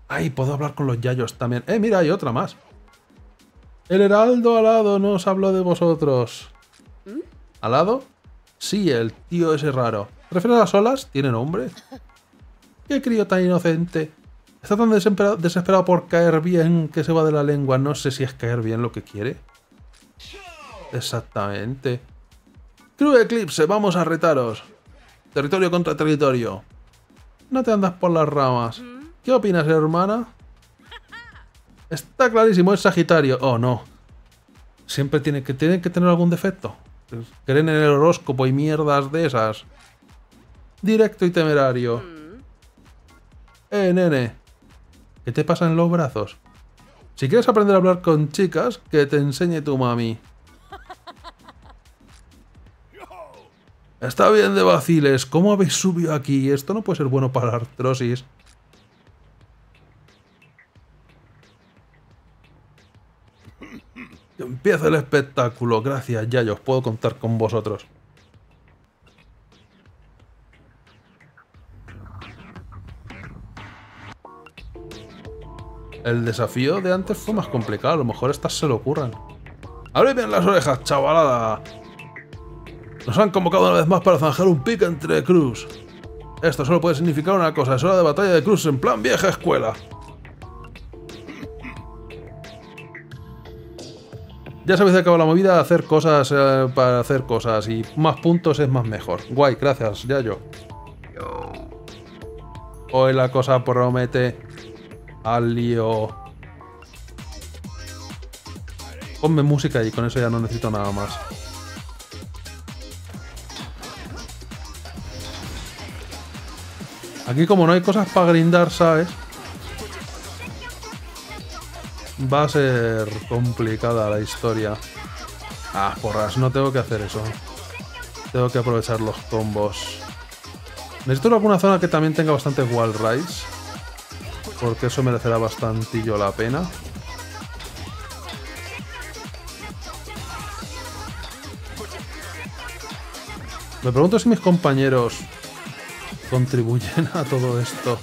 Ay, puedo hablar con los yayos también. Mira, hay otra más. El heraldo alado no os habló de vosotros. ¿Alado? Sí, el tío ese raro. ¿Te refieres a las olas? ¿Tiene nombre? ¡Qué crío tan inocente! Está tan desesperado por caer bien que se va de la lengua. No sé si es caer bien lo que quiere. Exactamente. Crew Eclipse, vamos a retaros. Territorio contra territorio. No te andas por las ramas. ¿Qué opinas, hermana? Está clarísimo, es Sagitario. Oh, no. Siempre tiene que tener algún defecto. Creen en el horóscopo y mierdas de esas. Directo y temerario. Nene. ¿Qué te pasa en los brazos? Si quieres aprender a hablar con chicas, que te enseñe tu mami. Está bien de vaciles. ¿Cómo habéis subido aquí? Esto no puede ser bueno para la artrosis. Empieza el espectáculo, gracias, yayos, puedo contar con vosotros. El desafío de antes fue más complicado, a lo mejor estas se lo ocurran. ¡Abre bien las orejas, chavalada! Nos han convocado una vez más para zanjar un pique entre crews. Esto solo puede significar una cosa, es hora de batalla de crews en plan vieja escuela. Ya sabéis de qué va la movida, hacer cosas para hacer cosas, y más puntos es más mejor. Guay, gracias, yayo. Hoy la cosa promete al lío. Ponme música y con eso ya no necesito nada más. Aquí como no hay cosas para grindar, ¿sabes? Va a ser complicada la historia. Ah, porras, no tengo que hacer eso. Tengo que aprovechar los combos. Necesito alguna zona que también tenga bastantes wall rides, porque eso merecerá bastantillo la pena. Me pregunto si mis compañeros contribuyen a todo esto.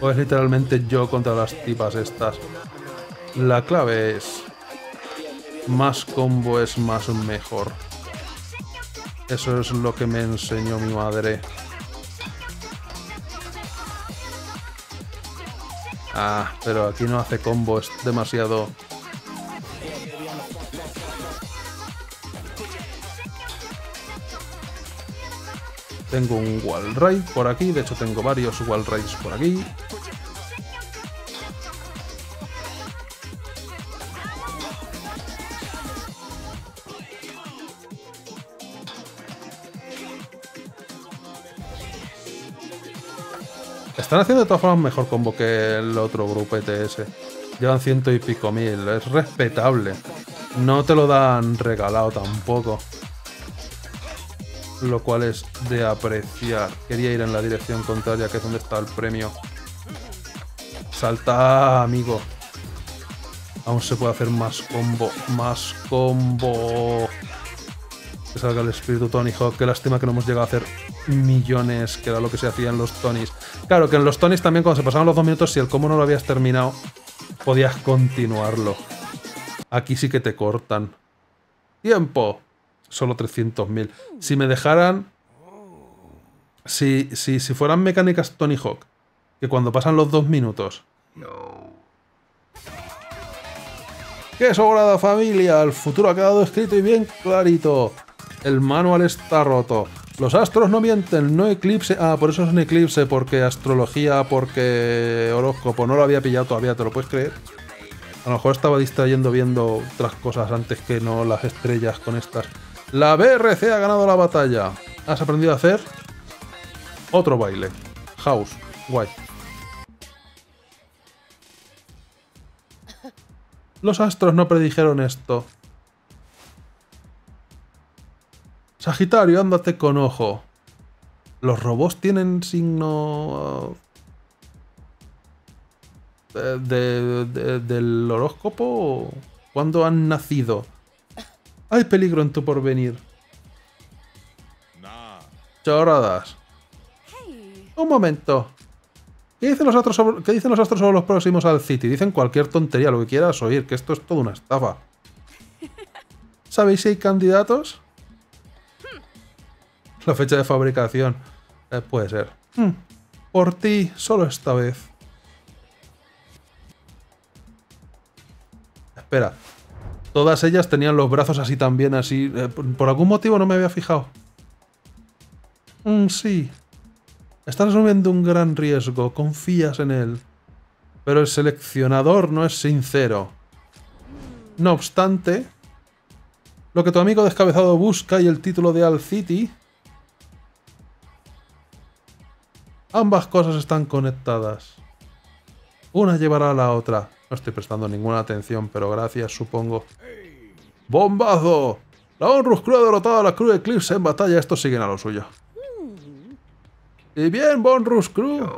O es literalmente yo contra las tipas estas. La clave es... más combo es más mejor. Eso es lo que me enseñó mi madre. Ah, pero aquí no hace combo, es demasiado... Tengo un wall raid por aquí, de hecho tengo varios wall raids por aquí. Están haciendo de todas formas mejor combo que el otro grupo ETS. Llevan 100 y pico mil, es respetable. No te lo dan regalado tampoco. Lo cual es de apreciar. Quería ir en la dirección contraria, que es donde está el premio. Salta, amigo. Aún se puede hacer más combo. Más combo. Que salga el espíritu Tony Hawk. Qué lástima que no hemos llegado a hacer millones, que era lo que se hacía en los Tonys. Claro, que en los Tonys también, cuando se pasaban los 2 minutos, si el combo no lo habías terminado, podías continuarlo. Aquí sí que te cortan. ¡Tiempo! Solo 300.000. Si me dejaran... Si fueran mecánicas Tony Hawk, que cuando pasan los 2 minutos... ¡Qué sobrada, familia! El futuro ha quedado escrito y bien clarito. El manual está roto. Los astros no mienten, no eclipse... Ah, por eso es un eclipse, porque astrología, porque horóscopo. No lo había pillado todavía, ¿te lo puedes creer? A lo mejor estaba distrayendo viendo otras cosas antes que no las estrellas con estas. La BRC ha ganado la batalla. Has aprendido a hacer otro baile. House. Guay. Los astros no predijeron esto. Sagitario, ándate con ojo. ¿Los robots tienen signo... del horóscopo? ¿Cuándo han nacido? Hay peligro en tu porvenir. Chorradas. Un momento. ¿Qué dicen los astros sobre los próximos al City? Dicen cualquier tontería, lo que quieras oír, que esto es toda una estafa. ¿Sabéis si hay candidatos? La fecha de fabricación. Puede ser. Por ti, solo esta vez. Espera. Todas ellas tenían los brazos así también, así... por algún motivo no me había fijado. Sí. Estás asumiendo un gran riesgo, confías en él. Pero el seleccionador no es sincero. No obstante, lo que tu amigo descabezado busca y el título de All City... Ambas cosas están conectadas. Una llevará a la otra. No estoy prestando ninguna atención, pero gracias, supongo. ¡Bombazo! La Honrus Crew ha derrotado a la Crew Eclipse en batalla. Estos siguen a lo suyo. Y bien, Bonrus Crew.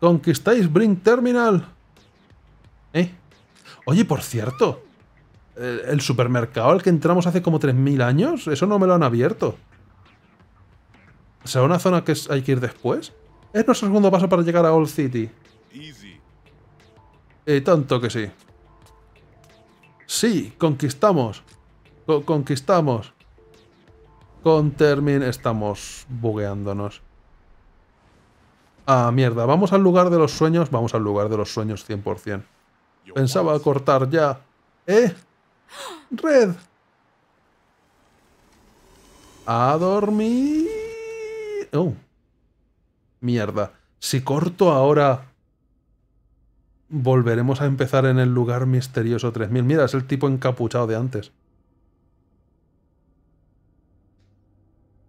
¿Conquistáis Brink Terminal? Oye, por cierto. El supermercado al que entramos hace como 3.000 años, eso no me lo han abierto. ¿Será una zona que hay que ir después? Es nuestro segundo paso para llegar a All City. Y tanto que sí. Sí, conquistamos. Conquistamos. Con Termin estamos bugueándonos. Ah, mierda. ¿Vamos al lugar de los sueños? Vamos al lugar de los sueños 100%. Pensaba cortar ya. Red. A dormir. Mierda. Si corto ahora... Volveremos a empezar en el lugar misterioso 3000. Mira, es el tipo encapuchado de antes.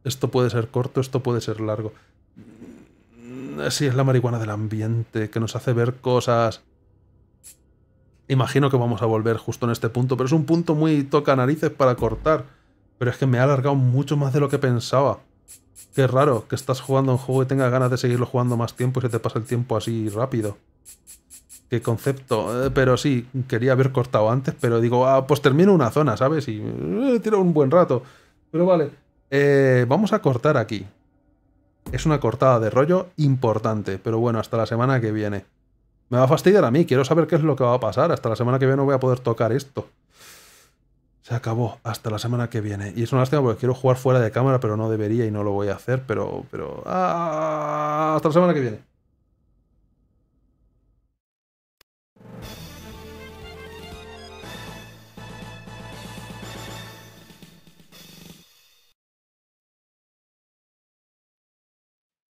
Esto puede ser corto, esto puede ser largo. Así es la marihuana del ambiente, que nos hace ver cosas. Imagino que vamos a volver justo en este punto, pero es un punto muy toca narices para cortar. Pero es que me ha alargado mucho más de lo que pensaba. Qué raro que estás jugando un juego y tengas ganas de seguirlo jugando más tiempo y se te pasa el tiempo así rápido. Qué concepto. Pero sí, quería haber cortado antes, pero digo, ah, pues termino una zona, ¿sabes? Y tiro un buen rato. Pero vale, vamos a cortar aquí. Es una cortada de rollo importante, pero bueno, hasta la semana que viene. Me va a fastidiar a mí, quiero saber qué es lo que va a pasar. Hasta la semana que viene no voy a poder tocar esto. Se acabó, hasta la semana que viene. Y es una lástima porque quiero jugar fuera de cámara, pero no debería y no lo voy a hacer, pero... ¡Ah! Hasta la semana que viene.